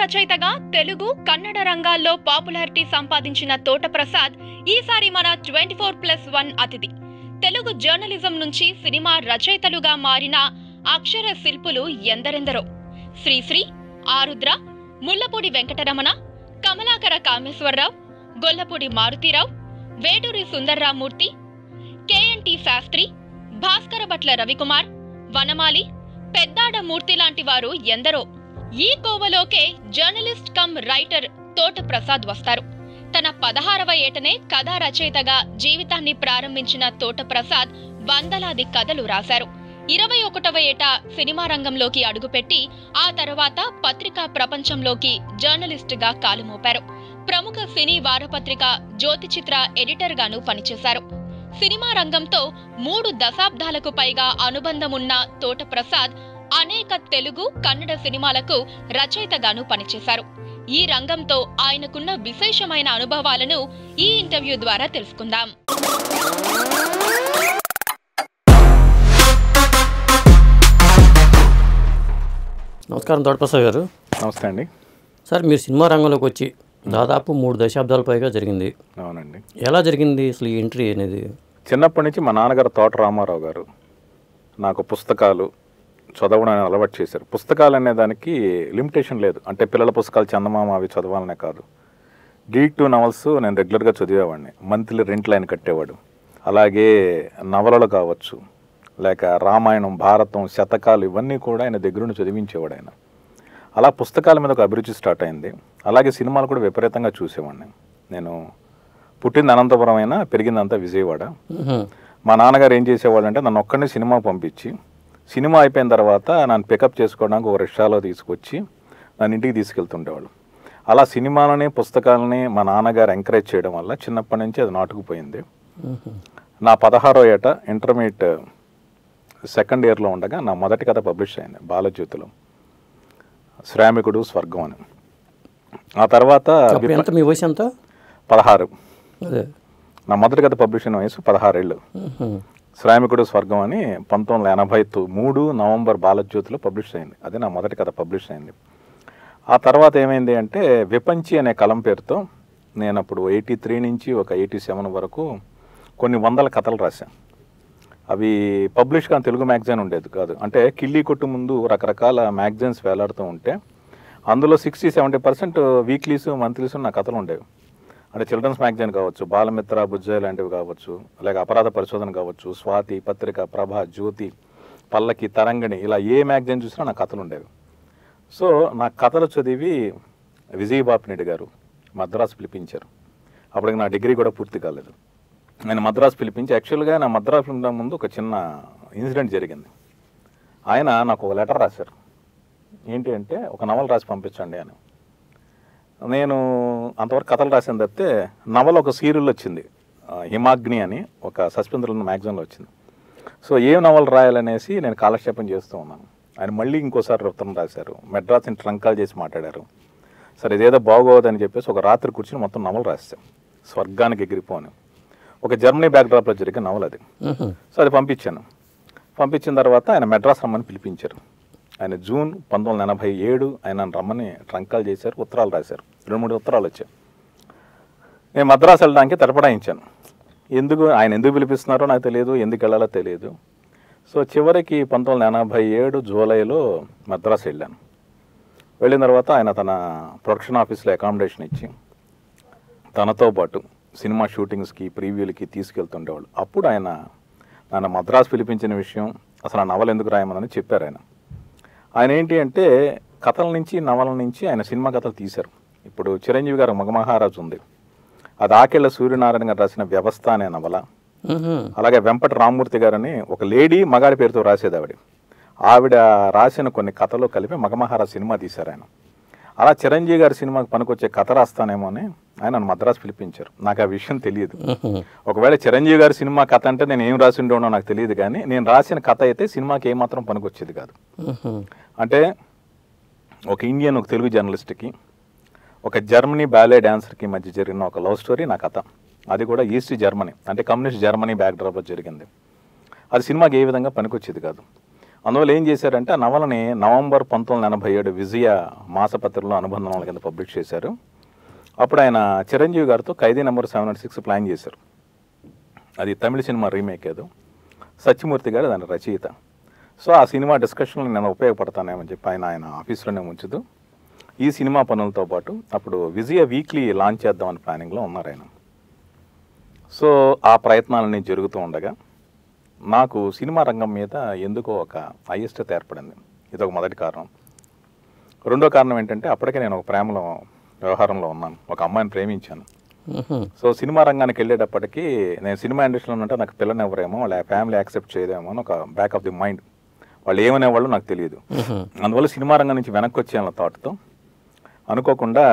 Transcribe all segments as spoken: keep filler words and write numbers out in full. రచయితగా తెలుగు కన్నడ రంగాల్లో పాపులారిటీ సంపాదించిన తోట ప్రసాద్ ఈసారి మన ట్వంటీ ఫోర్ ప్లస్ వన్ అతిథి. తెలుగు జర్నలిజం నుంచి సినిమా రచయితలుగా మారిన అక్షర శిల్పులు ఎందరెందరో. శ్రీశ్రీ, ఆరుద్ర, ముల్లపూడి వెంకటరమణ, కమలాకర కామేశ్వరరావు, గొల్లపూడి మారుతీరావు, వేటూరి సుందర్రా మూర్తి, కేఎన్టీ శాస్త్రి, భాస్కర భట్ల రవికుమార్, వనమాలి, పెద్దాడ మూర్తి లాంటి వారు ఎందరో. ఈ కోవలోకే జర్నలిస్ట్ కమ్ రైటర్ తోట ప్రసాద్ వస్తారు. తన పదహారవ ఏటనే కథా రచయితగా జీవితాన్ని ప్రారంభించిన తోట ప్రసాద్ వందలాది కథలు రాశారు. ఇరవై ఒకటవ ఏట సినిమా రంగంలోకి అడుగుపెట్టి ఆ తర్వాత పత్రికా ప్రపంచంలోకి జర్నలిస్టుగా కాలుమోపారు. ప్రముఖ సినీ వారపత్రిక జ్యోతి చిత్ర ఎడిటర్గానూ పనిచేశారు. సినిమా రంగంతో మూడు దశాబ్దాలకు పైగా అనుబంధమున్న తోట ప్రసాద్ అనేక తెలుగు కన్నడ సినిమాలకు రచయితగాను పనిచేశారు. ఈ రంగంతో ఆయనకున్న విశేషమైన అనుభవాలను ఈ ఇంటర్వ్యూ ద్వారా తెలుసుకుందాం. నమస్కారం తోట ప్రసాద్ గారు. నమస్తే అండి. సార్, మీరు సినిమా రంగంలోకి వచ్చి దాదాపు మూడు దశాబ్దాల పైగా జరిగింది. అవునండి. ఎలా జరిగింది అసలు ఈ ఎంట్రీ అనేది? చిన్నప్పటి నుంచి మా నాన్నగారు తోట రామారావు గారు నాకు పుస్తకాలు చదవడం అనేది అలవాటు చేశారు. పుస్తకాలు అనేదానికి లిమిటేషన్ లేదు. అంటే పిల్లల పుస్తకాలు చందమామ అవి చదవాలనే కాదు, డిటెక్టివ్ నవల్స్ నేను రెగ్యులర్గా చదివేవాడిని. మంత్లీ రెంట్ లైన్ కట్టేవాడు. అలాగే నవలలు కావచ్చు, లేక రామాయణం, భారతం, శతకాలు, ఇవన్నీ కూడా ఆయన దగ్గరుండి చదివించేవాడు ఆయన. అలా పుస్తకాల మీద ఒక అభిరుచి స్టార్ట్ అయింది. అలాగే సినిమాలు కూడా విపరీతంగా చూసేవాడిని నేను. పుట్టింది అనంతపురం అయినా పెరిగిందంతా విజయవాడ. మా నాన్నగారు ఏం చేసేవాళ్ళు అంటే నన్ను ఒక్కడిని సినిమా పంపించి, సినిమా అయిపోయిన తర్వాత నన్ను పికప్ చేసుకోవడానికి ఒక రిక్షాలో తీసుకొచ్చి నన్ను ఇంటికి తీసుకెళ్తుండేవాళ్ళు. అలా సినిమాలని పుస్తకాలని మా నాన్నగారు ఎంకరేజ్ చేయడం వల్ల చిన్నప్పటి నుంచి అది నాటుకుపోయింది. నా పదహారో ఏట ఇంటర్మీడియట్ సెకండ్ ఇయర్లో ఉండగా నా మొదటి కథ పబ్లిష్ అయింది, బాలజ్యోతిలో, శ్రామికుడు స్వర్గం అని. ఆ తర్వాత పదహారు నా మొదటి కథ పబ్లిష్ అయిన వయసు పదహారేళ్ళు. శ్రామికుడు స్వర్గం అని పంతొమ్మిది వందల ఎనభై మూడు నవంబర్ బాలజ్యోతిలో పబ్లిష్ అయింది. అదే నా మొదటి కథ పబ్లిష్ అయింది. ఆ తర్వాత ఏమైంది అంటే విపంచి అనే కలం పేరుతో నేను అప్పుడు ఎయిటీ త్రీ నుంచి ఒక ఎయిటీ సెవెన్ వరకు కొన్ని వందల కథలు రాశాను. అవి పబ్లిష్ కానీ తెలుగు మ్యాగజైన్ ఉండేది కాదు. అంటే కిల్లీ కొట్టు ముందు రకరకాల మ్యాగజైన్స్ వేలాడుతూ ఉంటే అందులో sixty seventy percent weeklies, monthlies నా కథలు ఉండేవి. అంటే చిల్డ్రన్స్ మ్యాగజైన్ కావచ్చు, బాలమిత్ర, బుజ్జ లాంటివి కావచ్చు, లేక అపరాధ పరిశోధన కావచ్చు, స్వాతి, పత్రిక, ప్రభ, జ్యోతి, పల్లకి, తరంగణి, ఇలా ఏ మ్యాగజైన్ చూసినా నా కథలు ఉండేవి. సో నా కథలు చదివి విజయబాపినెడ్డి గారు మద్రాసు పిలిపించారు. అప్పటికి నా డిగ్రీ కూడా పూర్తి కాలేదు. నేను మద్రాసు పిలిపించి, యాక్చువల్గా నా మద్రాసు పిలిపించడం ముందు ఒక చిన్న ఇన్సిడెంట్ జరిగింది. ఆయన నాకు ఒక లెటర్ రాశారు, ఏంటి అంటే ఒక నవల్ రాసి పంపించండి అని. నేను అంతవరకు కథలు రాసిన తప్పితే నవల ఒక సీరియల్ వచ్చింది, హిమాగ్ని అని ఒక సస్పెన్స్లో ఉన్న మ్యాగజైన్లో వచ్చింది. సో ఏ నవలు రాయాలనేసి నేను కాలక్షేపం చేస్తూ ఉన్నాను. ఆయన మళ్ళీ ఇంకోసారి వృత్తం రాశారు, మెడ్రాస్ని ట్రంకాలు చేసి మాట్లాడారు. సరే ఇదేదో బాగోదని చెప్పేసి ఒక రాత్రి కూర్చుని మొత్తం నవలు రాశాం, స్వర్గానికి ఎగిరిపోను, ఒక జర్మనీ బ్యాక్డ్రాప్లో జరిగిన నవల్ అది. సో అది పంపించాను. పంపించిన తర్వాత ఆయన మెడ్రాస్ రమ్మని పిలిపించారు. ఆయన జూన్ పంతొమ్మిది వందల ఎనభై ఏడు ఆయన రమ్మని ట్రంకాలు చేశారు, ఉత్తరాలు రాశారు, రెండు మూడు ఉత్తరాలు వచ్చాయి. నేను మద్రాసు వెళ్ళడానికి తడపడాయించాను. ఎందుకు ఆయన ఎందుకు పిలిపిస్తున్నారో నాకు తెలియదు, ఎందుకు వెళ్ళాలో తెలియదు. సో చివరికి పంతొమ్మిది వందల ఎనభై ఏడు జూలైలో మద్రాసు వెళ్ళాను. వెళ్ళిన తర్వాత ఆయన తన ప్రొడక్షన్ ఆఫీస్లో అకామిడేషన్ ఇచ్చి తనతో పాటు సినిమా షూటింగ్స్కి, ప్రీవ్యూలకి తీసుకెళ్తుండేవాళ్ళు. అప్పుడు ఆయన నన్ను మద్రాసు పిలిపించిన విషయం, అసలు ఆ నవలు ఎందుకు రాయమని చెప్పారు ఆయన. ఆయన ఏంటి అంటే కథల నుంచి, నవల నుంచి ఆయన సినిమా కథలు తీశారు. ఇప్పుడు చిరంజీవి గారు మగమహారాజు ఉంది, అది ఆకేళ్ళ సూర్యనారాయణ గారు రాసిన వ్యవస్థ అనే నవల. అలాగే వెంపటి రామ్మూర్తి గారని ఒక లేడీ మగాడి పేరుతో రాసేది ఆవిడ, ఆవిడ రాసిన కొన్ని కథలు కలిపి మగమహారాజు సినిమా తీశారు ఆయన. అలా చిరంజీవి గారి సినిమాకి పనికొచ్చే కథ రాస్తానేమో అని ఆయన నన్ను మద్రాసు పిలిపించారు. నాకు ఆ విషయం తెలియదు. ఒకవేళ చిరంజీవి గారి సినిమా కథ అంటే నేను ఏం రాసి ఉండేవో నాకు తెలియదు, కానీ నేను రాసిన కథ అయితే సినిమాకి ఏమాత్రం పనికొచ్చేది కాదు. అంటే ఒక ఇండియన్, ఒక తెలుగు జర్నలిస్ట్కి, ఒక జర్మనీ బ్యాలే డాన్సర్కి మధ్య జరిగిన ఒక లవ్ స్టోరీ నా కథ. అది కూడా ఈస్ట్ జర్మనీ, అంటే కమ్యూనిస్ట్ జర్మనీ బ్యాక్డ్రాప్లో జరిగింది. అది సినిమాకి ఏ విధంగా పనికొచ్చేది కాదు. అందువల్ల ఏం చేశారంటే ఆ నవలని నవంబర్ పంతొమ్మిది వందల ఎనభై ఏడు విజయ మాసపత్రికలో అనుబంధనాల కింద పబ్లిష్ చేశారు. అప్పుడు ఆయన చిరంజీవి గారితో Khaidi number seven naught six plan చేశారు. అది తమిళ సినిమా రీమేక్, ఏదో సత్యమూర్తి గారు దాని రచయిత. సో ఆ సినిమా డిస్కషన్లో నేను ఉపయోగపడతానేమని చెప్పి ఆయన ఆయన ఆఫీస్లోనే ఉంచుతూ ఈ సినిమా పనులతో పాటు అప్పుడు విజయ వీక్లీ లాంచ్ చేద్దామని ప్లానింగ్లో ఉన్నారు ఆయన. సో ఆ ప్రయత్నాలన్నీ జరుగుతూ ఉండగా నాకు సినిమా రంగం మీద ఎందుకో ఒక అయిష్టత ఏర్పడింది. ఇదొక మొదటి కారణం. రెండో కారణం ఏంటంటే అప్పటికే నేను ఒక ప్రేమలో వ్యవహారంలో ఉన్నాను, ఒక అమ్మాయిని ప్రేమించాను. సో సినిమా రంగానికి వెళ్ళేటప్పటికీ నేను సినిమా ఇండస్ట్రీలో ఉన్నట్టే నాకు పిల్లని ఎవరేమో, వాళ్ళ ఫ్యామిలీ యాక్సెప్ట్ చేయదేమో అని ఒక బ్యాక్ ఆఫ్ ది మైండ్, వాళ్ళు ఏమనేవాళ్ళు నాకు తెలియదు. అందువల్ల సినిమా రంగం నుంచి వెనక్కి వచ్చేయాల థాట్తో అనుకోకుండా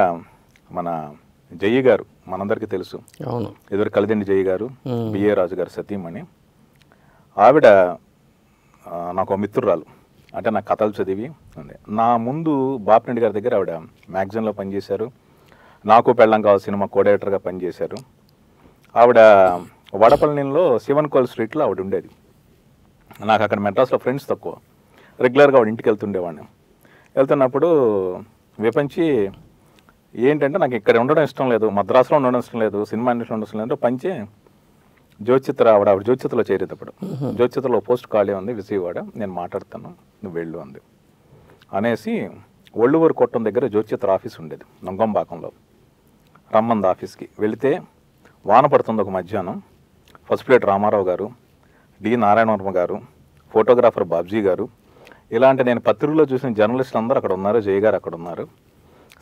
మన జయ్యి గారు మనందరికీ తెలుసు, ఎదురు కలిదండి జయ్యి గారు, బిఏ రాజు గారు సతీమణి, ఆవిడ నాకు మిత్రురాలు. అంటే నా కథలు చదివి ఉంది. నా ముందు బాపిరెడ్డి గారి దగ్గర ఆవిడ మ్యాగజైన్లో పనిచేశారు, నాకు పెళ్ళం కావాల్సిన సినిమా కోఆర్డినేటర్గా పనిచేశారు. ఆవిడ వడపల్లిలో శివన్ కోల్ స్ట్రీట్లో ఆవిడ ఉండేది. నాకు అక్కడ మెడ్రాస్లో ఫ్రెండ్స్ తక్కువ, రెగ్యులర్గా ఆవిడ ఇంటికి వెళ్తుండేవాడిని. వెళ్తున్నప్పుడు విపంచి ఏంటంటే నాకు ఇక్కడ ఉండడం ఇష్టం లేదు, మద్రాసులో ఉండడం ఇష్టం లేదు, సినిమా ఇండస్ట్రీలో ఉండడం ఇష్టం లేదు. పంచి జోచిత్ర ఆవిడ ఆవిడ జోచిత్రలో చేరేటప్పుడు జోచిత్రలో పోస్ట్ ఖాళీ ఉంది విజయవాడ, నేను మాట్లాడతాను నువ్వు వెళ్ళు అంది అనేసి ఒళ్ళూరు కొట్టం దగ్గర జోచిత్ర ఆఫీస్ ఉండేది నొంగంబాకంలో, రమ్మంది ఆఫీస్కి. వెళితే వాన పడుతుంది ఒక మధ్యాహ్నం. ఫస్ట్ ప్లేట్ రామారావు గారు, డి నారాయణవర్మ గారు, ఫోటోగ్రాఫర్ బాబ్జీ గారు, ఇలాంటి నేను పత్రికలో చూసిన జర్నలిస్టులు అందరూ అక్కడ ఉన్నారు, జయ గారు అక్కడ ఉన్నారు.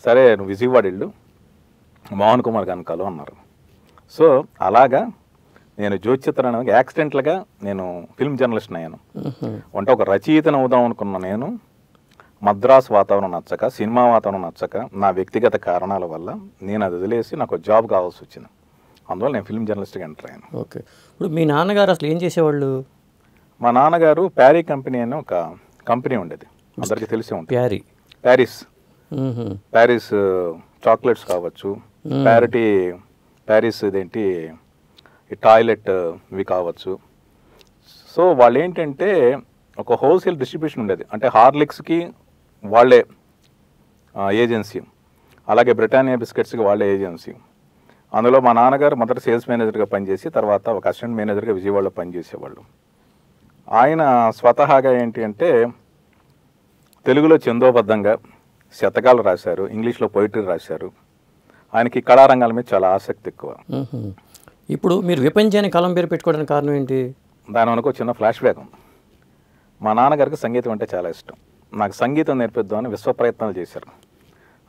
సరే నువ్వు విజయవాడ వెళ్ళు, మోహన్ కుమార్ గారిని కలు అన్నారు. సో అలాగా నేను జోచిత్ర యాక్సిడెంట్లుగా నేను ఫిల్మ్ జర్నలిస్ట్ని అయ్యాను. అంటే ఒక రచయితను అవుదాం అనుకున్న నేను మద్రాస్ వాతావరణం నచ్చక, సినిమా వాతావరణం నచ్చక, నా వ్యక్తిగత కారణాల వల్ల నేను అది వదిలేసి నాకు జాబ్ కావాల్సి వచ్చింది. అందువల్ల నేను ఫిల్మ్ జర్నలిస్ట్గా ఎంటర్ అయ్యాను. ఓకే, ఇప్పుడు మీ నాన్నగారు అసలు ఏం చేసేవాళ్ళు? మా నాన్నగారు ప్యారీ కంపెనీ అనే ఒక కంపెనీ ఉండేది, అందరికీ తెలిసే ఉంటుంది. ప్యారీ ప్యారిస్ ప్యారిస్ చాక్లెట్స్ కావచ్చు, ప్యారిటీ ప్యారిస్ ఇదేంటి టాయిలెట్ ఇవి కావచ్చు. సో వాళ్ళు ఏంటంటే ఒక హోల్సేల్ డిస్ట్రిబ్యూషన్ ఉండేది. అంటే హార్లిక్స్కి వాళ్ళే ఏజెన్సీ, అలాగే బ్రిటానియా బిస్కెట్స్కి వాళ్ళే ఏజెన్సీ. అందులో మా నాన్నగారు మొదట సేల్స్ మేనేజర్గా పనిచేసి తర్వాత ఒక అసిస్టెంట్ మేనేజర్గా విజయవాడలో పనిచేసేవాళ్ళు. ఆయన స్వతహాగా ఏంటి అంటే తెలుగులో ఛందోబద్ధంగా శతకాలు రాశారు, ఇంగ్లీష్లో పొయిటరీ రాశారు. ఆయనకి కళారంగాల మీద చాలా ఆసక్తి ఎక్కువ. ఇప్పుడు మీరు విపంచాన్ని కాలం పేరు పెట్టుకోవడానికి కారణం ఏంటి? దాని వెనుక చిన్న ఫ్లాష్ బ్యాక్. మా నాన్నగారికి సంగీతం అంటే చాలా ఇష్టం. నాకు సంగీతం నేర్పిద్దామని విశ్వ ప్రయత్నాలు చేశారు.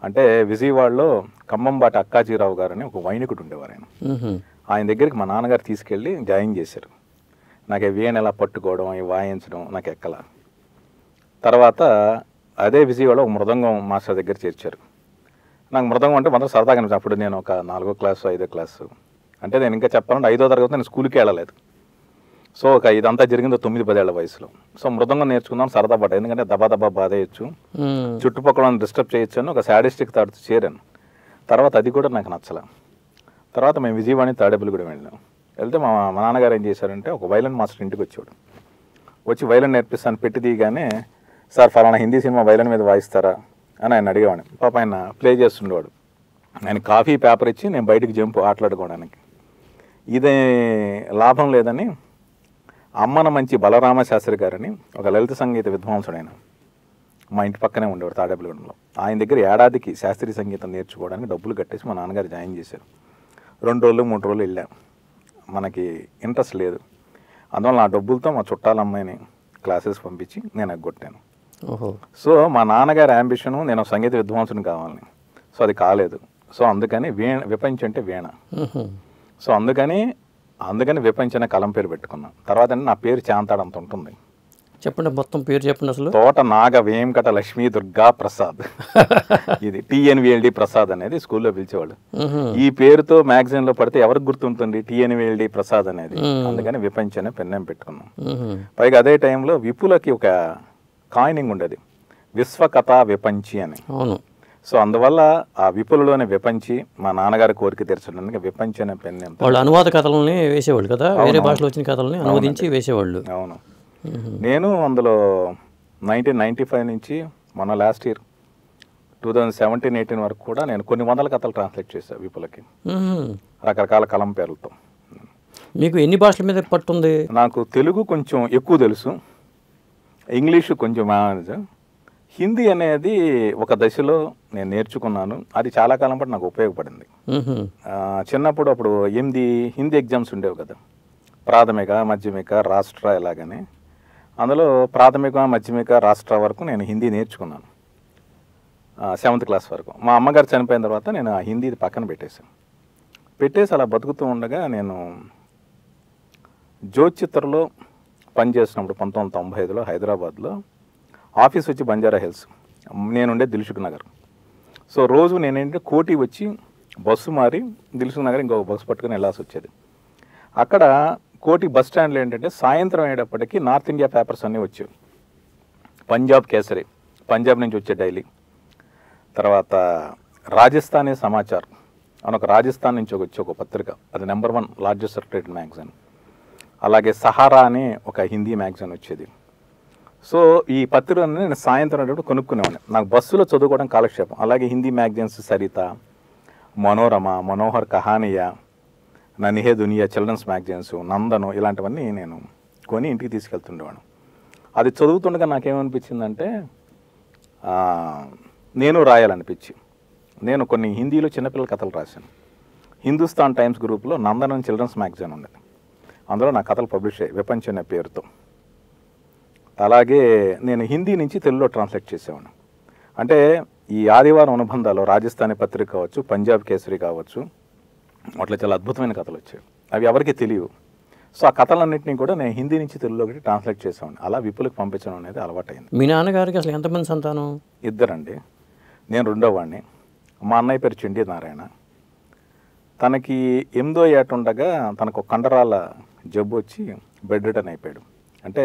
అంటే విజయవాడలో ఖమ్మంబాటి అక్కాజీరావు గారు అని ఒక వైణికుడు ఉండేవారు. ఆయన ఆయన దగ్గరికి మా నాన్నగారు తీసుకెళ్ళి జాయిన్ చేశారు. నాకు వీణ ఎలా పట్టుకోవడం, ఇవి వాయించడం నాకు ఎక్కల. తర్వాత అదే విజయవాడలో ఒక మృదంగం మాస్టర్ దగ్గర చేర్చారు. నాకు మృదంగం అంటే మొదట సరదాగా అనిపిస్తుంది. అప్పుడు నేను ఒక నాలుగో క్లాసు ఐదో క్లాసు, అంటే నేను ఇంకా చెప్పాలంటే ఐదో తరగతి నేను స్కూల్కి వెళ్ళలేదు. సో ఒక ఇదంతా జరిగిందో తొమ్మిది పదేళ్ల వయసులో. సో మృదంగం నేర్చుకుందాం సరదా పడ్డా, ఎందుకంటే దబా దబా బాధేయచ్చు, చుట్టుపక్కల డిస్టర్బ్ చేయొచ్చు అని ఒక శాడిస్టిక్ థాట్ చేరాను. తర్వాత అది కూడా నాకు నచ్చలే. తర్వాత మేము విజయవాడని తాడేపల్లి కూడా వెళ్ళాం. వెళ్తే మా మా నాన్నగారు ఏం చేశారంటే ఒక వైలన్ మాస్టర్ ఇంటికి వచ్చాడు. వచ్చి వైలన్ నేర్పిస్తాను పెట్టి దిగానే, సార్ ఫలానా హిందీ సినిమా వైలన్ మీద వాయిస్తారా అని ఆయన అడిగేవాడిని. పాప ఆయన ప్లే చేస్తుండేవాడు. ఆయన కాఫీ పేపర్ ఇచ్చి నేను బయటకు జంపు ఆటలాడుకోవడానికి. ఇదే లాభం లేదని అమ్మన మంచి బలరామ శాస్త్రి గారని ఒక లలిత సంగీత విద్వాంసుడు, ఆయన మా ఇంటి పక్కనే ఉండేవాడు తాడేపల్లిగూడెంలో. ఆయన దగ్గర ఏడాదికి శాస్త్రీయ సంగీతం నేర్చుకోవడానికి డబ్బులు కట్టేసి మా నాన్నగారు జాయిన్ చేశారు. రెండు రోజులు మూడు రోజులు వెళ్ళాం, మనకి ఇంట్రెస్ట్ లేదు. అందువల్ల నా డబ్బులతో మా చుట్టాలమ్మాయిని క్లాసెస్ పంపించి నేను ఎగ్గొట్టాను. సో మా నాన్నగారి యాంబిషను నేను సంగీత విద్వాంసుని కావాలని, సో అది కాలేదు. సో అందుకని వీణ, విపంచి అంటే వీణ. సో అందుకని అందుకని విపంచి అనే కలం పేరు పెట్టుకున్నాను. తర్వాత అంటే నా పేరు చాంతాడంత ఉంటుంది. చెప్పండి మొత్తం పేరు చెప్పండి అసలు. తోట నాగ వేంకట లక్ష్మీ దుర్గా ప్రసాద్. ఇది టిఎన్విఎల్డి ప్రసాద్ అనేది స్కూల్లో పిలిచేవాళ్ళు. ఈ పేరుతో మ్యాగజైన్ లో పడితే ఎవరికి గుర్తుంటుంది టిఎన్విఎల్డి ప్రసాద్ అనేది. అందుకని విపంచి అనే పెన్నేం పెట్టుకున్నాం. పైగా అదే టైంలో విపులకి ఒక కాయినింగ్ ఉండేది, విశ్వకథా విపంచి అని. అవును. సో అందువల్ల ఆ విపులలోనే విపంచి మా నాన్నగారి కోరిక తీర్చడానికి విపంచి అనే పెన్నేం. వాళ్ళు అనువాద కథలని వేసేవాళ్ళు కదా, వేరే భాషలో వచ్చిన కథలని అనువదించి వేసేవాళ్ళు. అవును. నేను అందులో నైన్టీన్ నైన్టీ ఫైవ్ నుంచి మన last year two thousand seventeen eighteen వరకు కూడా నేను కొన్ని వందల కథలు ట్రాన్స్లేట్ చేశాను విపులకి రకరకాల కలం పేర్లతో. మీకు ఎన్ని భాషల మీద పట్టుంది? నాకు తెలుగు కొంచెం ఎక్కువ తెలుసు, ఇంగ్లీషు కొంచెం మేనేజ్, హిందీ అనేది ఒక దశలో నేను నేర్చుకున్నాను. అది చాలా కాలం పాటు నాకు ఉపయోగపడింది. చిన్నప్పుడు అప్పుడు ఎనిమిది హిందీ ఎగ్జామ్స్ ఉండేవి కదా, ప్రాథమిక మాధ్యమిక రాష్ట్ర ఇలాగనే. అందులో ప్రాథమిక మాధ్యమిక రాష్ట్ర వరకు నేను హిందీ నేర్చుకున్నాను సెవెంత్ క్లాస్ వరకు. మా అమ్మగారు చనిపోయిన తర్వాత నేను ఆ హిందీ పక్కన పెట్టేశాను. పెట్టేసి అలా బతుకుతూ ఉండగా నేను జోచిత్రలో పనిచేసినప్పుడు పంతొమ్మిది వందల తొంభై ఐదులో హైదరాబాద్లో ఆఫీస్ వచ్చి బంజారా హిల్స్, నేనుండే దిల్సుఖ్నగర్. సో రోజు నేనేంటే కోటి వచ్చి బస్సు మారి దిల్సుఖ్నగర్ ఇంకొక బస్సు పట్టుకుని వెళ్ళాల్సి వచ్చేది. అక్కడ కోటి బస్ స్టాండ్లో ఏంటంటే సాయంత్రం అయ్యేటప్పటికీ నార్త్ ఇండియా పేపర్స్ అన్నీ వచ్చాయి. పంజాబ్ కేసరి పంజాబ్ నుంచి వచ్చే డైలీ, తర్వాత రాజస్థానీ సమాచార్ అని ఒక రాజస్థాన్ నుంచి వచ్చే ఒక పత్రిక, అది number one largest circulated magazine. అలాగే సహారా అనే ఒక హిందీ మ్యాగజైన్ వచ్చేది. సో ఈ పత్రికలను నేను సాయంత్రం అనేటప్పుడు కొనుక్కునేవాడిని, నాకు బస్సులో చదువుకోవడం కాలక్షేపం. అలాగే Hindi magazines Sarita, Manorama, Manohar Kahaniyan, Nanhe Duniya children's magazines, నందను, ఇలాంటివన్నీ నేను కొని ఇంటికి తీసుకెళ్తుండేవాడు. అది చదువుతుండగా నాకేమనిపించిందంటే నేను రాయాలనిపించి నేను కొన్ని హిందీలో చిన్నపిల్లల కథలు రాశాను. హిందుస్థాన్ టైమ్స్ గ్రూప్లో నందన చిల్డ్రన్స్ మ్యాగజైన్ ఉండేది, అందులో నా కథలు పబ్లిష్ అయ్యాయి విపంచ్ అనే పేరుతో. అలాగే నేను హిందీ నుంచి తెలుగులో ట్రాన్స్లేట్ చేసేవాడిని. అంటే ఈ ఆదివారం అనుబంధాలు రాజస్థానీ పత్రిక కావచ్చు, పంజాబ్ కేసరి కావచ్చు, వాటిలో చాలా అద్భుతమైన కథలు వచ్చాయి, అవి ఎవరికి తెలియవు. సో ఆ కథలన్నింటినీ కూడా నేను హిందీ నుంచి తెలుగులోకి ట్రాన్స్లేట్ చేసేవాడిని. అలా విపులకు పంపించడం అనేది అలవాటైంది. మీ నాన్నగారికి అసలు ఎంతమంది సంతానం? ఇద్దరండి, నేను రెండో వాడిని. మా అన్నయ్య పేరు చెండి నారాయణ, తనకి ఎనిమిదో ఏట ఉండగా తనకు కండరాల జబ్బు వచ్చి బెడ్ రిటర్న్ అయిపోయాడు. అంటే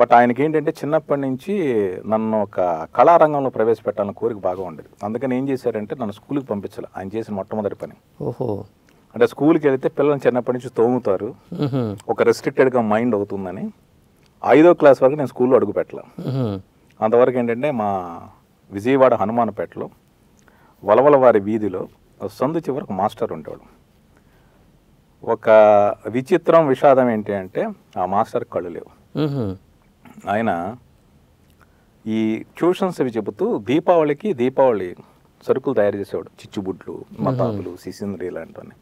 బట్ ఆయనకి ఏంటంటే చిన్నప్పటి నుంచి నన్ను ఒక కళారంగంలో ప్రవేశపెట్టాలని కోరిక బాగా ఉండేది. అందుకని ఏం చేశారంటే నన్ను స్కూల్కి పంపించాలి, ఆయన చేసిన మొట్టమొదటి పని. ఓహో. అంటే స్కూల్కి వెళితే పిల్లల్ని చిన్నప్పటి నుంచి తోముతారు, ఒక రెస్ట్రిక్టెడ్గా మైండ్ అవుతుందని ఐదో క్లాస్ వరకు నేను స్కూల్లో అడుగు పెట్టాల. అంతవరకు ఏంటంటే మా విజయవాడ హనుమానపేటలో వలవలవారి వీధిలో సందు చివరకు మాస్టర్ ఉండేవాడు. ఒక విచిత్రం విషాదం ఏంటి అంటే ఆ మాస్టర్ కళ్ళు లేవు. ఆయన ఈ ట్యూషన్స్ అవి చెబుతూ దీపావళికి దీపావళి సరుకులు తయారు చేసేవాడు, చిచ్చుబుడ్లు, మతాపులు, సిసింద్రి ఇలాంటివన్నీ.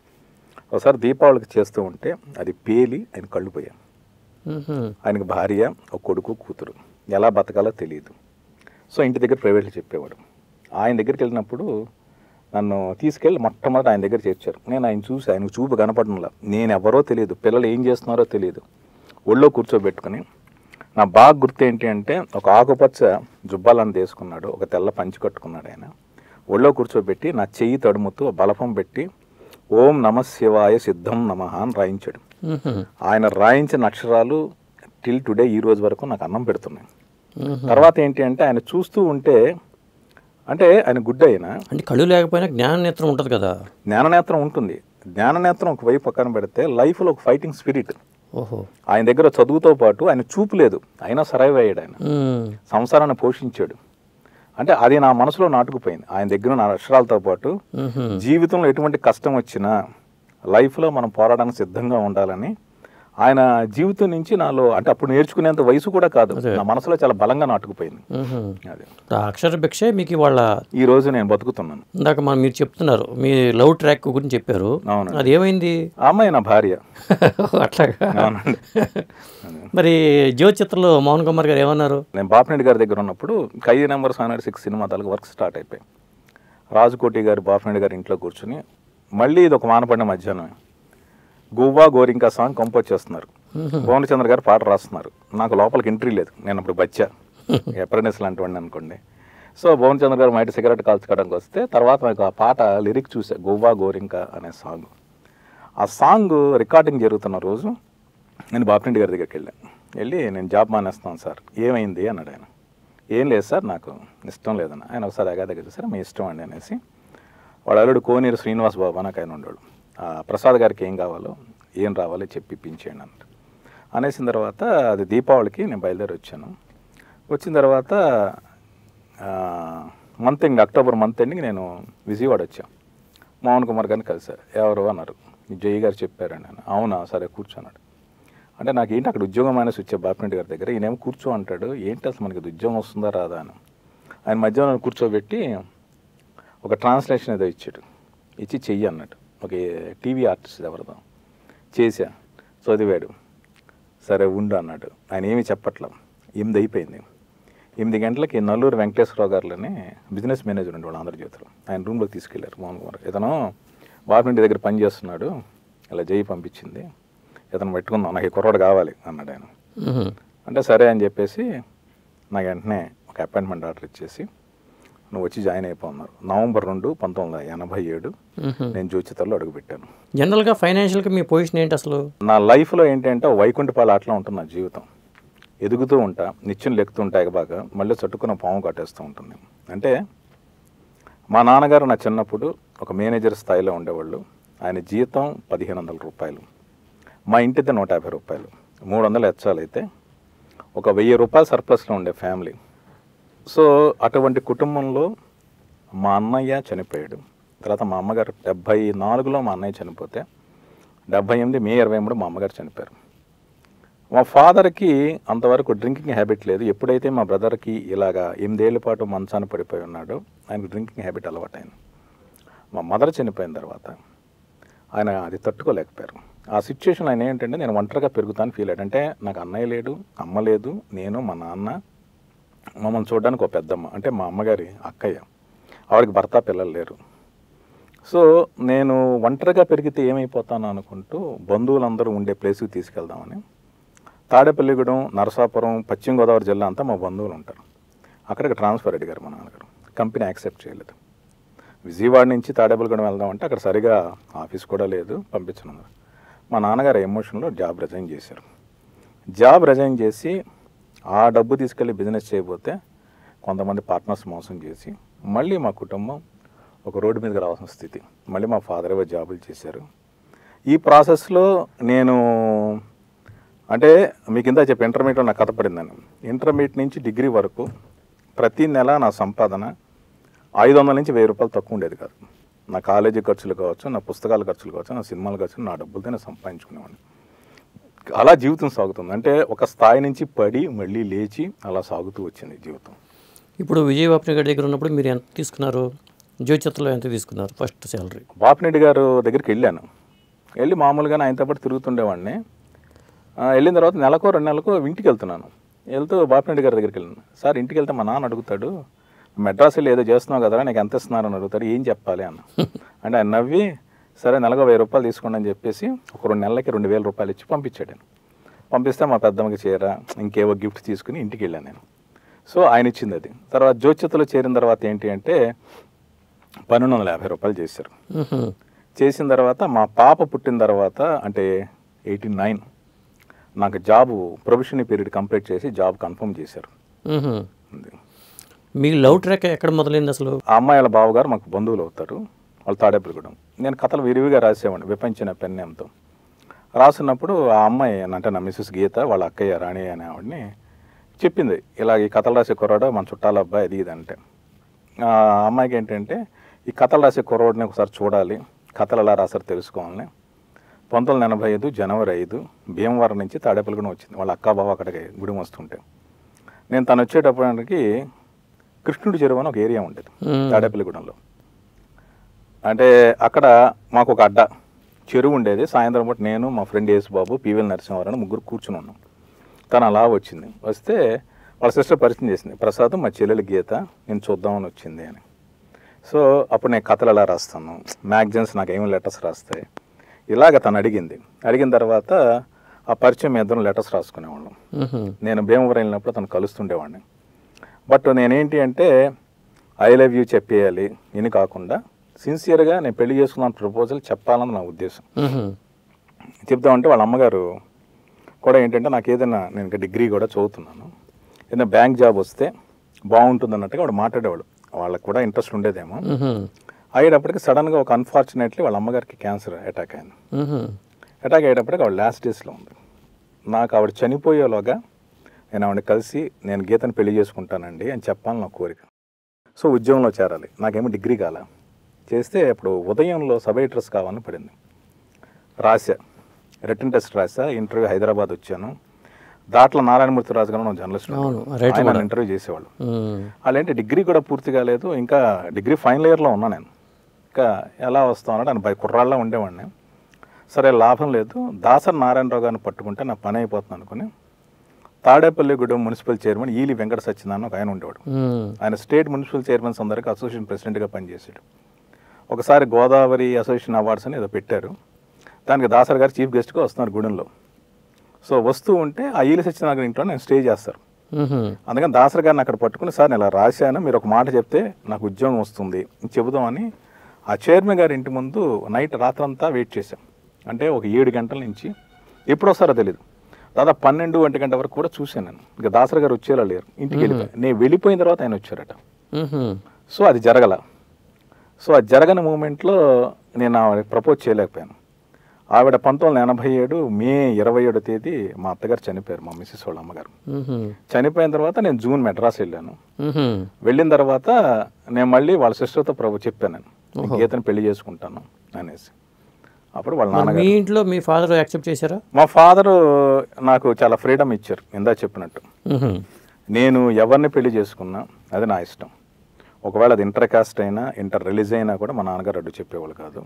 ఒకసారి దీపావళికి చేస్తూ ఉంటే అది పేలి ఆయన కళ్ళు పోయాను. ఆయనకు భార్య, ఒక కొడుకు, కూతురు, ఎలా బతకాలో తెలియదు. సో ఇంటి దగ్గర ప్రైవేట్లో చెప్పేవాడు. ఆయన దగ్గరికి వెళ్ళినప్పుడు నన్ను తీసుకెళ్ళి మొట్టమొదటి ఆయన దగ్గర చేర్చారు. నేను ఆయన చూసి ఆయనకు చూపు కనపడంలా, నేను ఎవరో తెలియదు, పిల్లలు ఏం చేస్తున్నారో తెలియదు, ఒళ్ళో కూర్చోబెట్టుకుని. నా బాగా గుర్తు ఏంటి అంటే ఒక ఆకుపచ్చ జుబ్బాలను తీసుకున్నాడు, ఒక తెల్ల పంచి కట్టుకున్నాడు. ఆయన ఒళ్ళో కూర్చోబెట్టి నా చెయ్యి తడుముతూ బలపం పెట్టి ఓం నమ శివాయ సిద్ధం నమః అని రాయించాడు. ఆయన రాయించిన అక్షరాలు టిల్ టుడే ఈ రోజు వరకు నాకు అన్నం పెడుతున్నాయి. తర్వాత ఏంటి అంటే ఆయన చూస్తూ ఉంటే, అంటే ఆయన గుడ్డ అయినా అంటే కళ్ళు లేకపోయినా జ్ఞాననేత్రం ఉంటుంది కదా, జ్ఞాననేత్రం ఉంటుంది. జ్ఞాననేత్రం ఒకవైపు పక్కన పెడితే లైఫ్లో ఒక ఫైటింగ్ స్పిరిట్. ఓహో. ఆయన దగ్గర చదువుతో పాటు ఆయన చూపు లేదు, అయినా సరైవ్ అయ్యాడు, ఆయన సంసారాన్ని పోషించాడు. అంటే అది నా మనసులో నాటుకుపోయింది. ఆయన దగ్గర నా అక్షరాలతో పాటు జీవితంలో ఎటువంటి కష్టం వచ్చినా లైఫ్లో మనం పోరాడడానికి సిద్ధంగా ఉండాలని ఆయన జీవితం నుంచి నాలో, అంటే అప్పుడు నేర్చుకునేంత వయసు కూడా కాదు, నా మనసులో చాలా బలంగా నాటుకుపోయింది. అదే అక్షర భిక్షే మీకు ఇవాళ ఈ రోజు నేను బతుకుతున్నాను. ఇందాక మనం మీరు చెప్తున్నారు మీ లవ్ ట్రాక్ గురించి చెప్పారు, అవును, అది ఏమైంది? అమ్మాయి నా భార్య. అట్లాగా. అవునండి. మరి జ్యోచిత్రలో మోహన్ కుమార్ గారు ఏమన్నారు? నేను బాపినెడ్డి గారి దగ్గర ఉన్నప్పుడు Khaidi number seven six cinema తాలూకు వర్క్ స్టార్ట్ అయిపోయి రాజకోటి గారు బాపినెడ్డి గారి ఇంట్లో కూర్చుని మళ్ళీ ఇది ఒక వానపడిన మధ్యాహ్నం గోవా గోరింకా సాంగ్ కంపోజ్ చేస్తున్నారు, భువనచంద్ర గారు పాట రాస్తున్నారు. నాకు లోపలికి ఎంట్రీ లేదు, నేను అప్పుడు బచ్చా అప్రెంటిస్ లాంటివండి అనుకోండి. సో భువనచంద్ర గారు బయట సిగరెట్ కాల్చుకోవడానికి వస్తే తర్వాత నాకు ఆ పాట లిరిక్ చూసా, గోవా గోరింకా అనే సాంగ్. ఆ సాంగ్ రికార్డింగ్ జరుగుతున్న రోజు నేను బాపిరెడ్డి గారి దగ్గరికి వెళ్ళాను. వెళ్ళి నేను జాబ్ మానేస్తాను సార్, ఏమైంది అన్నాడు. ఆయన ఏం లేదు సార్ నాకు ఇష్టం లేదన్న. ఆయన ఒకసారి అగా దగ్గర సార్ మీ ఇష్టం అండి అనేసి, వాడు అల్లుడు కోనేరు శ్రీనివాస్ బాబు నాకు ఆయన ఉండేవాడు, ప్రసాద్ గారికి ఏం కావాలో ఏం రావాలో చెప్పి ఇప్పించేయండి అన్నాడు. అనేసిన తర్వాత అది దీపావళికి నేను బయలుదేరి వచ్చాను. వచ్చిన తర్వాత month ending October month ending నేను విజయవాడ వచ్చాను. మోహన్ కుమార్ గారిని కలిశారు. ఎవరు అన్నారు, జయ్ గారు చెప్పారని. నేను అవునా సరే కూర్చున్నాడు. అంటే నాకు ఏంటి అక్కడ ఉద్యోగం అనేసి వచ్చే బాపిరెడ్డి గారి దగ్గర, ఈయనేమో కూర్చో అంటాడు. ఏంటి అసలు మనకి ఉద్యోగం వస్తుందా రాదా అని ఆయన మధ్యాహ్నం కూర్చోబెట్టి ఒక ట్రాన్స్లేషన్ ఏదో ఇచ్చాడు. ఇచ్చి చెయ్యి అన్నాడు. ఒక టీవీ ఆర్టిస్ట్ ఎవరిదో చేశా, చదివాడు. సరే ఉండు అన్నాడు. ఆయన ఏమీ చెప్పట్లా. ఎనిమిది అయిపోయింది. ఎనిమిది గంటలకి నల్లూరు వెంకటేశ్వరరావు గారులోనే బిజినెస్ మేనేజర్ ఉండి వాళ్ళు ఆంధ్రజ్యోతిలో ఆయన రూమ్లోకి తీసుకెళ్లారు మోహన్ కుమార్. ఇతను బాపిరెడ్డి దగ్గర పనిచేస్తున్నాడు, ఇలా జై పంపించింది, ఇతను పెట్టుకుందాం, నాకు ఈ కుర్రాడు కావాలి అన్నాడు ఆయన. అంటే సరే అని చెప్పేసి నాకు వెంటనే ఒక అపాయింట్మెంట్ ఆర్డర్ ఇచ్చేసి నువ్వు వచ్చి జాయిన్ అయిపోన్నారు. నవంబర్ రెండు పంతొమ్మిది వందల ఎనభై ఏడు నేను జోచిత్రలో అడుగుపెట్టాను. జనరల్గా ఫైనాన్షియల్గా మీ పొజిషన్ ఏంటి అసలు? నా లైఫ్లో ఏంటంటే వైకుంఠపాలు అట్లా ఉంటుంది నా జీవితం. ఎదుగుతూ ఉంటా, నిత్యం లెక్కుతుంటాయి బాగా, మళ్ళీ చట్టుకున్న పాము కట్టేస్తూ ఉంటుంది. అంటే మా నాన్నగారు నా చిన్నప్పుడు ఒక మేనేజర్ స్థాయిలో ఉండేవాళ్ళు. ఆయన జీతం పదిహేను వందల రూపాయలు, మా ఇంటిది నూట యాభై రూపాయలు, మూడు వందలు ఎచ్చాలైతే ఒక వెయ్యి రూపాయలు సర్ప్లస్లో ఉండే ఫ్యామిలీ. సో అటువంటి కుటుంబంలో మా అన్నయ్య చనిపోయాడు. తర్వాత మా అమ్మగారు డెబ్భై నాలుగులో మా అన్నయ్య చనిపోతే డెబ్భై ఎనిమిది మే ఇరవై మూడు మా అమ్మగారు చనిపోయారు. మా ఫాదర్కి అంతవరకు డ్రింకింగ్ హ్యాబిట్ లేదు. ఎప్పుడైతే మా బ్రదర్కి ఇలాగా ఎనిమిదేళ్ల పాటు మంచాన పడిపోయి ఉన్నాడో ఆయనకు డ్రింకింగ్ హ్యాబిట్ అలవాటైంది. మా మదర్ చనిపోయిన తర్వాత ఆయన అది తట్టుకోలేకపోయారు. ఆ సిచ్యువేషన్ ఆయన ఏంటంటే నేను ఒంటరిగా పెరుగుతాను ఫీల్ అయ్యాడు. అంటే నాకు అన్నయ్య లేడు, అమ్మ లేదు, నేను మా నాన్న, మమ్మల్ని చూడడానికి ఒక పెద్దమ్మ అంటే మా అమ్మగారి అక్కయ్య, ఆవిడకి భర్త పిల్లలు లేరు. సో నేను ఒంటరిగా పెరిగితే ఏమైపోతాను అనుకుంటూ బంధువులందరూ ఉండే ప్లేస్కి తీసుకెళ్దామని, తాడేపల్లిగూడెం, నరసాపురం, పశ్చిమ గోదావరి జిల్లా అంతా మా బంధువులు ఉంటారు. అక్కడికి ట్రాన్స్ఫర్ అడిగారు మా నాన్నగారు. కంపెనీ యాక్సెప్ట్ చేయలేదు. విజయవాడ నుంచి తాడేపల్లిగూడెం వెళ్దామంటే అక్కడ సరిగా ఆఫీస్ కూడా లేదు, పంపించను. మా నాన్నగారు ఎమోషన్లో జాబ్ రిజైన్ చేశారు. జాబ్ రిజైన్ చేసి ఆ డబ్బు తీసుకెళ్ళి బిజినెస్ చేయబోతే కొంతమంది పార్ట్నర్స్ మోసం చేసి మళ్ళీ మా కుటుంబం ఒక రోడ్డు మీదకి రావాల్సిన స్థితి. మళ్ళీ మా ఫాదర్ ఏవో జాబులు చేశారు. ఈ ప్రాసెస్లో నేను అంటే మీకు ఇందా చెప్పి ఇంటర్మీడియట్లో నాకు కథ పడిందని, ఇంటర్మీడియట్ నుంచి డిగ్రీ వరకు ప్రతి నెల నా సంపాదన ఐదు వందల నుంచి వెయ్యి రూపాయలు తక్కువ ఉండేది కాదు. నా కాలేజీ ఖర్చులు కావచ్చు, నా పుస్తకాల ఖర్చులు కావచ్చు, నా సినిమాల ఖర్చులు, నా డబ్బులతో నేను సంపాదించుకునేవాడిని. అలా జీవితం సాగుతుంది. అంటే ఒక స్థాయి నుంచి పడి మళ్ళీ లేచి అలా సాగుతూ వచ్చింది జీవితం. ఇప్పుడు విజయ్ బాపిరెడ్డి దగ్గర ఉన్నప్పుడు మీరు ఎంత తీసుకున్నారు? జ్యోతిత్రలో ఎంత తీసుకున్నారు ఫస్ట్ శాలరీ? బాపిరెడ్డి గారు దగ్గరికి వెళ్ళాను. వెళ్ళి మామూలుగానే ఆయనతో పాటు తిరుగుతుండేవాడిని. వెళ్ళిన తర్వాత నెలకో రెండు నెలకో ఇంటికి వెళ్తున్నాను. వెళ్తూ బాపిరెడ్డి గారి దగ్గరికి వెళ్ళాను. సార్ ఇంటికి వెళ్తే మా నాన్న అడుగుతాడు, మెడ్రాస్ వెళ్ళి ఏదో చేస్తున్నావు కదరా, నీకు ఎంత ఇస్తున్నారని అడుగుతాడు, ఏం చెప్పాలి అన్న. అంటే ఆయన నవ్వి సరే నెలకు వెయ్యి రూపాయలు తీసుకోండి అని చెప్పేసి ఒక రెండు నెలలకి రెండు వేల రూపాయలు ఇచ్చి పంపించాడు. నేను పంపిస్తే మా పెద్దమ్మకి చేరా ఇంకేవో గిఫ్ట్ తీసుకుని ఇంటికి వెళ్ళాను నేను. సో ఆయన ఇచ్చింది అది. తర్వాత జోచిత్రలో చేరిన తర్వాత ఏంటి అంటే పన్నెండు వందల యాభై రూపాయలు చేశారు. చేసిన తర్వాత మా పాప పుట్టిన తర్వాత అంటే ఎయిటీ నైన్ నాకు జాబ్ ప్రొవిషనరీ పీరియడ్ కంప్లీట్ చేసి జాబ్ కన్ఫర్మ్ చేశారు. మీ లవ్ ట్రాక్ ఎక్కడ మొదలైంది అసలు? ఆ అమ్మాయిల బావగారు మాకు బంధువులు అవుతారు, వాళ్ళు తాడేపల్లిగూడెం. నేను కథలు విరివిగా రాసేవాడిని విపంచిన పెన్నేంతో. రాసినప్పుడు ఆ అమ్మాయి అంటే నా మిసెస్ గీత వాళ్ళ అక్కయ్య రాణి అనే ఆవిడని చెప్పింది, ఇలా ఈ కథలు రాసే కుర్రాడు మన చుట్టాల అబ్బాయి అది ఇది అంటే. ఆ అమ్మాయికి ఏంటంటే ఈ కథలు రాసే కుర్రాడిని ఒకసారి చూడాలి, కథలు ఎలా రాసారు తెలుసుకోవాలని. పంతొమ్మిది వందల ఎనభై ఐదు జనవరి ఐదు భీమవరం నుంచి తాడేపల్లిగూడెం వచ్చింది. వాళ్ళ అక్క బావ అక్కడికి గుడి వస్తుంటే నేను తను వచ్చేటప్పటికి కృష్ణుడి చెరువు అని ఒక ఏరియా ఉండేది తాడేపల్లిగూడెంలో. అంటే అక్కడ మాకు ఒక అడ్డ చెరువు ఉండేది. సాయంత్రం పూట నేను మా ఫ్రెండ్ యేసుబాబు, పీవీఎల్ నరసింహారావు ముగ్గురు కూర్చుని ఉన్నాం. తను అలా వచ్చింది. వస్తే వాళ్ళ సిస్టర్ పరిచయం చేసింది, ప్రసాద్ మా చెల్లెలు గీత నేను చూద్దామని వచ్చింది అని. సో అప్పుడు నేను కథలు ఎలా రాస్తాను, మ్యాగజైన్స్ నాకు ఏమి లెటర్స్ రాస్తాయి ఇలాగ తను అడిగింది. అడిగిన తర్వాత ఆ పరిచయం ఇద్దరం లెటర్స్ రాసుకునేవాళ్ళం. నేను భీమవరం వెళ్ళినప్పుడు తను కలుస్తుండేవాడిని. బట్ నేనేంటి అంటే ఐ లవ్ యూ చెప్పేయాలి ఇని కాకుండా సిన్సియర్గా నేను పెళ్లి చేసుకున్న ప్రపోజల్ చెప్పాలని నా ఉద్దేశం. చెప్తామంటే వాళ్ళ అమ్మగారు కూడా ఏంటంటే నాకు ఏదైనా నేను ఇంకా డిగ్రీ కూడా చదువుతున్నాను, ఏదైనా బ్యాంక్ జాబ్ వస్తే బాగుంటుంది అన్నట్టుగా వాడు మాట్లాడేవాడు. వాళ్ళకు కూడా ఇంట్రెస్ట్ ఉండేదేమో. అయ్యేటప్పటికి సడన్గా ఒక అన్ఫార్చునేట్లీ వాళ్ళ అమ్మగారికి క్యాన్సర్ అటాక్ అయింది. అటాక్ అయ్యేటప్పటికి ఆవిడ లాస్ట్ డేస్లో ఉంది. నాకు ఆవిడ చనిపోయేలోగా నేను ఆవిడని కలిసి నేను గీతను పెళ్లి చేసుకుంటానండి అని చెప్పాలని నా కోరిక. సో ఉద్యోగంలో చేరాలి, నాకేమో డిగ్రీ కాల చేస్తే అప్పుడు ఉదయంలో సబ్ ఎడిటర్స్ కావాలని పడింది. రాశా, రిటన్ టెస్ట్ రాశా, ఇంటర్వ్యూ హైదరాబాద్ వచ్చాను. దాంట్లో నారాయణమూర్తి రాజు గారు జర్నలిస్ట్, ఆయన ఇంటర్వ్యూ చేసేవాళ్ళు. అలాంటి డిగ్రీ కూడా పూర్తి కాలేదు, ఇంకా డిగ్రీ ఫైనల్ ఇయర్లో ఉన్నా నేను. ఇంకా ఎలా వస్తాం అన్నట్టు ఆయన బై కుర్రాళ్ళ ఉండేవాడిని. సరే లాభం లేదు, దాసరి నారాయణరావు గారిని పట్టుకుంటే నా పని అయిపోతుంది అనుకుని తాడేపల్లిగూడెం మున్సిపల్ చైర్మన్ ఈలి వెంకట సత్యనారాయణ ఒక ఆయన ఉండేవాడు. ఆయన స్టేట్ మున్సిపల్ చైర్మన్స్ అందరికీ అసోసియేషన్ ప్రెసిడెంట్గా పనిచేశాడు. ఒకసారి గోదావరి అసోసియేషన్ అవార్డ్స్ అని ఏదో పెట్టారు, దానికి దాసరి గారు చీఫ్ గెస్ట్గా వస్తున్నారు గూడెంలో. సో వస్తూ ఉంటే ఆ ఈలి సత్యనారాయణ ఇంట్లో నేను స్టే చేస్తారు. అందుకని దాసరి గారిని అక్కడ పట్టుకుని, సార్ నేను ఇలా రాశాను, మీరు ఒక మాట చెప్తే నాకు ఉద్యోగం వస్తుంది చెబుదామని ఆ చైర్మన్ గారి ఇంటి ముందు నైట్ రాత్రంతా వెయిట్ చేశాం. అంటే ఒక ఏడు గంటల నుంచి ఎప్పుడోసారో తెలియదు, దాదాపు పన్నెండు ఒంటి గంట వరకు కూడా చూశాను నేను. ఇంకా దాసరి గారు వచ్చేలా లేరు, ఇంటికి వెళ్ళిపోయాను నేను. వెళ్ళిపోయిన తర్వాత ఆయన వచ్చారట. సో అది జరగల. సో అది జరగని మూమెంట్లో నేను ఆవిడ ప్రపోజ్ చేయలేకపోయాను. ఆవిడ పంతొమ్మిది వందల ఎనభై ఏడు మే ఇరవై ఏడో తేదీ మా అత్తగారు చనిపోయారు, మా మిస్సెస్ వాళ్ళ అమ్మగారు. చనిపోయిన తర్వాత నేను జూన్ మెడ్రాస్ వెళ్ళాను. వెళ్ళిన తర్వాత నేను మళ్ళీ వాళ్ళ సిస్టర్తో ప్రభు చెప్పాను, నేను గీతను పెళ్లి చేసుకుంటాను అనేసి. అప్పుడు వాళ్ళ నాన్నగారు ఇంట్లో మీ ఫాదర్ యాక్సెప్ట్ చేశారా? మా ఫాదరు నాకు చాలా ఫ్రీడమ్ ఇచ్చారు. ఇందా చెప్పినట్టు నేను ఎవరిని పెళ్లి చేసుకున్నా అది నా ఇష్టం. ఒకవేళ అది ఇంటర్ కాస్ట్ అయినా ఇంటర్ రిలీజ్ అయినా కూడా మా నాన్నగారు అడ్డు చెప్పేవాళ్ళు కాదు.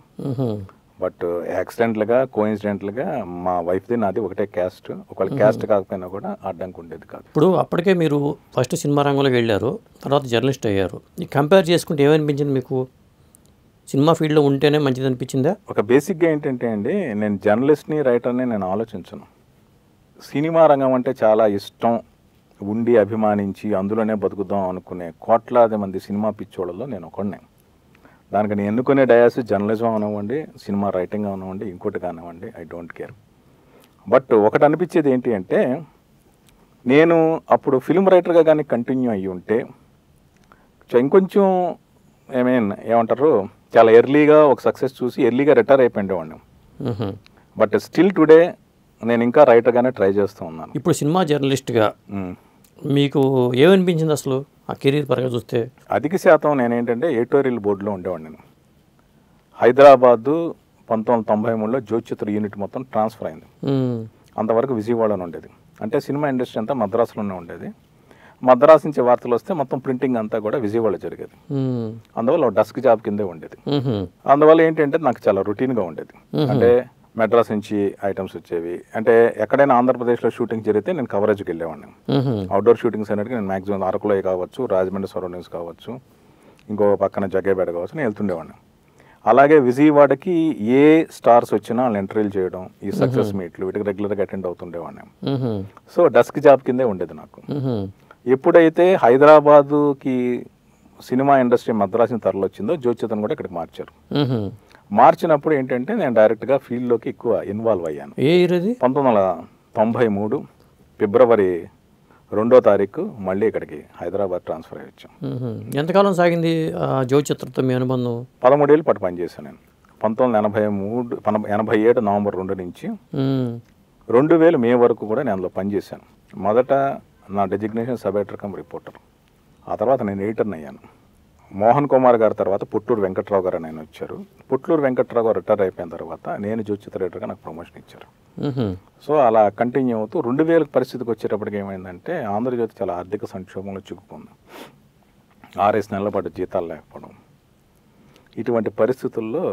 బట్ యాక్సిడెంట్లుగా కోఇన్సిడెంట్లుగా మా వైఫ్ది నాది ఒకటే క్యాస్ట్, ఒకవేళ క్యాస్ట్ కాకపోయినా కూడా అడ్డంకి ఉండేది కాదు. ఇప్పుడు అప్పటికే మీరు ఫస్ట్ సినిమా రంగంలోకి వెళ్ళారు, తర్వాత జర్నలిస్ట్ అయ్యారు. కంపేర్ చేసుకుంటే ఏమనిపించింది మీకు? సినిమా ఫీల్డ్లో ఉంటేనే మంచిది అనిపించిందా? ఒక బేసిక్గా ఏంటంటే అండి, నేను జర్నలిస్ట్ని రైటర్ని నేను ఆలోచించను. సినిమా రంగం అంటే చాలా ఇష్టం ఉండి అభిమానించి అందులోనే బతుకుదాం అనుకునే కోట్లాది మంది సినిమా పిచ్చోళ్ళలో నేను ఒకడినే. దానికి నేను ఎన్నుకునే డయాసిస్ జర్నలిజం అవనివ్వండి, సినిమా రైటింగ్ అవనివ్వండి, ఇంకోటి కానివ్వండి, ఐ డోంట్ కేర్. బట్ ఒకటి అనిపించేది ఏంటి అంటే, నేను అప్పుడు ఫిల్మ్ రైటర్గా కానీ కంటిన్యూ అయ్యి ఉంటే ఇంకొంచెం ఏమేన్ ఏమంటారు చాలా ఎర్లీగా ఒక సక్సెస్ చూసి ఎర్లీగా రిటైర్ అయిపోయిండేవాడిని. బట్ స్టిల్ టుడే నేను ఇంకా రైటర్గానే ట్రై చేస్తూ ఉన్నాను. ఇప్పుడు సినిమా జర్నలిస్ట్గా మీకు ఏమనిపించింది అసలు ఆ కెరీర్ పరంగా చూస్తే? అధిక శాతం నేనేంటంటే ఎడిటోరియల్ బోర్డులో ఉండేవాడిని నేను. హైదరాబాదు పంతొమ్మిది వందల తొంభై మూడులో జోచిత్ర యూనిట్ మొత్తం ట్రాన్స్ఫర్ అయింది. అంతవరకు విజయవాడలో ఉండేది. అంటే సినిమా ఇండస్ట్రీ అంతా మద్రాసులోనే ఉండేది. మద్రాసు నుంచి వార్తలు వస్తే మొత్తం ప్రింటింగ్ అంతా కూడా విజయవాడలో జరిగేది. అందువల్ల డస్క్ జాబ్ కిందే ఉండేది. అందువల్ల ఏంటంటే నాకు చాలా రొటీన్గా ఉండేది. అంటే మెడ్రాస్ నుంచి ఐటమ్స్ వచ్చేవి. అంటే ఎక్కడైనా ఆంధ్రప్రదేశ్లో షూటింగ్ జరిగితే నేను కవరేజ్కి వెళ్ళేవాడిని. అవుట్డోర్ షూటింగ్స్ అనేటికి నేను మ్యాక్సిమం అరకులో కావచ్చు, రాజమండ్రి సరౌండింగ్స్ కావచ్చు, ఇంకో పక్కన జగ్గేపేట కావచ్చు, నేను వెళ్తుండేవాడిని. అలాగే విజయవాడకి ఏ స్టార్స్ వచ్చినా వాళ్ళు ఇంటర్వ్యూలు చేయడం, ఈ సక్సెస్ మీట్లు వీటికి రెగ్యులర్గా అటెండ్ అవుతుండేవాడిని. సో డస్క్ జాబ్ కిందే ఉండేది నాకు. ఎప్పుడైతే హైదరాబాదుకి సినిమా ఇండస్ట్రీ మద్రాసుని తరలొచ్చిందో జ్యోతితను కూడా ఇక్కడికి మార్చారు. మార్చినప్పుడు ఏంటంటే నేను డైరెక్ట్గా ఫీల్డ్లోకి ఎక్కువ ఇన్వాల్వ్ అయ్యాను. ఏ ఇయర్ అది? పంతొమ్మిది వందల తొంభై మూడు ఫిబ్రవరి రెండో తారీఖు మళ్ళీ ఇక్కడికి హైదరాబాద్ ట్రాన్స్ఫర్ అయ్యి వచ్చాం. ఎంతకాలం సాగింది జ్యోచిత్రతో మీ అనుబంధం? పదమూడేళ్ళు పాటు పనిచేశాను నేను. పంతొమ్మిది వందల ఎనభై మూడు ఎనభై ఏడు నవంబర్ రెండు నుంచి రెండు వేలు మే వరకు కూడా నేను అందులో పనిచేశాను. మొదట నా designation sub editor cum reporter. ఆ తర్వాత నేను ఎడిటర్ని అయ్యాను. మోహన్ కుమార్ గారి తర్వాత పుట్టూరు వెంకట్రావు గారు ఆయన వచ్చారు. పుట్టూరు వెంకట్రావు గారు రిటైర్ అయిపోయిన తర్వాత నేను జోచిత్ర ఎడిటర్గా నాకు ప్రమోషన్ ఇచ్చారు. సో అలా కంటిన్యూ అవుతూ రెండు వేల పరిస్థితికి వచ్చేటప్పటికి ఏమైందంటే ఆంధ్రజ్యోతి చాలా ఆర్థిక సంక్షోభంలో చిక్కుకుంది. ఆరేసి నెలల పాటు జీతాలు లేకపోవడం, ఇటువంటి పరిస్థితుల్లో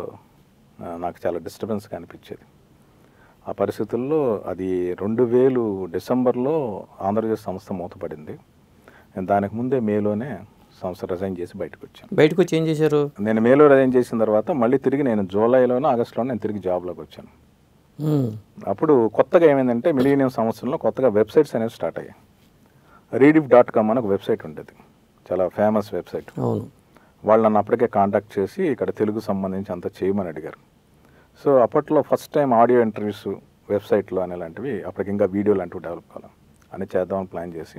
నాకు చాలా డిస్టర్బెన్స్గా అనిపించేది. ఆ పరిస్థితుల్లో అది రెండు వేలు డిసెంబర్లో ఆంధ్రజ్యోతి సంస్థ మూతపడింది. నేను దానికి ముందే మేలోనే సంస్థ రిజైన్ చేసి బయటకు వచ్చాను. బయటకు వచ్చి ఏం చేశారు? నేను మేలో రిజైన్ చేసిన తర్వాత మళ్ళీ తిరిగి నేను జూలైలోనూ ఆగస్టులోనే నేను తిరిగి జాబ్లోకి వచ్చాను. అప్పుడు కొత్తగా ఏమైందంటే మిలీనియం సంవత్సరంలో కొత్తగా వెబ్సైట్స్ అనేవి స్టార్ట్ అయ్యాయి. రీడిఫ్ డాట్ కామ్ అని ఒక వెబ్సైట్ ఉండేది, చాలా ఫేమస్ వెబ్సైట్. వాళ్ళు నన్ను అప్పటికే కాంటాక్ట్ చేసి ఇక్కడ తెలుగు సంబంధించి అంతా చేయమని అడిగారు. సో అప్పట్లో ఫస్ట్ టైం ఆడియో ఇంటర్వ్యూస్ వెబ్సైట్లో అనేలాంటివి అప్పటికి ఇంకా వీడియోలు అంటూ డెవలప్ కావాలి అని చేద్దామని ప్లాన్ చేసి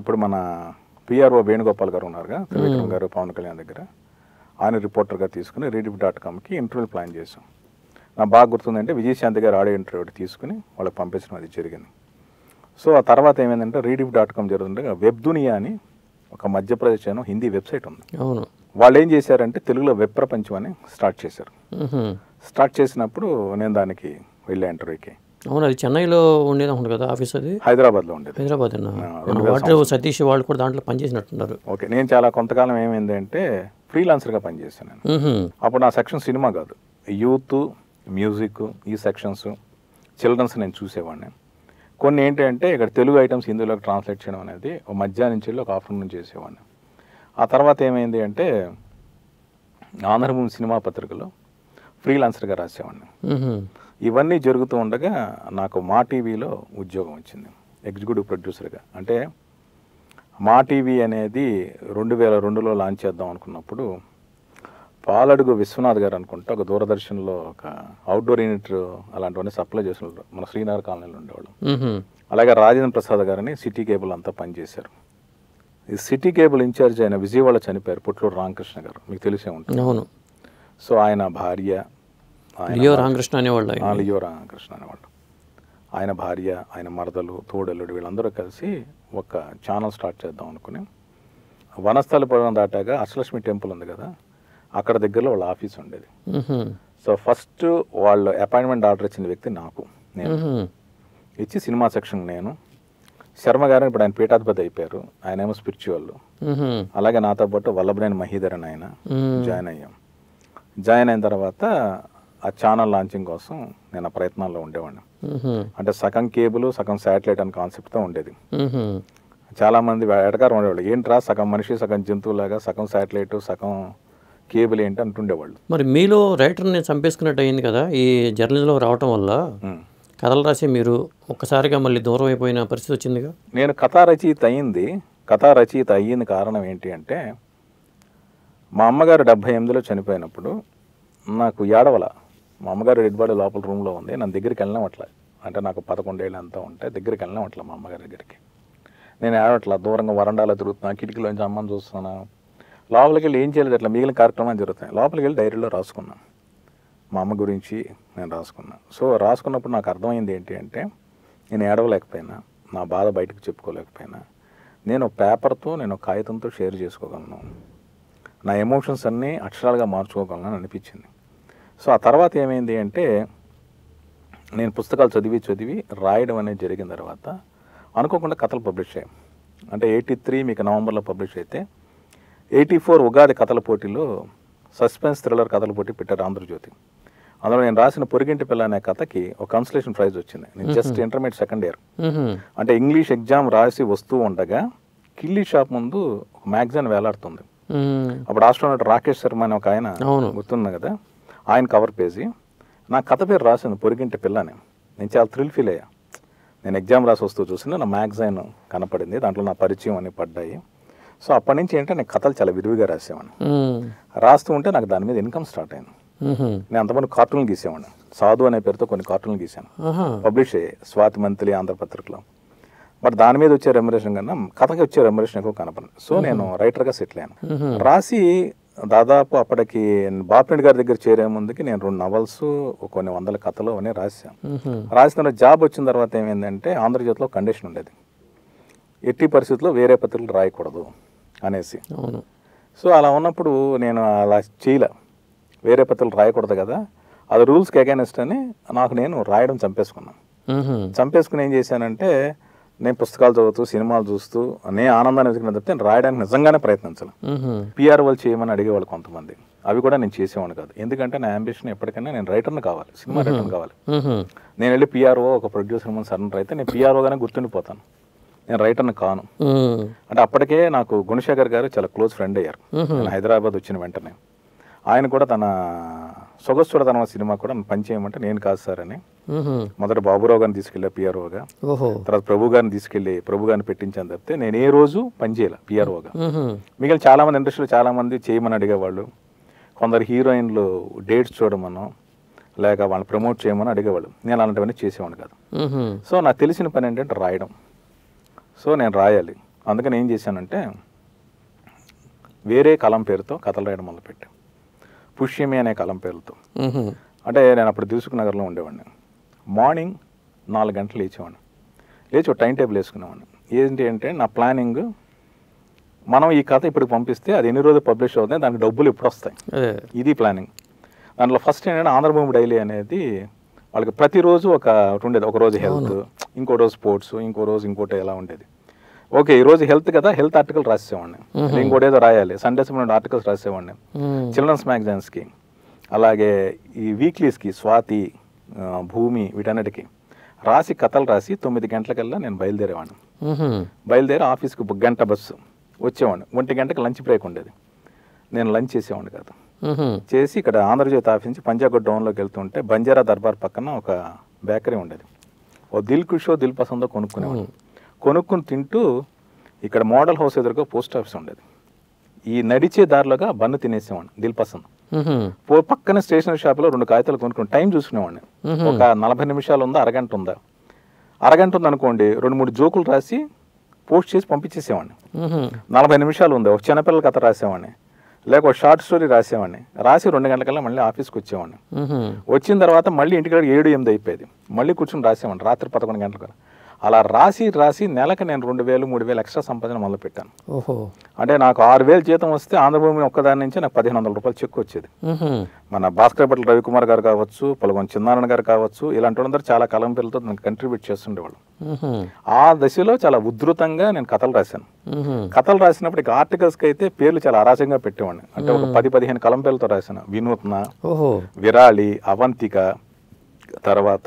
ఇప్పుడు మన పిఆర్ఓ వేణుగోపాల్ గారు ఉన్నారుగా త్రివిక్రమ్ గారు పవన్ కళ్యాణ్ దగ్గర ఆయన రిపోర్టర్గా తీసుకుని రీడిఫ్ డాట్ కామ్కి ఇంటర్వ్యూలు ప్లాన్ చేసాం. నాకు బాగా గుర్తుందంటే విజయశాంతి గారు ఆడియో ఇంటర్వ్యూ ఒకటి తీసుకుని వాళ్ళకి పంపించడం అది జరిగింది. సో ఆ తర్వాత ఏమైందంటే రీడిఫ్ డాట్ కామ్ జరుగుతుంటే వెబ్ దునియా అని ఒక మధ్యప్రదేశ్ అనే హిందీ వెబ్సైట్ ఉంది. అవును, వాళ్ళు ఏం చేశారంటే తెలుగులో వెబ్ ప్రపంచం అని స్టార్ట్ చేశారు. స్టార్ట్ చేసినప్పుడు నేను దానికి వెళ్ళా ఇంటర్వ్యూకి. అవును, అది చెన్నైలో ఉండేది ఉంటుంది కదా ఆఫీస్, అది హైదరాబాద్లో ఉండేది. హైదరాబాద్ వాటర్ సతీష్ వాళ్ళు కూడా దాంట్లో పనిచేసినట్టున్నారు. ఓకే, నేను చాలా కొంతకాలం ఏమైందంటే ఫ్రీలాన్సర్గా పనిచేశాను నేను. అప్పుడు నా సెక్షన్ సినిమా కాదు, యూత్, మ్యూజిక్, ఈ సెక్షన్స్, చిల్డ్రన్స్ నేను చూసేవాడిని. కొన్ని ఏంటంటే ఇక్కడ తెలుగు ఐటమ్స్ హిందీలోకి ట్రాన్స్లేట్ చేయడం అనేది మధ్యాహ్నం నుంచి వెళ్ళి ఒక ఆఫ్టర్నూన్ చేసేవాడిని. ఆ తర్వాత ఏమైంది అంటే ఆంధ్రభూమి సినిమా పత్రికలో ఫ్రీలాన్సర్గా రాసేవాడిని. ఇవన్నీ జరుగుతూ ఉండగా నాకు మా టీవీలో ఉద్యోగం వచ్చింది ఎగ్జిక్యూటివ్ ప్రొడ్యూసర్గా. అంటే మా టీవీ అనేది రెండు వేల రెండులో లాంచ్ చేద్దాం అనుకున్నప్పుడు పాలడుగు విశ్వనాథ్ గారు అనుకుంటే ఒక దూరదర్శన్లో ఒక అవుట్డోర్ యూనిట్ అలాంటివన్నీ సప్లై చేస్తున్నారు మన శ్రీనగర్ కాలనీలో ఉండేవాళ్ళు. అలాగే రాజేంద్ర ప్రసాద్ గారిని సిటీ కేబుల్ అంతా పనిచేశారు. ఈ సిటీ కేబుల్ ఇన్ఛార్జ్ ఆయన విజయవాడ చనిపోయారు, పుట్లూరు రామకృష్ణ గారు, మీకు తెలిసే ఉంటుంది. అవును. సో ఆయన భార్య లియో రామకృష్ణ అనేవాళ్ళు లియో రామకృష్ణ అనేవాళ్ళు ఆయన భార్య, ఆయన మరదలు, తోడల్లుడు, వీళ్ళందరూ కలిసి ఒక ఛానల్ స్టార్ట్ చేద్దాం అనుకుని వనస్థలిపురం దాటాగా అష్టలక్ష్మి టెంపుల్ ఉంది కదా, అక్కడ దగ్గరలో వాళ్ళ ఆఫీస్ ఉండేది. సో ఫస్ట్ వాళ్ళు అపాయింట్మెంట్ ఆర్డర్ ఇచ్చిన వ్యక్తి నాకు, నేను ఇచ్చి సినిమా సెక్షన్ నేను శర్మ గారిని, ఇప్పుడు ఆయన పీఠాధిపతి అయిపోయారు, ఆయన ఏమో స్పిరిచువల్. అలాగే నాతో పాటు వల్లభనేని మహీధరన్ ఆయన జాయిన్ అయ్యాం. జాయిన్ అయిన తర్వాత ఆ ఛానల్ లాంచింగ్ కోసం నేను ఆ ప్రయత్నాల్లో ఉండేవాడిని. అంటే సగం కేబుల్ సగం శాటిలైట్ అనే కాన్సెప్ట్తో ఉండేది. చాలామంది ఎడగారు ఉండేవాళ్ళు, ఏంట్రా సగం మనిషి సగం జంతువులాగా, సగం శాటిలైట్ సగం కేబుల్ ఏంటి అంటుండేవాళ్ళు. మరి మీలో రైటర్ని చంపేసుకున్నట్టు అయింది కదా ఈ జర్నలిజంలో రావటం వల్ల, కథలు రాసి మీరు ఒక్కసారిగా మళ్ళీ దూరం అయిపోయిన పరిస్థితి వచ్చిందిగా. నేను కథా రచయిత అయ్యింది కథా రచయిత అయ్యింది కారణం ఏంటి అంటే మా అమ్మగారు డెబ్బై ఎనిమిదిలో చనిపోయినప్పుడు నాకు ఏడవల, మా అమ్మగారు డెడ్బాడీ లోపల రూమ్లో ఉంది, నా దగ్గరికి వెళ్ళడం అట్లా, అంటే నాకు పదకొండేళ్ళు అంతా ఉంటే దగ్గరికి వెళ్ళడం అట్లా మా అమ్మగారి దగ్గరికి. నేను ఏడవట్లా, దూరంగా వరండాలో తిరుగుతున్నా, కిటికీలోంచి అమ్మని చూస్తున్నా, లోపలికి వెళ్ళి ఏం చేయలేదు, అట్లా మిగిలిన కార్యక్రమాలు జరుగుతాయి. లోపలికి వెళ్ళి డైరీలో రాసుకున్నాను, మా అమ్మ గురించి నేను రాసుకున్నాను. సో రాసుకున్నప్పుడు నాకు అర్థమైంది ఏంటి అంటే నేను ఏడవలేకపోయినా, నా బాధ బయటకు చెప్పుకోలేకపోయినా, నేను పేపర్తో, నేను కాగితంతో షేర్ చేసుకోగలను, నా ఎమోషన్స్ అన్నీ అక్షరాలుగా మార్చుకోగలను అనిపించింది. సో ఆ తర్వాత ఏమైంది అంటే నేను పుస్తకాలు చదివి చదివి రాయడం అనేది జరిగిన తర్వాత అనుకోకుండా కథలు పబ్లిష్ అయ్యాయి. అంటే ఎయిటీ త్రీ మీకు నవంబర్లో పబ్లిష్ అయితే ఎయిటీ ఫోర్ ఉగాది కథల పోటీలో సస్పెన్స్ థ్రిల్లర్ కథల పోటీ పెట్టారు ఆంధ్రజ్యోతి. అందులో నేను రాసిన పొరిగింటి పిల్ల అనే కథకి ఒక కన్సలేషన్ ప్రైజ్ వచ్చింది. నేను జస్ట్ ఇంటర్మీడియట్ సెకండ్ ఇయర్, అంటే ఇంగ్లీష్ ఎగ్జామ్ రాసి వస్తూ ఉండగా కిల్లీ షాప్ ముందు ఒక మ్యాగజైన్ వేలాడుతుంది. అప్పుడు ఆస్ట్రోనాట్ రాకేష్ శర్మ అని ఒక ఆయన గుర్తున్నా కదా, ఆయన కవర్ పేజీ నా కథ పేరు రాసింది పొరిగింటి పిల్లని. నేను చాలా థ్రిల్ ఫీల్ అయ్యా. నేను ఎగ్జామ్ రాసి వస్తూ చూసిన నా మ్యాగజైన్ కనపడింది, దాంట్లో నా పరిచయం అని పడ్డాయి. సో అప్పటి నుంచి ఏంటంటే నేను కథలు చాలా విరివిగా రాసేవాడిని. రాస్తూ ఉంటే నాకు దాని మీద ఇన్కమ్ స్టార్ట్ అయింది. నేను అంతమంది కార్టూన్లు గీసేవాడిని, సాధు అనే పేరుతో కొన్ని కార్టూన్లు గీసాను, పబ్లిష్ అయ్యాయి స్వాతి మంత్లీ ఆంధ్రపత్రికలో. బట్ దాని మీద వచ్చే రెమ్యునరేషన్ కన్నా కథకి వచ్చే రెమ్యునరేషన్ ఎక్కువ కనపడింది. సో నేను రైటర్గా సెటిల్ అయ్యాను. రాసి దాదాపు అప్పటికి బాపిరెడ్డి గారి దగ్గర చేరే ముందుకి నేను రెండు నవల్స్, కొన్ని వందల కథలు అని రాసాను. రాసిన జాబ్ వచ్చిన తర్వాత ఏమైందంటే ఆంధ్రజ్యోతిలో కండిషన్ ఉండేది, ఎట్టి పరిస్థితుల్లో వేరే పత్రికలు రాయకూడదు అనేసి. సో అలా ఉన్నప్పుడు నేను అలా చేయలే, వేరే పత్రికలు రాయకూడదు కదా, అది రూల్స్కి అగైనెస్ట్ అని నాకు నేను రాయడం చంపేసుకున్నాను. చంపేసుకుని ఏం చేశానంటే నేను పుస్తకాలు చదువుతూ సినిమాలు చూస్తూ నేను ఆనందాన్ని వెతుకున్నా తప్పితే నేను రాయడానికి నిజంగానే ప్రయత్నించాను. పిఆర్ వాళ్ళు చేయమని అడిగేవాళ్ళు కొంతమంది, అవి కూడా నేను చేసేవాడిని కాదు. ఎందుకంటే నా అంబిషన్ ఎప్పటికైనా నేను రైటర్ని కావాలి, సినిమా రైటర్ని కావాలి. నేను వెళ్ళి పిఆర్ఓ ఒక ప్రొడ్యూసర్ ముందు సరెండర్ అయితే నేను పిఆర్ఓగానే గుర్తుండిపోతాను, నేను రైటర్ని కాను. అంటే అప్పటికే నాకు గుణశేఖర్ గారు చాలా క్లోజ్ ఫ్రెండ్ అయ్యారు. నేను హైదరాబాద్ వచ్చిన వెంటనే ఆయన కూడా తన సొగసుడ తన సినిమా కూడా పనిచేయమంటే నేను కాదు సార్ అని, మొదట బాబురావు గారిని తీసుకెళ్ళా పిఆర్ఓగా, తర్వాత ప్రభు గారిని తీసుకెళ్లి ప్రభు గారిని పెట్టించాను తప్పితే నేను ఏ రోజు పనిచేయాలి పిఆర్ఓగా. మిగిలిన చాలా మంది ఇండస్ట్రీలో చాలా మంది చేయమని అడిగేవాళ్ళు, కొందరు హీరోయిన్లు డేట్స్ చూడమనో లేక వాళ్ళని ప్రమోట్ చేయమని అడిగేవాళ్ళు. నేను అలాంటివన్నీ చేసేవాడిని కాదు. సో నాకు తెలిసిన పని ఏంటంటే రాయడం. సో నేను రాయాలి, అందుకని ఏం చేశానంటే వేరే కలం పేరుతో కథలు రాయడం మొదలుపెట్టాను. పుష్యమి అనే కలం పేరుతో. అంటే నేను అప్పుడు దిల్సుఖ్నగర్లో ఉండేవాడిని. మార్నింగ్ నాలుగు గంటలు లేచేవాడిని, లేచి ఒక టైం టేబుల్ వేసుకునేవాడిని. ఏంటి అంటే నా ప్లానింగ్, మనం ఈ కథ ఇప్పుడు పంపిస్తే అది ఎన్ని రోజులు పబ్లిష్ అవుతుంది, దానికి డబ్బులు ఎప్పుడు వస్తాయి, ఇది ప్లానింగ్. దాంట్లో ఫస్ట్ ఏంటంటే ఆంధ్రభూమి డైలీ అనేది వాళ్ళకి ప్రతిరోజు ఒక ఉండేది. ఒకరోజు హెల్త్, ఇంకో రోజు స్పోర్ట్స్, ఇంకో రోజు ఇంకోటి ఎలా ఉండేది. ఓకే, ఈరోజు హెల్త్ కదా, హెల్త్ ఆర్టికల్ రాసేవాడిని. ఇంకోటి ఏదో రాయాలి, సండేస్ ఆర్టికల్స్ రాసేవాడిని చిల్డ్రన్స్ మ్యాగజైన్స్కి. అలాగే ఈ వీక్లీస్కి, స్వాతి, భూమి, వీటన్నిటికీ రాసి కథలు రాసి తొమ్మిది గంటలకల్లా నేను బయలుదేరేవాడిని. బయలుదేరి ఆఫీస్కి ఒక గంట బస్సు వచ్చేవాడిని. ఒంటి గంటకి లంచ్ బ్రేక్ ఉండేది, నేను లంచ్ చేసేవాడిని కాదు. చేసి ఇక్కడ ఆంధ్రజ్యోతి ఆఫీస్ నుంచి పంజాబ్ డౌన్లోకి వెళ్తుంటే బంజారా దర్బార్ పక్కన ఒక బేకరీ ఉండేది. ఓ దిల్ కుషో దిల్ పసందో కొనుక్కునేవాడిని. కొనుక్కుని తింటూ ఇక్కడ మోడల్ హౌస్ ఎదురుగా పోస్ట్ ఆఫీస్ ఉండేది. ఈ నడిచే దారిలోగా బన్ను తినేసేవాడిని దిల్ పసంద్. పక్కన స్టేషనరీ షాప్లో రెండు కాగితాలు కొనుక్కుని టైం చూసుకునేవాడిని. ఒక నలభై నిమిషాలు ఉందా, అరగంట ఉందా. అరగంట ఉందనుకోండి, రెండు మూడు జోకులు రాసి పోస్ట్ చేసి పంపించేసేవాడిని. నలభై నిమిషాలు ఉందా, ఒక చిన్నపిల్లల కథ రాసేవాడిని, లేక ఒక షార్ట్ స్టోరీ రాసేవాడిని. రాసి రెండు గంటలకల్లా మళ్ళీ ఆఫీస్కి వచ్చేవాడిని. వచ్చిన తర్వాత మళ్ళీ ఇంటికి ఏడు ఎనిమిది అయిపోయేది, మళ్ళీ కూర్చొని రాసేవాడిని రాత్రి పదకొండు గంటలకల్లా. అలా రాసి రాసి నెలకు నేను రెండు వేలు మూడు వేలు ఎక్స్ట్రా సంపాదన మొదలుపెట్టాను. ఓహో, అంటే నాకు ఆరు వేలు జీతం వస్తే ఆంధ్రభూమి ఒక్కదాని నుంచి నాకు పదిహేను వందల రూపాయలు చెక్ వచ్చేది. మన భాస్కర్ భట్ల రవికుమార్ గారు కావచ్చు, పలువురు చిన్నారాయణ గారు కావచ్చు, ఇలాంటి వాళ్ళందరూ చాలా కలం పేర్లతో నాకు కంట్రిబ్యూట్ చేస్తుండేవాళ్ళు. ఆ దశలో చాలా ఉధృతంగా నేను కథలు రాశాను. కథలు రాసినప్పటికి ఆర్టికల్స్కి అయితే పేర్లు చాలా అరాచకంగా పెట్టేవాడిని. అంటే ఒక పది పదిహేను కలం పేర్లతో రాశాను. వినూత్న, విరాళి, అవంతిక, తర్వాత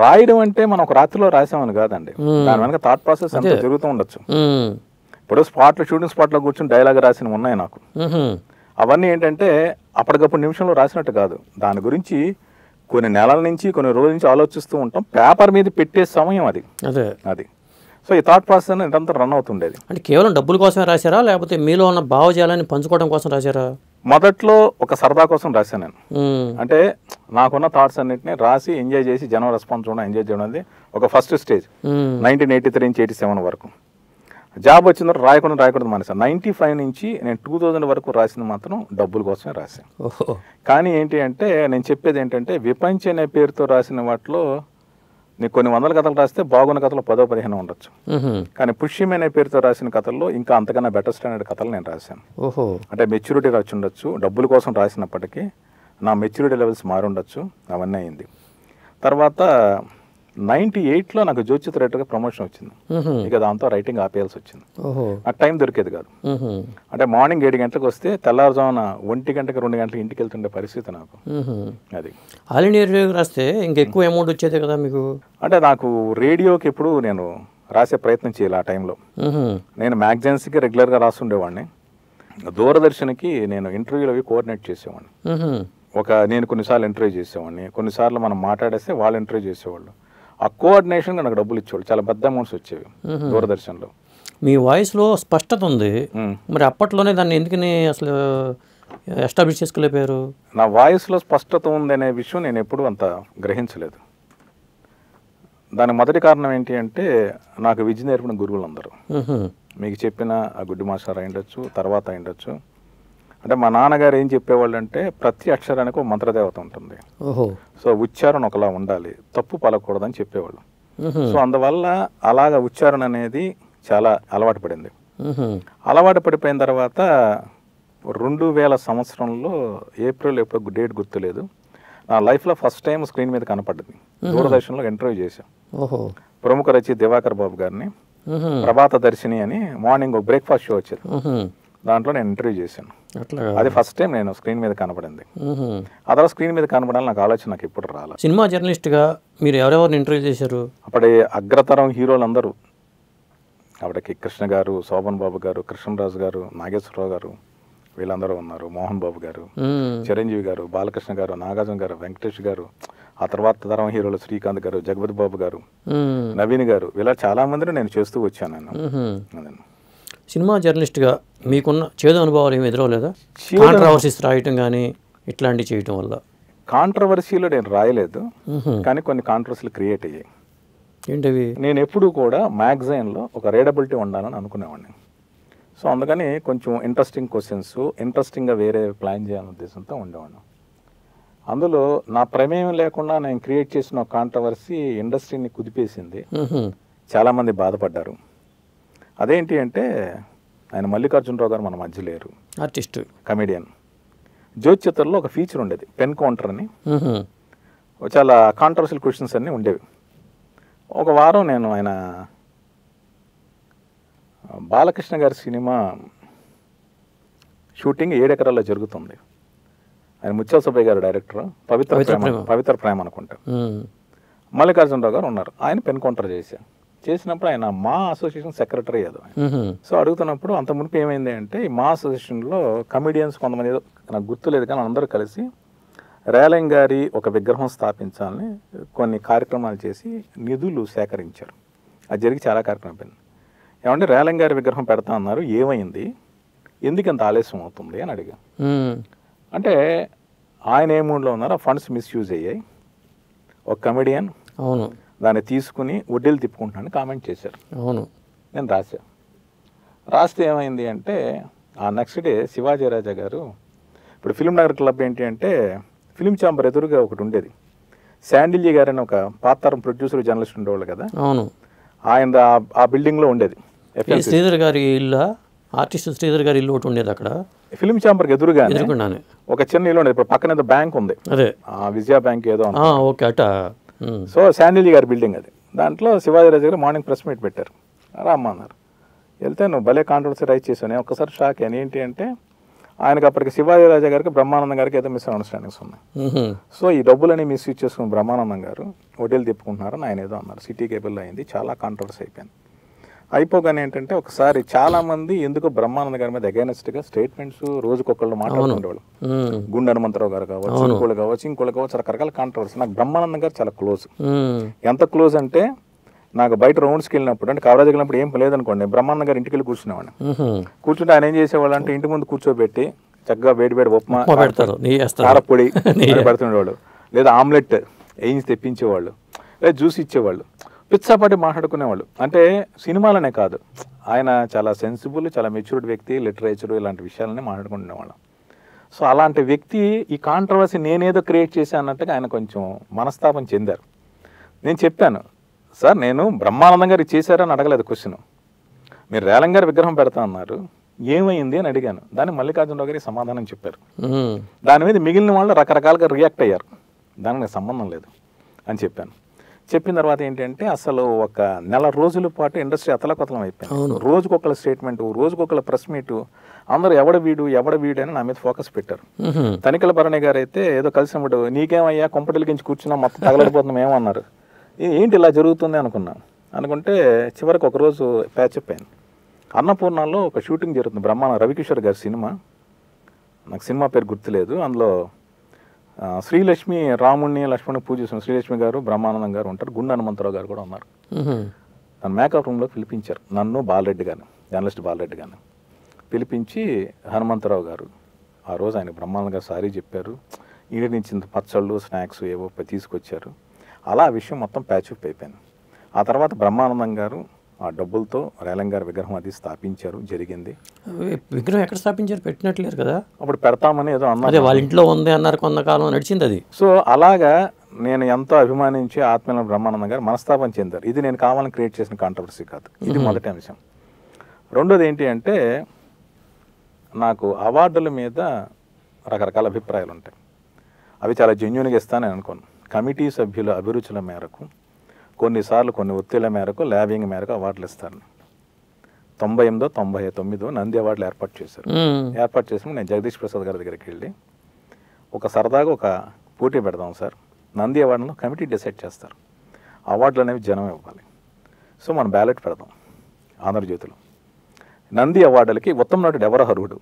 రాయడం అంటే మనం ఒక రాత్రిలో రాసామని కాదండి, దాని వెనక థాట్ ప్రాసెస్ అంతా జరుగుతూ ఉండొచ్చు. ఇప్పుడు స్పాట్లో, షూటింగ్ స్పాట్లో కూర్చొని డైలాగ్ రాసినవి ఉన్నాయి నాకు. అవన్నీ ఏంటంటే అప్పటికప్పుడు నిమిషంలో రాసినట్టు కాదు, దాని గురించి కొన్ని నెలల నుంచి కొన్ని రోజుల నుంచి ఆలోచిస్తూ ఉంటాం. పేపర్ మీద పెట్టే సమయం అది అది సో ఈ థాట్ ప్రాసెస్ అనేది ఇదంతా రన్ అవుతుండేది. అంటే కేవలం డబ్బుల కోసమే రాశారా, లేకపోతే మీలో ఉన్న భావజాలాన్ని పంచుకోవడం కోసం రాశారా? మొదట్లో ఒక సరదా కోసం రాశాను నేను. అంటే నాకున్న థాట్స్ అన్నింటినీ రాసి ఎంజాయ్ చేసి జనం రెస్పాన్స్ చూడడం, ఎంజాయ్ చేయడం అనేది ఒక first stage. Nineteen eighty three నుంచి ఎయిటీ సెవెన్ వరకు జాబ్ వచ్చిన తర్వాత రాయకుండా రాయకూడదు మానేసాను. నైన్టీ ఫైవ్ నుంచి నేను టూ థౌజండ్ వరకు రాసింది మాత్రం డబ్బుల కోసమే రాశాను. కానీ ఏంటి అంటే నేను చెప్పేది ఏంటంటే విపంచ్ అనే పేరుతో రాసిన వాటిలో నీకు కొన్ని వందల కథలు రాస్తే బాగున్న కథలు పదో పదిహేను ఉండొచ్చు. కానీ పుష్యమైన పేరుతో రాసిన కథల్లో ఇంకా అంతకన్నా బెటర్ స్టాండర్డ్ కథలు నేను రాశాను. అంటే మెచ్యూరిటీ వచ్చి ఉండొచ్చు, డబ్బుల కోసం రాసినప్పటికీ నా మెచ్యూరిటీ లెవెల్స్ మారుండొచ్చు, అవన్నీ అయింది. తర్వాత నైన్టీ ఎయిట్లో నాకు జోచిత్ర రైటర్గా ప్రమోషన్ వచ్చింది. ఇక దాంతో రైటింగ్ ఆపేయాల్సి వచ్చింది. నాకు టైం దొరికేది కాదు. అంటే మార్నింగ్ ఏడు గంటలకు వస్తే తెల్లారుజామున ఒంటి గంటకి రెండు గంటలకు ఇంటికి వెళ్తుండే పరిస్థితి నాకు. అది ఆల్ ఇండియా రేడియోకి రాస్తే ఇంకా ఎక్కువ అమౌంట్ వచ్చేదే కదా మీకు? అంటే నాకు రేడియోకి ఎప్పుడు నేను రాసే ప్రయత్నం చేయాలి. ఆ టైంలో నేను మ్యాగజైన్స్కి రెగ్యులర్గా రాస్తుండేవాడిని. దూరదర్శన్కి నేను ఇంటర్వ్యూలు అవి కోఆర్డినేట్ చేసేవాడిని. ఒక నేను కొన్నిసార్లు ఇంటర్వ్యూ చేసేవాడిని, కొన్నిసార్లు మనం మాట్లాడేస్తే వాళ్ళు ఇంటర్వ్యూ చేసేవాళ్ళు. ఆ కోఆర్డినేషన్ నాకు డబ్బులు ఇచ్చేవాళ్ళు, చాలా పెద్ద అమౌంట్స్ వచ్చేవి దూరదర్శన్లో. మీ వాయిస్లో స్పష్టత ఉంది, మరి అప్పట్లోనే దాన్ని ఎందుకని అసలు ఎస్టాబ్లిష్ చేసుకోలేకపోయారు? నా వాయిస్లో స్పష్టత ఉందనే విషయం నేను ఎప్పుడూ అంత గ్రహించలేదు. దానికి మొదటి కారణం ఏంటి అంటే నాకు విద్య నేర్పిన గురువులు అందరూ మీకు చెప్పిన ఆ గుడ్డి మాస్టర్ అయిండొచ్చు, తర్వాత అయిండొచ్చు. అంటే మా నాన్నగారు ఏం చెప్పేవాళ్ళు అంటే ప్రతి అక్షరానికి ఒక మంత్రదేవత ఉంటుంది. సో ఉచ్చారణ ఒకలా ఉండాలి, తప్పు పలకూడదని చెప్పేవాళ్ళు. సో అందువల్ల అలాగ ఉచ్చారణ అనేది చాలా అలవాటు పడింది. అలవాటు పడిపోయిన తర్వాత రెండు వేల సంవత్సరంలో ఏప్రిల్ ఎప్పుడు డేట్ గుర్తులేదు, నా లైఫ్లో ఫస్ట్ టైం స్క్రీన్ మీద కనపడ్డది. దూరదర్శన్లో ఇంటర్వ్యూ చేశాం ప్రముఖ రచయిత దివాకర్ బాబు గారిని. ప్రభాత దర్శిని అని మార్నింగ్ బ్రేక్ఫాస్ట్ షో వచ్చేది. దాంట్లో నేను ఇంటర్వ్యూ చేశాను. అది ఫస్ట్ టైం నేను స్క్రీన్ మీద కనపడింది. ఆ తర్వాత స్క్రీన్ మీద కనపడాలని నాకు ఆలోచన నాకు ఎప్పుడు రాలేదు. సినిమా జర్నలిస్ట్గా మీరు ఎవరెవరిని ఇంటర్వ్యూ చేశారు? అప్పటి అగ్రతరం హీరోలు అందరూ, అప్పటికి కృష్ణ గారు, శోభన్ బాబు గారు, కృష్ణం రాజు గారు, నాగేశ్వరరావు గారు, వీళ్ళందరూ ఉన్నారు. మోహన్ బాబు గారు, చిరంజీవి గారు, బాలకృష్ణ గారు, నాగార్జున గారు, వెంకటేష్ గారు, ఆ తర్వాత తరం హీరోలు శ్రీకాంత్ గారు, జగపతి బాబు గారు, నవీన్ గారు, ఇలా చాలా మందిని నేను చేస్తూ వచ్చాను. నేను సినిమా జర్నలిస్ట్గా మీకున్న చేదు అనుభవాలు ఏమి ఎదురవలేదా? కాంట్రవర్సీస్ రాయటం కానీ ఇట్లాంటివి చేయటం వల్ల? కాంట్రవర్సీలో నేను రాయలేదు, కానీ కొన్ని కాంట్రవర్సీలు క్రియేట్ అయ్యాయి. ఏంటవి? నేను ఎప్పుడూ కూడా మ్యాగజైన్లో ఒక రీడబిలిటీ ఉండాలని అనుకునేవాడిని. సో అందుకని కొంచెం ఇంట్రెస్టింగ్ క్వశ్చన్స్, ఇంట్రెస్టింగ్గా వేరే ప్లాన్ చేయాలనే ఉద్దేశంతో ఉండేవాడిని. అందులో నా ప్రమేయం లేకుండా నేను క్రియేట్ చేసిన కాంట్రవర్సీ ఇండస్ట్రీని కుదిపేసింది. చాలామంది బాధపడ్డారు. అదేంటి అంటే, ఆయన మల్లికార్జునరావు గారు మన మధ్య లేరు, ఆర్టిస్ట్, కమెడియన్. జోచిత్రలో ఒక ఫీచర్ ఉండేది, పెన్ కౌంటర్ అని. చాలా కాంట్రవర్షియల్ క్వశ్చన్స్ అన్నీ ఉండేవి. ఒక వారం నేను ఆయన బాలకృష్ణ గారి సినిమా షూటింగ్ ఏడెకరాల్లో జరుగుతుంది. ఆయన ముత్యాల సుబ్బయ్య గారు డైరెక్టర్, పవిత్ర పవిత్ర ప్రేమ అనుకుంటా. మల్లికార్జునరావు గారు ఉన్నారు. ఆయన పెన్ కౌంటర్ చేశారు. చేసినప్పుడు ఆయన మా అసోసియేషన్ సెక్రటరీ ఏదో. సో అడుగుతున్నప్పుడు అంత మునిపి ఏమైంది అంటే, మా అసోసియేషన్లో కమెడియన్స్ కొంతమంది, ఏదో నాకు గుర్తులేదు కానీ, అందరూ కలిసి రేలంగ్ గారి ఒక విగ్రహం స్థాపించాలని కొన్ని కార్యక్రమాలు చేసి నిధులు సేకరించారు. అది జరిగి చాలా కార్యక్రమం అయిపోయింది. ఏమంటే రేలంగ్ గారి విగ్రహం పెడతా అన్నారు, ఏమైంది, ఎందుకు అంత ఆలస్యం అవుతుంది అని అడిగా. అంటే ఆయన ఏ మూడ్లో ఉన్నారో, ఫండ్స్ మిస్యూజ్ అయ్యాయి, ఒక కమెడియన్ అవును దాన్ని తీసుకుని వడ్డీలు తిప్పుకుంటున్నాను కామెంట్ చేశారు. అవును నేను రాశా. రాస్తే ఏమైంది అంటే, ఆ నెక్స్ట్ డే శివాజీ రాజా గారు, ఇప్పుడు ఫిల్మ్ నగర్ క్లబ్ ఏంటి అంటే ఫిలిం ఛాంబర్ ఎదురుగా ఒకటి ఉండేది. శాండిల్జీ గారని ఒక పాతరం ప్రొడ్యూసర్, జర్నలిస్ట్ ఉండేవాళ్ళు కదా. అవును ఆయన ఆ బిల్డింగ్లో ఉండేది. శ్రీధర్ గారి ఇల్లు, ఆర్టిస్ట్ శ్రీధర్ గారి ఇల్లు ఒకటి ఉండేది అక్కడ. ఫిలిం ఛాంబర్కి ఎదురుగా ఒక చిన్న ఇల్లు ఉండేది. ఇప్పుడు పక్కన ఏదో బ్యాంక్ ఉంది, అదే విజయ బ్యాంక్ ఏదో. ఓకే అట. సో శాండిల్జీ గారి బిల్డింగ్ అది. దాంట్లో శివాజీ రాజు గారు మార్నింగ్ ప్రెస్ మీట్ పెట్టారు, రామ్మన్నారు. వెళ్తే నువ్వు భలే కాంట్రవర్సీ రైజ్ చేసావు. నేను ఒక్కసారి షాక్ అయ్యాను. ఏంటి అంటే, ఆయనకు అప్పటికి శివాజీ రాజా గారికి బ్రహ్మానందం గారికి ఏదో మిస్ అండర్స్టాండింగ్స్ ఉన్నాయి. సో ఈ డబ్బులని మిస్యూజ్ చేసుకుని బ్రహ్మానందం గారు వడ్డీలు తిప్పుకుంటున్నారని ఆయన ఏదో అన్నారు. సిటీ కేబుల్లో అయింది, చాలా కాంట్రవర్సీ అయిపోయింది. అయిపోగానే ఏంటంటే, ఒకసారి చాలామంది ఎందుకు బ్రహ్మానంద గారి మీద అగైనెస్ట్గా స్టేట్మెంట్స్ రోజుకొకళ్ళు మాట్లాడుకునేవాళ్ళు. గుండె హనుమంతరావు గారు కావచ్చు, ఇంకోళ్ళు కావచ్చు, ఇంకోళ్ళు కావచ్చు, రకరకాల కాంట్రవర్సీ. నాకు బ్రహ్మానందం గారు చాలా క్లోజ్. ఎంత క్లోజ్ అంటే, నాకు బయట రౌండ్స్కి వెళ్ళినప్పుడు, అంటే కవరేజ్కి వెళ్ళినప్పుడు ఏం లేదనుకోండి, బ్రహ్మానంద గారు ఇంటికి వెళ్ళి కూర్చునేవాడిని. కూర్చుంటే ఆయన ఏం చేసేవాళ్ళు అంటే, ఇంటి ముందు కూర్చోబెట్టి చక్కగా వేడి వేడి ఉప్మా పెడతారు, కారపొడి పెడుతుండేవాళ్ళు, లేదా ఆమ్లెట్ వేయించి తెప్పించేవాళ్ళు, లేదా జ్యూస్ ఇచ్చేవాళ్ళు, పిచ్చాపాటి మాట్లాడుకునేవాళ్ళు. అంటే సినిమాలనే కాదు, ఆయన చాలా సెన్సిబుల్, చాలా మెచ్యూర్డ్ వ్యక్తి, లిటరేచర్ ఇలాంటి విషయాలనే మాట్లాడుకుంటునేవాళ్ళం. సో అలాంటి వ్యక్తి ఈ కాంట్రవర్సీ నేనేదో క్రియేట్ చేశాను అన్నట్టుగా ఆయన కొంచెం మనస్తాపం చెందారు. నేను చెప్పాను, సార్ నేను బ్రహ్మానందం గారు చేశారని అడగలేదు క్వశ్చన్, మీరు రేలంగ్ గారి విగ్రహం పెడతా అన్నారు, ఏమైంది అని అడిగాను. దాన్ని మల్లికార్జునరావు గారి సమాధానం చెప్పారు. దాని మీద మిగిలిన వాళ్ళు రకరకాలుగా రియాక్ట్ అయ్యారు. దానికి నాకు సంబంధం లేదు అని చెప్పాను. చెప్పిన తర్వాత ఏంటంటే, అసలు ఒక నెల రోజుల పాటు ఇండస్ట్రీ అతలకొతలం అయిపోయింది. రోజుకొకళ్ళ స్టేట్మెంట్, రోజుకొకళ్ళ ప్రెస్ మీటు, అందరూ ఎవడ వీడు ఎవడ వీడు అని నా మీద ఫోకస్ పెట్టారు. తనికల భరణి గారు అయితే ఏదో కలిసినప్పుడు, నీకేమయ్యా కొంపటిలికించి కూర్చున్నా మొత్తం తగలడిపోతున్నాం ఏమన్నారు. ఏంటి ఇలా జరుగుతుంది అనుకున్నాను. అనుకుంటే చివరికి ఒకరోజు ప్యాచప్ అయింది. అన్నపూర్ణలో ఒక షూటింగ్ జరుగుతుంది, బ్రహ్మానంద రవికిషోర్ గారి సినిమా. నాకు సినిమా పేరు గుర్తులేదు. అందులో శ్రీలక్ష్మి, రాముణ్ణి లక్ష్మణ్ పూజిస్తాం. శ్రీలక్ష్మి గారు, బ్రహ్మానందం గారు ఉంటారు, గుండె హనుమంతరావు గారు కూడా ఉన్నారు. నన్ను మేకప్ రూమ్లో పిలిపించారు, నన్ను బాలరెడ్డి గారు, జర్నలిస్ట్ బాలరెడ్డి గారు పిలిపించి, హనుమంతరావు గారు ఆ రోజు ఆయన బ్రహ్మానందం గారు సారీ చెప్పారు, ఇంటి నుంచి పచ్చళ్ళు స్నాక్స్ ఏవో తీసుకొచ్చారు. అలా ఆ విషయం మొత్తం ప్యాచప్ అయిపోయింది. ఆ తర్వాత బ్రహ్మానందం గారు ఆ డబ్బులతో రేలంగ్ గారి విగ్రహం అది స్థాపించారు. జరిగింది. విగ్రహం ఎక్కడ స్థాపించారు? పెట్టినట్లేరు కదా అప్పుడు, పెడతామని ఏదో అన్నారు, వాళ్ళ ఇంట్లో ఉంది అన్నారు. కొంతకాలం నడిచింది అది. సో అలాగా నేను ఎంతో అభిమానించి ఆత్మీయులైన బ్రహ్మానందం గారు మనస్తాపం చెందారు. ఇది నేను కావాలని క్రియేట్ చేసిన కాంట్రవర్సీ కాదు. ఇది మొదటి అంశం. రెండోది ఏంటి అంటే, నాకు అవార్డుల మీద రకరకాల అభిప్రాయాలు ఉంటాయి. అవి చాలా జెన్యున్గా ఇస్తానని అనుకోను. కమిటీ సభ్యుల అభిరుచుల మేరకు, కొన్నిసార్లు కొన్ని ఒత్తిళ్ల మేరకు, ల్యాబింగ్ మేరకు అవార్డులు ఇస్తారు. తొంభై ఎనిమిదో తొంభై తొమ్మిదో నంది అవార్డులు ఏర్పాటు చేశారు. ఏర్పాటు చేసినప్పుడు నేను జగదీష్ ప్రసాద్ గారి దగ్గరికి వెళ్ళి ఒక సరదాగా ఒక పోటీ పెడదాం సార్, నంది అవార్డులను కమిటీ డిసైడ్ చేస్తారు, అవార్డులు అనేవి జనం ఇవ్వాలి, సో మనం బ్యాలెట్ పెడదాం ఆంధ్రజ్యోతిలో నంది అవార్డులకి ఉత్తమ నటుడు ఎవరో అర్హుడు,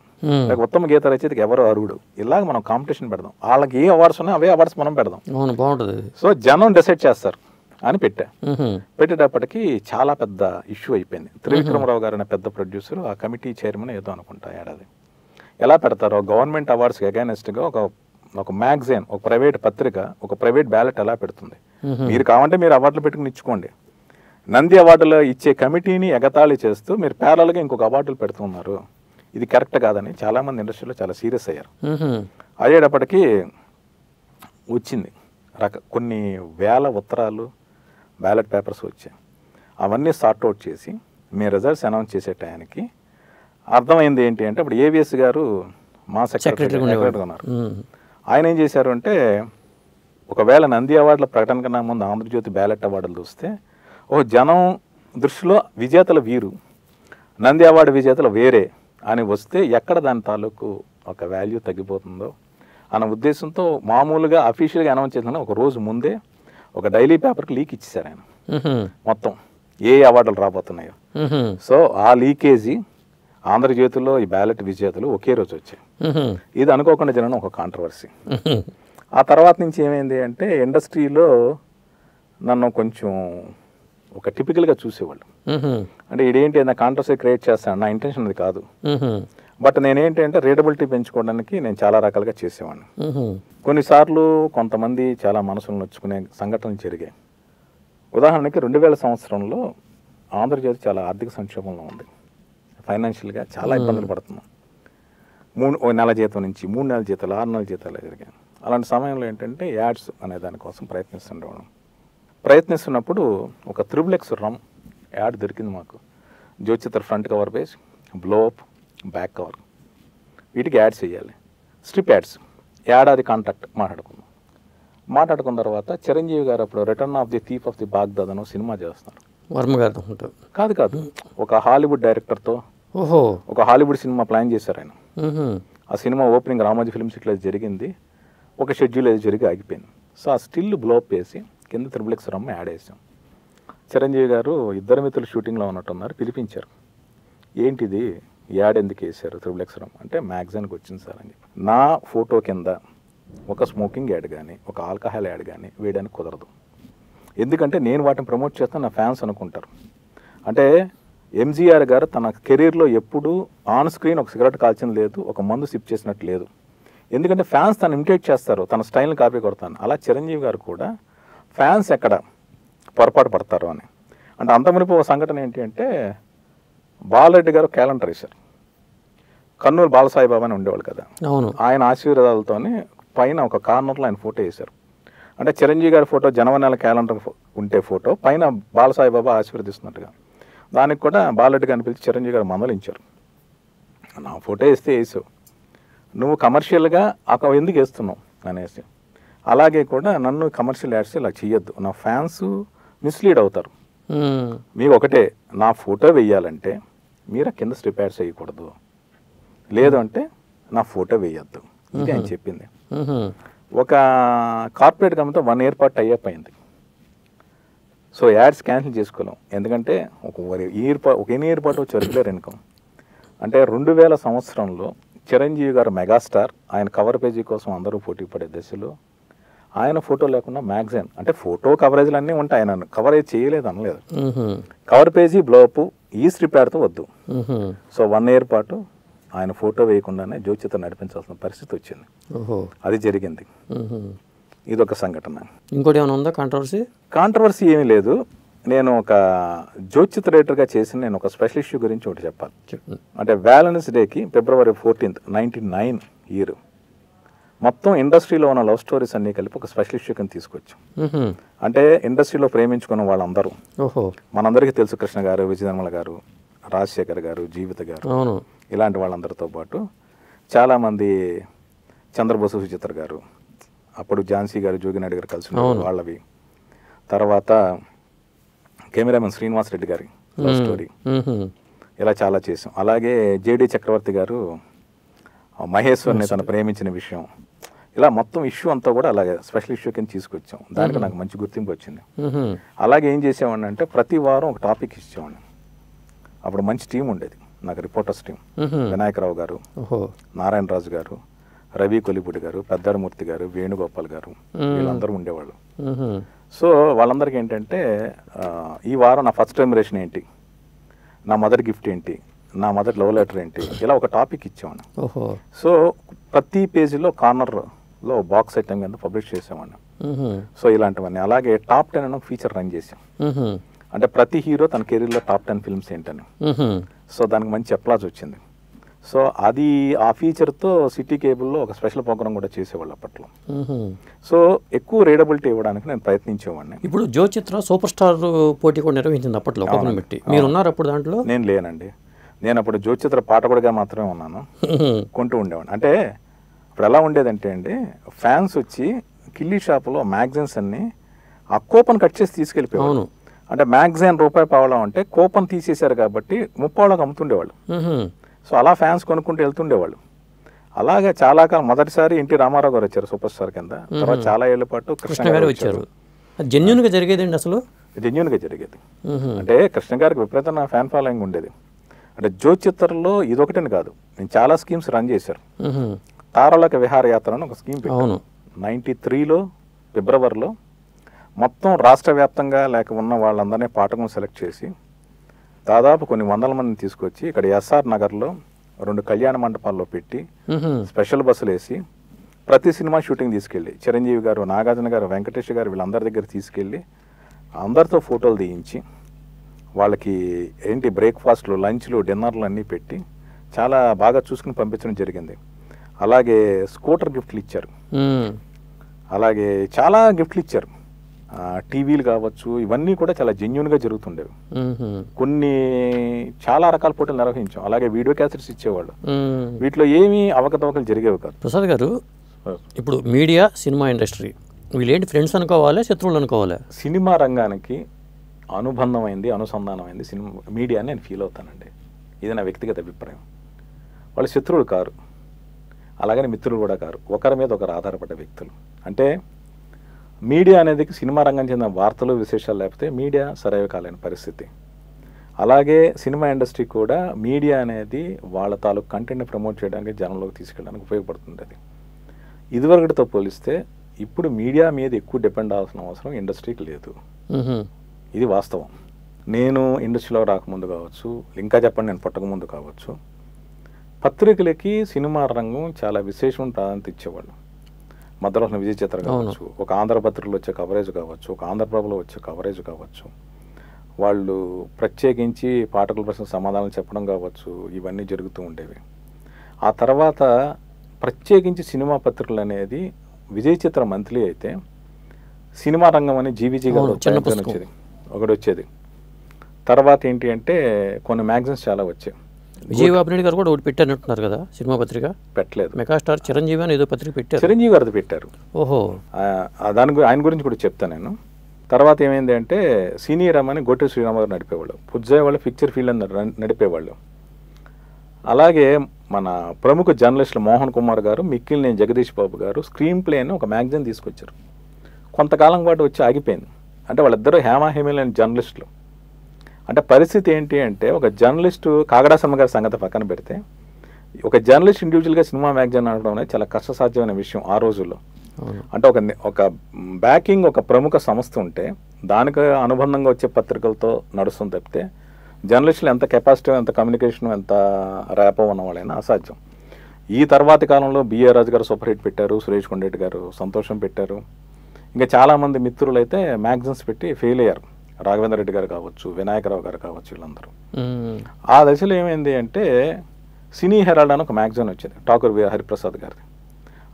లేక ఉత్తమ గీత రచయితకి ఎవరో అర్హుడు, ఇలాగ మనం కాంపిటీషన్ పెడదాం, వాళ్ళకి ఏ అవార్డ్స్ ఉన్నాయో అవే అవార్డ్స్ మనం పెడదాం, సో జనం డిసైడ్ చేస్తారు అని పెట్టా. పెట్టేటప్పటికి చాలా పెద్ద ఇష్యూ అయిపోయింది. త్రివిక్రమరావు గారు అనే పెద్ద ప్రొడ్యూసర్ ఆ కమిటీ చైర్మన్ ఏదో అనుకుంటా ఏడాది ఎలా పెడతారో గవర్నమెంట్ అవార్డ్స్కి అగైనెస్ట్గా ఒక ఒక మ్యాగజైన్, ఒక ప్రైవేట్ పత్రిక, ఒక ప్రైవేట్ బ్యాలెట్ ఎలా పెడుతుంది, మీరు కావాలంటే మీరు అవార్డులు పెట్టుకుని ఇచ్చుకోండి, నంది అవార్డులు ఇచ్చే కమిటీని ఎగతాళి చేస్తూ మీరు ప్యారల్గా ఇంకొక అవార్డులు పెడుతున్నారు, ఇది కరెక్ట్ కాదని చాలామంది ఇండస్ట్రీలో చాలా సీరియస్ అయ్యారు. అయ్యేటప్పటికీ వచ్చింది రక కొన్ని వేల ఉత్తరాలు, బ్యాలెట్ పేపర్స్ వచ్చాయి, అవన్నీ సార్ట్అవుట్ చేసి మీ రిజల్ట్స్ అనౌన్స్ చేసే టయానికి అర్థమైంది ఏంటి అంటే, ఇప్పుడు ఏవిఎస్ గారు మా సెక్రటరీ ఉన్నారు, ఆయన ఏం చేశారు అంటే ఒకవేళ నంది అవార్డుల ప్రకటన కన్నా ముందు ఆంధ్రజ్యోతి బ్యాలెట్ అవార్డులు చూస్తే ఓ జనం దృష్టిలో విజేతలు వీరు, నంది అవార్డు విజేతలు వేరే అని వస్తే ఎక్కడ దాని తాలూకు ఒక వాల్యూ తగ్గిపోతుందో అన్న ఉద్దేశంతో మామూలుగా అఫీషియల్గా అనౌన్స్ చేసిన ఒక రోజు ముందే ఒక డైలీ పేపర్కి లీక్ ఇచ్చేశారు ఆయన, మొత్తం ఏ అవార్డులు రాబోతున్నాయో. సో ఆ లీకేజీ ఆంధ్రజ్యోతిలో ఈ బ్యాలెట్ విజేతలు ఒకే రోజు వచ్చాయి. ఇది అనుకోకుండా జరిగిన ఒక కాంట్రవర్సీ. ఆ తర్వాత నుంచి ఏమైంది అంటే ఇండస్ట్రీలో నన్ను కొంచెం ఒక టిపికల్గా చూసేవాళ్ళు, అంటే ఇదేంటి ఏదైనా కాంట్రవర్సీ క్రియేట్ చేస్తాను, నా ఇంటెన్షన్ అది కాదు, బట్ నేనేంటి అంటే రీడబిలిటీ పెంచుకోవడానికి నేను చాలా రకాలుగా చేసేవాడిని. కొన్నిసార్లు కొంతమంది చాలా మనసులు నొచ్చుకునే సంఘటనలు జరిగాయి. ఉదాహరణకి రెండు వేల సంవత్సరంలో ఆంధ్రజ్యోతి చాలా ఆర్థిక సంక్షోభంలో ఉంది, ఫైనాన్షియల్గా చాలా ఇబ్బందులు పడుతున్నాం. మూడు ఓ నెల జీతం నుంచి మూడు నెలల జీతాలు, ఆరు నెలల జీతాలు జరిగాయి. అలాంటి సమయంలో ఏంటంటే యాడ్స్ అనే దానికోసం ప్రయత్నిస్తుండేవాడు. ప్రయత్నిస్తున్నప్పుడు ఒక త్రిబుల్ ఎక్స్ రమ్ యాడ్ దొరికింది మాకు. జోచిత్ర ఫ్రంట్ కవర్ పేజ్, బ్లోప్ బ్యాక్ కవర్, వీటికి యాడ్స్ వేయాలి, స్ట్రిప్ యాడ్స్, ఏడాది కాంట్రాక్ట్ మాట్లాడుకున్నాం. మాట్లాడుకున్న తర్వాత చిరంజీవి గారు అప్పుడు return of the thief of ది బాగ్దాదను సినిమా చేస్తున్నారు. వర్మ గారు కాదు కాదు ఒక హాలీవుడ్ డైరెక్టర్తో ఓహో ఒక హాలీవుడ్ సినిమా ప్లాన్ చేశారు ఆయన. ఆ సినిమా ఓపెనింగ్ రామోజీ ఫిలిం సిటీలో జరిగింది, ఒక షెడ్యూల్ అది జరిగి ఆగిపోయింది. సో ఆ స్టిల్ బ్లోప్ వేసి కింద త్రిబుల్ ఎక్స్ రమ్మ యాడ్ వేసాం. చిరంజీవి గారు ఇద్దరు మిత్రులు షూటింగ్లో ఉన్నట్టున్నారు, పిలిపించారు, ఏంటిది యాడ్ ఎందుకు వేసారు త్రిబుల్ ఎక్స్ రమ్ అంటే మ్యాగజైన్కి వచ్చింది సార్ అని చెప్పి, నా ఫోటో కింద ఒక స్మోకింగ్ యాడ్ కానీ ఒక ఆల్కహాల్ యాడ్ కానీ వేయడానికి కుదరదు, ఎందుకంటే నేను వాటిని ప్రమోట్ చేస్తాను, నా ఫ్యాన్స్ అనుకుంటారు. అంటే ఎంజీఆర్ గారు తన కెరీర్లో ఎప్పుడు ఆన్ స్క్రీన్ ఒక సిగరెట్ కాల్చింది లేదు, ఒక మందు సిప్ చేసినట్టు లేదు, ఎందుకంటే ఫ్యాన్స్ తను ఇమిటేట్ చేస్తారు, తన స్టైల్ని కాపీ కొడతాను. అలా చిరంజీవి గారు కూడా ఫ్యాన్స్ ఎక్కడ పొరపాటు పడతారు అని. అంటే అంతమునిపు ఒక సంఘటన ఏంటి అంటే, బాలరెడ్డి గారు క్యాలెండర్ వేశారు, కర్నూలు బాలసాయిబాబు అని ఉండేవాళ్ళు కదా, ఆయన ఆశీర్వాదాలతో పైన ఒక కార్నర్లో ఆయన ఫోటో వేశారు. అంటే చిరంజీవి గారి ఫోటో జనవరి నెల క్యాలెండర్ ఉంటే ఫోటో పైన బాలసాయిబాబు ఆశీర్వదిస్తున్నట్టుగా, దానికి కూడా బాలరెడ్డి గారిని పిలిచి చిరంజీవి గారు మందలించారు, నా ఫోటో వేస్తే వేసావు, నువ్వు కమర్షియల్గా అక్కడ ఎందుకు వేస్తున్నావు అనేసి, అలాగే కూడా నన్ను కమర్షియల్ యాడ్స్ ఇలా చేయొద్దు, నా ఫ్యాన్స్ మిస్లీడ్ అవుతారు, మీకు ఒకటే నా ఫోటో వేయాలంటే మీరు కింద స్ట్రిప్ యాడ్స్ వేయకూడదు, లేదు అంటే నా ఫోటో వేయద్దు, ఇది ఆయన చెప్పింది. ఒక కార్పొరేట్ కంపెనీతో వన్ ఇయర్ పాటు టైఅప్ అయింది. సో యాడ్స్ క్యాన్సిల్ చేసుకోలేం, ఎందుకంటే ఒక ఇయర్ పాటు ఒక ఎన్ని ఇయర్ పాటు వచ్చే రెగ్యులర్ ఇన్కమ్. అంటే రెండు వేల సంవత్సరంలో చిరంజీవి గారు మెగాస్టార్, ఆయన కవర్ పేజీ కోసం అందరూ పోటీ పడే దశలో ఆయన ఫోటో లేకుండా మ్యాగజైన్, అంటే ఫోటో కవరేజ్లు అన్నీ ఉంటాయి, ఆయన కవరేజ్ చేయలేదు అనలేదు, కవర్ పేజీ బ్లోపు ఈ స్ట్రిప్యాడ్తో వద్దు. సో వన్ ఇయర్ పాటు ఆయన ఫోటో వేయకుండానే జోచిత్ర నడిపించాల్సిన పరిస్థితి వచ్చింది, అది జరిగింది. ఇదొక సంఘటన. ఇంకోటి ఏమైనా ఉందా కాంట్రవర్సీ? కాంట్రవర్సీ ఏమీ లేదు. నేను ఒక జోచిత్ర రేటర్గా చేసిన నేను ఒక స్పెషల్ ఇష్యూ గురించి ఒకటి చెప్పాలి. అంటే వ్యాలెన్స్ డేకి February fourteenth ninety nine year మొత్తం ఇండస్ట్రీలో ఉన్న లవ్ స్టోరీస్ అన్నీ కలిపి ఒక స్పెషల్ ఇష్యూ కింద తీసుకొచ్చాం. అంటే ఇండస్ట్రీలో ప్రేమించుకున్న వాళ్ళందరూ, మనందరికీ తెలుసు కృష్ణ గారు, విజయనిర్మల గారు, రాజశేఖర్ గారు, జీవిత గారు, ఇలాంటి వాళ్ళందరితో పాటు చాలామంది చంద్రబోసు సుచిత్ర గారు, అప్పుడు ఝాన్సీ గారు, జోగినాయుడు గారు కలిసి వాళ్ళవి, తర్వాత కెమెరామెన్ శ్రీనివాసరెడ్డి గారి లవ్ స్టోరీ, ఇలా చాలా చేసాం. అలాగే జేడీ చక్రవర్తి గారు మహేశ్వర్ని తను ప్రేమించిన విషయం, ఇలా మొత్తం ఇష్యూ అంతా కూడా అలాగే స్పెషల్ ఇష్యూ కింద తీసుకొచ్చాం. దానికి నాకు మంచి గుర్తింపు వచ్చింది. అలాగే ఏం చేసేవాడిని అంటే ప్రతి వారం ఒక టాపిక్ ఇచ్చేవాడిని. అప్పుడు మంచి టీం ఉండేది నాకు, రిపోర్టర్స్ టీం. వినాయకరావు గారు, నారాయణరాజు గారు, రవి కొలిపూడి గారు, పెద్దారమూర్తి గారు, వేణుగోపాల్ గారు, వీళ్ళందరూ ఉండేవాళ్ళు. సో వాళ్ళందరికీ ఏంటంటే ఈ వారం నా ఫస్ట్ ఎమిరేషన్ ఏంటి, నా మదర్ గిఫ్ట్ ఏంటి, నా మదర్ లవ్ లెటర్ ఏంటి, ఇలా ఒక టాపిక్ ఇచ్చేవాడిని. సో ప్రతి పేజీలో కార్నర్లో బాక్స్ ఐటమ్ కింద పబ్లిష్ చేసేవాడిని. సో ఇలాంటివన్నీ. అలాగే టాప్ టెన్ అనే ఫీచర్ రన్ చేసాం. అంటే ప్రతి హీరో తన కెరీర్లో టాప్ టెన్ ఫిల్మ్స్ ఏంటని. సో దానికి మంచి అప్లాజ్ వచ్చింది. సో అది ఆ ఫీచర్తో సిటీ కేబుల్లో ఒక స్పెషల్ ప్రోగ్రామ్ కూడా చేసేవాళ్ళు అప్పట్లో. సో ఎక్కువ రీడబిలిటీ ఇవ్వడానికి నేను ప్రయత్నించేవాడిని. ఇప్పుడు జోచిత్ర సూపర్ స్టార్ పోటీ కూడా నిర్వహించింది అప్పట్లో. మీరు ఉన్నారు అప్పుడు దాంట్లో? నేను లేనండి. నేను అప్పుడు జోచిత్ర పాఠకుడిగా మాత్రమే ఉన్నాను, కొంటూ ఉండేవాడిని. అంటే ఇప్పుడు ఎలా ఉండేదంటే అండి, ఫ్యాన్స్ వచ్చి కిల్లీ షాప్లో మ్యాగజైన్స్ అన్ని ఆ కూపన్ కట్ చేసి తీసుకెళ్ళిపోయాను. అంటే మ్యాగజైన్ రూపాయి పావడం అంటే కూపన్ తీసేశారు కాబట్టి ముప్పావడానికి అమ్ముతుండేవాళ్ళు. సో అలా ఫ్యాన్స్ కొనుక్కుంటూ వెళ్తుండేవాళ్ళు. అలాగే చాలా కాలం, మొదటిసారి ఎన్టీ రామారావు గారు వచ్చారు సూపర్ స్టార్ కింద, తర్వాత చాలా ఏళ్ల పాటు కృష్ణ గారు వచ్చారు. జెన్యూన్గా జరిగేదండి, అసలు జెన్యూన్గా జరిగేది. అంటే కృష్ణ గారికి విపరీతమైన ఫ్యాన్ ఫాలోయింగ్ ఉండేది. అంటే జోచిత్రలో ఇదొకటని కాదు, నేను చాలా స్కీమ్స్ రన్ చేశారు. తారలక విహారయాత్ర అని ఒక స్కీమ్ పెట్టాను నైన్టీ త్రీలో ఫిబ్రవరిలో. మొత్తం రాష్ట్ర వ్యాప్తంగా లేక ఉన్న వాళ్ళందరినీ పాఠకం సెలెక్ట్ చేసి దాదాపు కొన్ని వందల మందిని తీసుకొచ్చి ఇక్కడ ఎస్ఆర్ నగర్లో రెండు కళ్యాణ మండపాల్లో పెట్టి స్పెషల్ బస్సులు వేసి ప్రతి సినిమా షూటింగ్ తీసుకెళ్ళి చిరంజీవి గారు, నాగార్జున గారు, వెంకటేష్ గారు వీళ్ళందరి దగ్గర తీసుకెళ్ళి అందరితో ఫోటోలు తీయించి వాళ్ళకి ఏంటి బ్రేక్ఫాస్ట్లు, లంచ్లు, డిన్నర్లు అన్నీ పెట్టి చాలా బాగా చూసుకుని పంపించడం జరిగింది. అలాగే స్కూటర్ గిఫ్ట్లు ఇచ్చారు. అలాగే చాలా గిఫ్ట్లు ఇచ్చారు. టీవీలు కావచ్చు, ఇవన్నీ కూడా చాలా జెన్యున్గా జరుగుతుండేవి. కొన్ని చాలా రకాల పోటీలు నిర్వహించాం. అలాగే వీడియో క్యాసెట్స్ ఇచ్చేవాళ్ళు. వీటిలో ఏమీ అవకతవకలు జరిగేవి కాదు. ప్రసాద్ గారు, ఇప్పుడు మీడియా, సినిమా ఇండస్ట్రీ వీళ్ళేంటి, ఫ్రెండ్స్ అనుకోవాలి శత్రువులు అనుకోవాలి? సినిమా రంగానికి అనుబంధమైంది, అనుసంధానమైంది సినిమా మీడియా అని నేను ఫీల్ అవుతానండి. ఇది నా వ్యక్తిగత అభిప్రాయం. వాళ్ళు శత్రువులు కారు, అలాగని మిత్రులు కూడా కారు. ఒకరి మీద ఒకరు ఆధారపడ్డ వ్యక్తులు. అంటే మీడియా అనేది సినిమా రంగం చెందిన వార్తలు, విశేషాలు లేకపోతే మీడియా సరైన కాలేని పరిస్థితి. అలాగే సినిమా ఇండస్ట్రీ కూడా మీడియా అనేది వాళ్ళ తాలూకు కంటెంట్ని ప్రమోట్ చేయడానికి, జనంలోకి తీసుకెళ్ళడానికి ఉపయోగపడుతుంది. అది ఇదివరకటితో పోలిస్తే ఇప్పుడు మీడియా మీద ఎక్కువ డిపెండ్ అవ్వాల్సిన అవసరం ఇండస్ట్రీకి లేదు. ఇది వాస్తవం. నేను ఇండస్ట్రీలో రాకముందు కావచ్చు, ఇంకా చెప్పండి నేను పుట్టకముందు కావచ్చు, పత్రికలకి సినిమా రంగం చాలా విశేషమైన ప్రాధాన్యత ఇచ్చేవాళ్ళు. మద్రాసులో విజయ చిత్ర కావచ్చు, ఒక ఆంధ్రపత్రికలో వచ్చే కవరేజ్ కావచ్చు, ఒక ఆంధ్రప్రభలో వచ్చే కవరేజ్ కావచ్చు, వాళ్ళు ప్రత్యేకించి పాఠకుల ప్రశ్న సమాధానాలు చెప్పడం కావచ్చు, ఇవన్నీ జరుగుతూ ఉండేవి. ఆ తర్వాత ప్రత్యేకించి సినిమా పత్రికలు అనేది విజయ చిత్ర మంత్లీ అయితే సినిమా రంగం అని జీవిజీ గారు వచ్చేది ఒకటి వచ్చేది. తర్వాత ఏంటి అంటే కొన్ని మ్యాగజైన్స్ చాలా వచ్చాయి. విజయబాబు గారు కూడా ఒకటి పెట్టారంటున్నారు కదా సినిమా పత్రిక? పెట్టలేదు. మెగాస్టార్ చిరంజీవి అని ఏదో పత్రిక పెట్టారు. చిరంజీవి గారిది పెట్టారు. ఓహో, దాని ఆయన గురించి కూడా చెప్తాను నేను. తర్వాత ఏమైంది అంటే సీనియర్ అని గోటి శ్రీరామ గారు నడిపేవాళ్ళు, పుజ్జాయి వాళ్ళు పిక్చర్ ఫీల్డ్ అని నడిపేవాళ్ళు. అలాగే మన ప్రముఖ జర్నలిస్టులు మోహన్ కుమార్ గారు, మిక్కిలినేని జగదీష్ బాబు గారు స్క్రీన్ ప్లే అని ఒక మ్యాగజైన్ తీసుకొచ్చారు. కొంతకాలం పాటు వచ్చి ఆగిపోయింది. అంటే వాళ్ళిద్దరూ హేమాహేమీలైన జర్నలిస్టులు. అంటే పరిస్థితి ఏంటి అంటే ఒక జర్నలిస్టు, కాగడా శర్మ గారి సంగతి పక్కన పెడితే, ఒక జర్నలిస్ట్ ఇండివిజువల్గా సినిమా మ్యాగజైన్ అనడం అనేది చాలా కష్టసాధ్యమైన విషయం ఆ రోజుల్లో. అంటే ఒక ఒక బ్యాకింగ్ ఒక ప్రముఖ సంస్థ ఉంటే దానికి అనుబంధంగా వచ్చే పత్రికలతో నడుస్తుంది తప్పితే జర్నలిస్టులు ఎంత కెపాసిటీ, ఎంత కమ్యూనికేషన్, ఎంత ర్యాపో ఉన్నవాళ్ళైనా అసాధ్యం. ఈ తర్వాతి కాలంలో బిఏ రాజు గారు సూపర్ హిట్ పెట్టారు, సురేష్ కొండరెడ్డి గారు సంతోషం పెట్టారు, ఇంకా చాలామంది మిత్రులు అయితే మ్యాగజైన్స్ పెట్టి ఫెయిల్ అయ్యారు. రాఘవేంద్ర రెడ్డి గారు కావచ్చు, వినాయకరావు గారు కావచ్చు, వీళ్ళందరూ. ఆ దశలో ఏమైంది అంటే సినీ హెరాల్డ్ అని ఒక మ్యాగజైన్ వచ్చింది ఠాకూర్ వి హరిప్రసాద్ గారిది.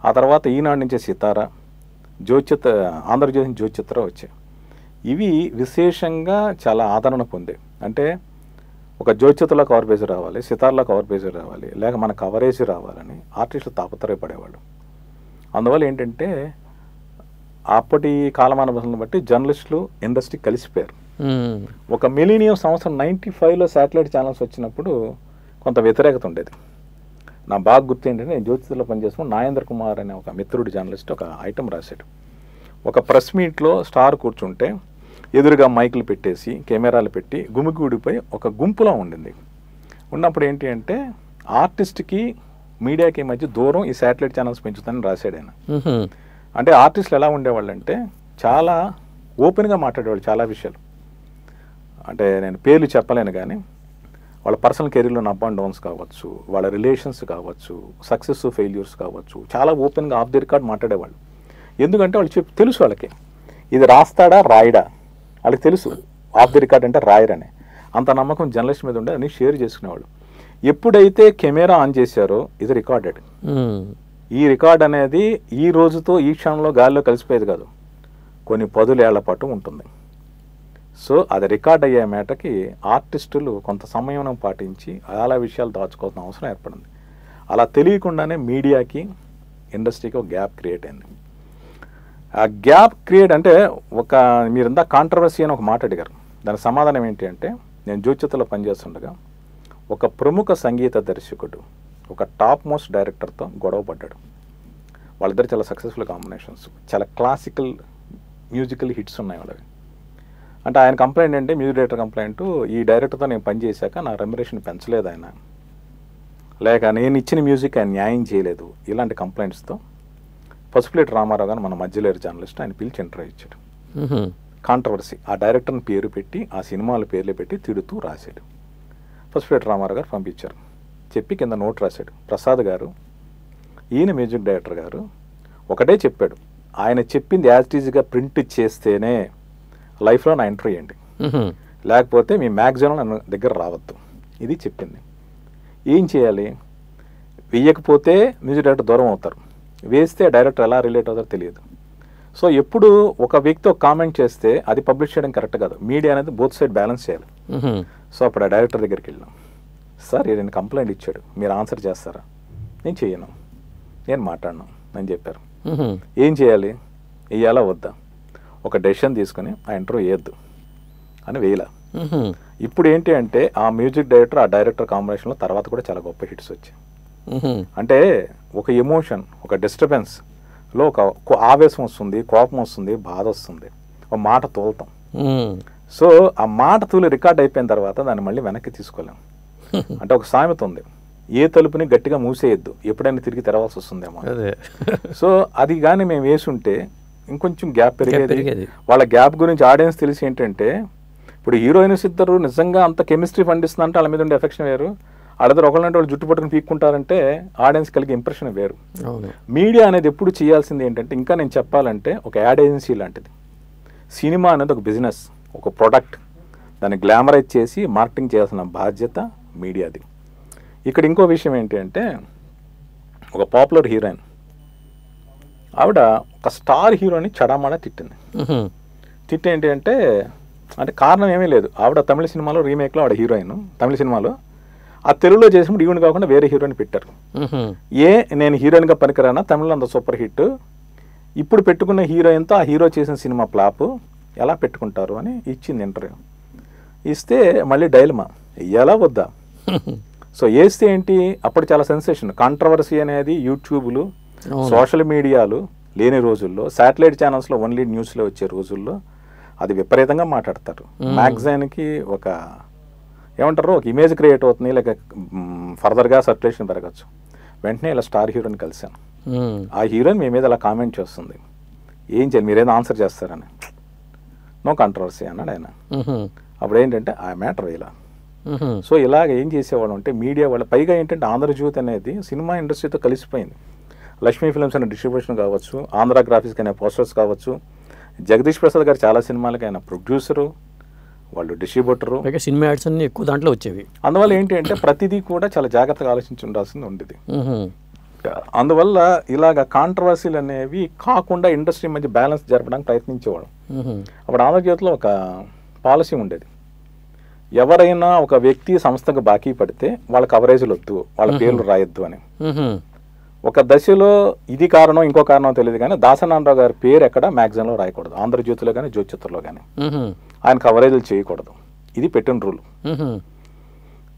ఆ తర్వాత ఈనాడు నుంచే సితార, జ్యోచిత్ర, ఆంధ్రజ్యోతి, జ్యోచిత్ర వచ్చాయి. ఇవి విశేషంగా చాలా ఆదరణ పొందాయి. అంటే ఒక జ్యోచిత్రలో కవర్ పేజీ రావాలి, సితారలో కవర్ పేజీ రావాలి, లేక మన కవరేజ్ రావాలని ఆర్టిస్టులు తాపత్రయపడేవాళ్ళు. అందువల్ల ఏంటంటే అప్పటి కాలమాన బసలను బట్టి జర్నలిస్టులు ఇండస్ట్రీ కలిసిపోయారు. ఒక మిలీనియం సంవత్సరం నైంటీ ఫైవ్లో శాటిలైట్ ఛానల్స్ వచ్చినప్పుడు కొంత వ్యతిరేకత ఉండేది. నా బాగా గుర్తు ఏంటంటే నేను జ్యోతిలో పనిచేస్తున్నాను, నాగేంద్ర కుమార్ అనే ఒక మిత్రుడు జర్నలిస్ట్ ఒక ఐటమ్ రాశాడు. ఒక ప్రెస్ మీట్లో స్టార్ కూర్చుంటే ఎదురుగా మైకులు పెట్టేసి కెమెరాలు పెట్టి గుమిగూడిపై ఒక గుంపులా ఉండింది. ఉన్నప్పుడు ఏంటి అంటే ఆర్టిస్ట్కి మీడియాకి మధ్య దూరం ఈ శాటిలైట్ ఛానల్స్ పెంచుతానని రాశాడు ఆయన. అంటే ఆర్టిస్టులు ఎలా ఉండేవాళ్ళు అంటే చాలా ఓపెన్గా మాట్లాడేవాళ్ళు చాలా విషయాలు. అంటే నేను పేర్లు చెప్పలేను కానీ వాళ్ళ పర్సనల్ కెరీర్లో అప్ అండ్ డౌన్స్ కావచ్చు, వాళ్ళ రిలేషన్స్ కావచ్చు, సక్సెస్ ఫెయిల్యూర్స్ కావచ్చు, చాలా ఓపెన్గా ఆఫ్ ది రికార్డ్ మాట్లాడేవాళ్ళు. ఎందుకంటే వాళ్ళు చెప్పి తెలుసు వాళ్ళకి ఇది రాస్తాడా రాయడా వాళ్ళకి తెలుసు. ఆఫ్ ది రికార్డ్ అంటే రాయరనే అంత నమ్మకం జర్నలిస్ట్ మీద ఉండే అని షేర్ చేసుకునేవాళ్ళు. ఎప్పుడైతే కెమెరా ఆన్ చేశారో ఇది రికార్డెడ్, ఈ రికార్డ్ అనేది ఈ రోజుతో ఈ క్షణంలో గాల్లో కలిసిపోయేది కాదు, కొన్ని పదులేళ్ల పాటు ఉంటుంది. సో అది రికార్డ్ అయ్యే మేటకి ఆర్టిస్టులు కొంత సంయమనం పాటించి చాలా విషయాలు దాచుకోవాల్సిన అవసరం ఏర్పడింది. అలా తెలియకుండానే మీడియాకి ఇండస్ట్రీకి ఒక గ్యాప్ క్రియేట్ అయింది. ఆ గ్యాప్ క్రియేట్ అంటే ఒక మీరంతా కాంట్రవర్సీ అని ఒక మాట అడిగారు, దాని సమాధానం ఏంటి అంటే నేను జోచితలో పనిచేస్తుండగా ఒక ప్రముఖ సంగీత దర్శకుడు ఒక టాప్ మోస్ట్ డైరెక్టర్తో గొడవ పడ్డాడు. వాళ్ళిద్దరు చాలా సక్సెస్ఫుల్ కాంబినేషన్స్, చాలా క్లాసికల్ మ్యూజికల్ హిట్స్ ఉన్నాయి వాళ్ళవి. అంటే ఆయన కంప్లైంట్ అంటే మ్యూజిక్ డైరెక్టర్ కంప్లైంట్, ఈ డైరెక్టర్తో నేను పనిచేశాక నా రెమ్యునరేషన్ పెంచలేదు ఆయన, లేక నేను ఇచ్చిన మ్యూజిక్ ఆయన న్యాయం చేయలేదు, ఇలాంటి కంప్లైంట్స్తో పసుపులేటి రామారావు గారు మన మధ్యలేరు జర్నలిస్ట్ ఆయన పిలిచి ఇంటర్వ్యూ ఇచ్చాడు. కాంట్రవర్సీ ఆ డైరెక్టర్ని పేరు పెట్టి ఆ సినిమాల పేర్లు పెట్టి తిడుతూ రాశాడు. పసుపులేటి రామారావు గారు పంపించారు, చెప్పి కింద నోట్ రాశాడు. ప్రసాద్ గారు ఈయన మ్యూజిక్ డైరెక్టర్ గారు ఒకటే చెప్పాడు, ఆయన చెప్పింది యాజ్ ఈజీగా ప్రింట్ చేస్తేనే లైఫ్లో నా ఎంట్రీ చేయండి, లేకపోతే మీ మ్యాగజైన్లో నా దగ్గర రావద్దు, ఇది చెప్పింది. ఏం చేయాలి, వేయకపోతే మ్యూజిక్ డైరెక్టర్ దూరం అవుతారు, వేస్తే డైరెక్టర్ ఎలా రిలేట్ అవుతారో తెలియదు. సో ఎప్పుడు ఒక వ్యక్తితో కామెంట్ చేస్తే అది పబ్లిష్ చేయడం కరెక్ట్ కాదు, మీడియా అనేది బోత్ సైడ్ బ్యాలెన్స్ చేయాలి. సో అప్పుడు ఆ డైరెక్టర్ దగ్గరికి వెళ్ళాం, సార్ నేను కంప్లైంట్ ఇచ్చాడు మీరు ఆన్సర్ చేస్తారా, నేను చేయను నేను మాట్లాడను అని చెప్పారు. ఏం చేయాలి, వేయాలా వద్దా, ఒక డెసిషన్ తీసుకుని ఆ ఇంటర్వ్యూ వేయద్దు అని వేయలా. ఇప్పుడు ఏంటి అంటే ఆ మ్యూజిక్ డైరెక్టర్ ఆ డైరెక్టర్ కాంబినేషన్లో తర్వాత కూడా చాలా గొప్ప హిట్స్ వచ్చాయి. అంటే ఒక ఎమోషన్ ఒక డిస్టర్బెన్స్లో ఒక ఆవేశం వస్తుంది, కోపం వస్తుంది, బాధ వస్తుంది, ఒక మాట తోలుతాం. సో ఆ మాట తూలి రికార్డ్ అయిపోయిన తర్వాత దాన్ని మళ్ళీ వెనక్కి తీసుకోలేము. అంటే ఒక సామెత ఉంది, ఏ తలుపుని గట్టిగా మూసేయద్దు ఎప్పుడైనా తిరిగి తెరవాల్సి వస్తుందేమో. సో అది కానీ మేము వేసుంటే ఇంకొంచెం గ్యాప్ పెరిగేది. వాళ్ళ గ్యాప్ గురించి ఆడియన్స్ తెలిసి ఏంటంటే ఇప్పుడు హీరోయిన్స్ ఇద్దరు నిజంగా అంత కెమిస్ట్రీ పండిస్తుందంటే వాళ్ళ మీద ఉండే ఎఫెక్షన్ వేరు, వాళ్ళిద్దరు ఒకళ్ళంటే వాళ్ళు జుట్టు పట్టుకుని పీక్కుంటారంటే ఆడియన్స్ కలిగే ఇంప్రెషన్ వేరు. మీడియా అనేది ఎప్పుడు చేయాల్సింది ఏంటంటే, ఇంకా నేను చెప్పాలంటే ఒక యాడ్ ఏజెన్సీ లాంటిది. సినిమా అనేది ఒక బిజినెస్, ఒక ప్రోడక్ట్, దాన్ని గ్లామరైజ్ చేసి మార్కెటింగ్ చేయాల్సిన బాధ్యత మీడియాది. ఇక్కడ ఇంకో విషయం ఏంటి అంటే ఒక పాపులర్ హీరోయిన్ ఆవిడ ఒక స్టార్ హీరోని చడామడా తిట్టింది. తిట్ట ఏంటి అంటే అంటే కారణం ఏమీ లేదు, ఆవిడ తమిళ సినిమాలో రీమేక్లో ఆవిడ హీరోయిన్ తమిళ సినిమాలో ఆ తెలుగులో చేసినప్పుడు ఈవిని కాకుండా వేరే హీరోయిన్ పెట్టారు. ఏ నేను హీరోయిన్గా పనికిరానా, తమిళ అంత సూపర్ హిట్, ఇప్పుడు పెట్టుకున్న హీరోయిన్తో ఆ హీరో చేసిన సినిమా ఫ్లాప్ ఎలా పెట్టుకుంటారు అని ఇచ్చింది ఇంటర్వ్యూ. ఇస్తే మళ్ళీ డైలమా ఎలా వద్దా. సో వేస్తే ఏంటి, అప్పుడు చాలా సెన్సేషన్ కాంట్రవర్సీ అనేది యూట్యూబ్లు సోషల్ మీడియాలు లేని రోజుల్లో శాటిలైట్ ఛానల్స్లో ఓన్లీ న్యూస్లో వచ్చే రోజుల్లో అది విపరీతంగా మాట్లాడతారు. మ్యాగజైన్కి ఒక ఏమంటారు ఒక ఇమేజ్ క్రియేట్ అవుతుంది, లేక ఫర్దర్గా సర్క్యులేషన్ పెరగచ్చు. వెంటనే ఇలా స్టార్ హీరోని కలిశాను, ఆ హీరోని మీ మీద ఇలా కామెంట్ చేస్తుంది, ఏం చేయాలి మీరేదో ఆన్సర్ చేస్తారని, నో కాంట్రవర్సీ అన్నాడు ఆయన. అప్పుడు ఏంటంటే ఆ మ్యాటర్ ఇలా. సో ఇలాగ ఏం చేసేవాళ్ళు అంటే మీడియా వాళ్ళు, పైగా ఏంటంటే ఆంధ్రజ్యోతి అనేది సినిమా ఇండస్ట్రీతో కలిసిపోయింది. లక్ష్మీ ఫిలిమ్స్ అనే డిస్ట్రిబ్యూషన్ కావచ్చు, ఆంధ్ర గ్రాఫిక్స్ అనే పోస్టర్స్ కావచ్చు, జగదీష్ ప్రసాద్ గారు చాలా సినిమాలకి ఆయన ప్రొడ్యూసరు, వాళ్ళు డిస్ట్రిబ్యూటరు, సినిమా యాడ్స్ అన్ని ఎక్కువ దాంట్లో వచ్చేవి. అందువల్ల ఏంటి అంటే ప్రతిదీ కూడా చాలా జాగ్రత్తగా ఆలోచించి ఉండాల్సింది ఉండేది. అందువల్ల ఇలాగ కాంట్రవర్సీలు అనేవి కాకుండా ఇండస్ట్రీ మధ్య బ్యాలెన్స్ జరపడానికి ప్రయత్నించేవాడు. అప్పుడు ఆంధ్రజ్యోతిలో ఒక పాలసీ ఉండేది, ఎవరైనా ఒక వ్యక్తి సంస్థకు బాకీ పడితే వాళ్ళ కవరేజ్లు వద్దు, వాళ్ళ పేర్లు రాయొద్దు అని. ఒక దశలో ఇది కారణం ఇంకో కారణం తెలియదు కానీ దాసనారాయణరావు గారి పేరు ఎక్కడ మ్యాగజైన్లో రాయకూడదు, ఆంధ్రజ్యోతిలో కానీ జ్యోతిచిత్రలో కానీ. ఆయన కవరేజ్లు చేయకూడదు. ఇది పెటెంట్ రూల్.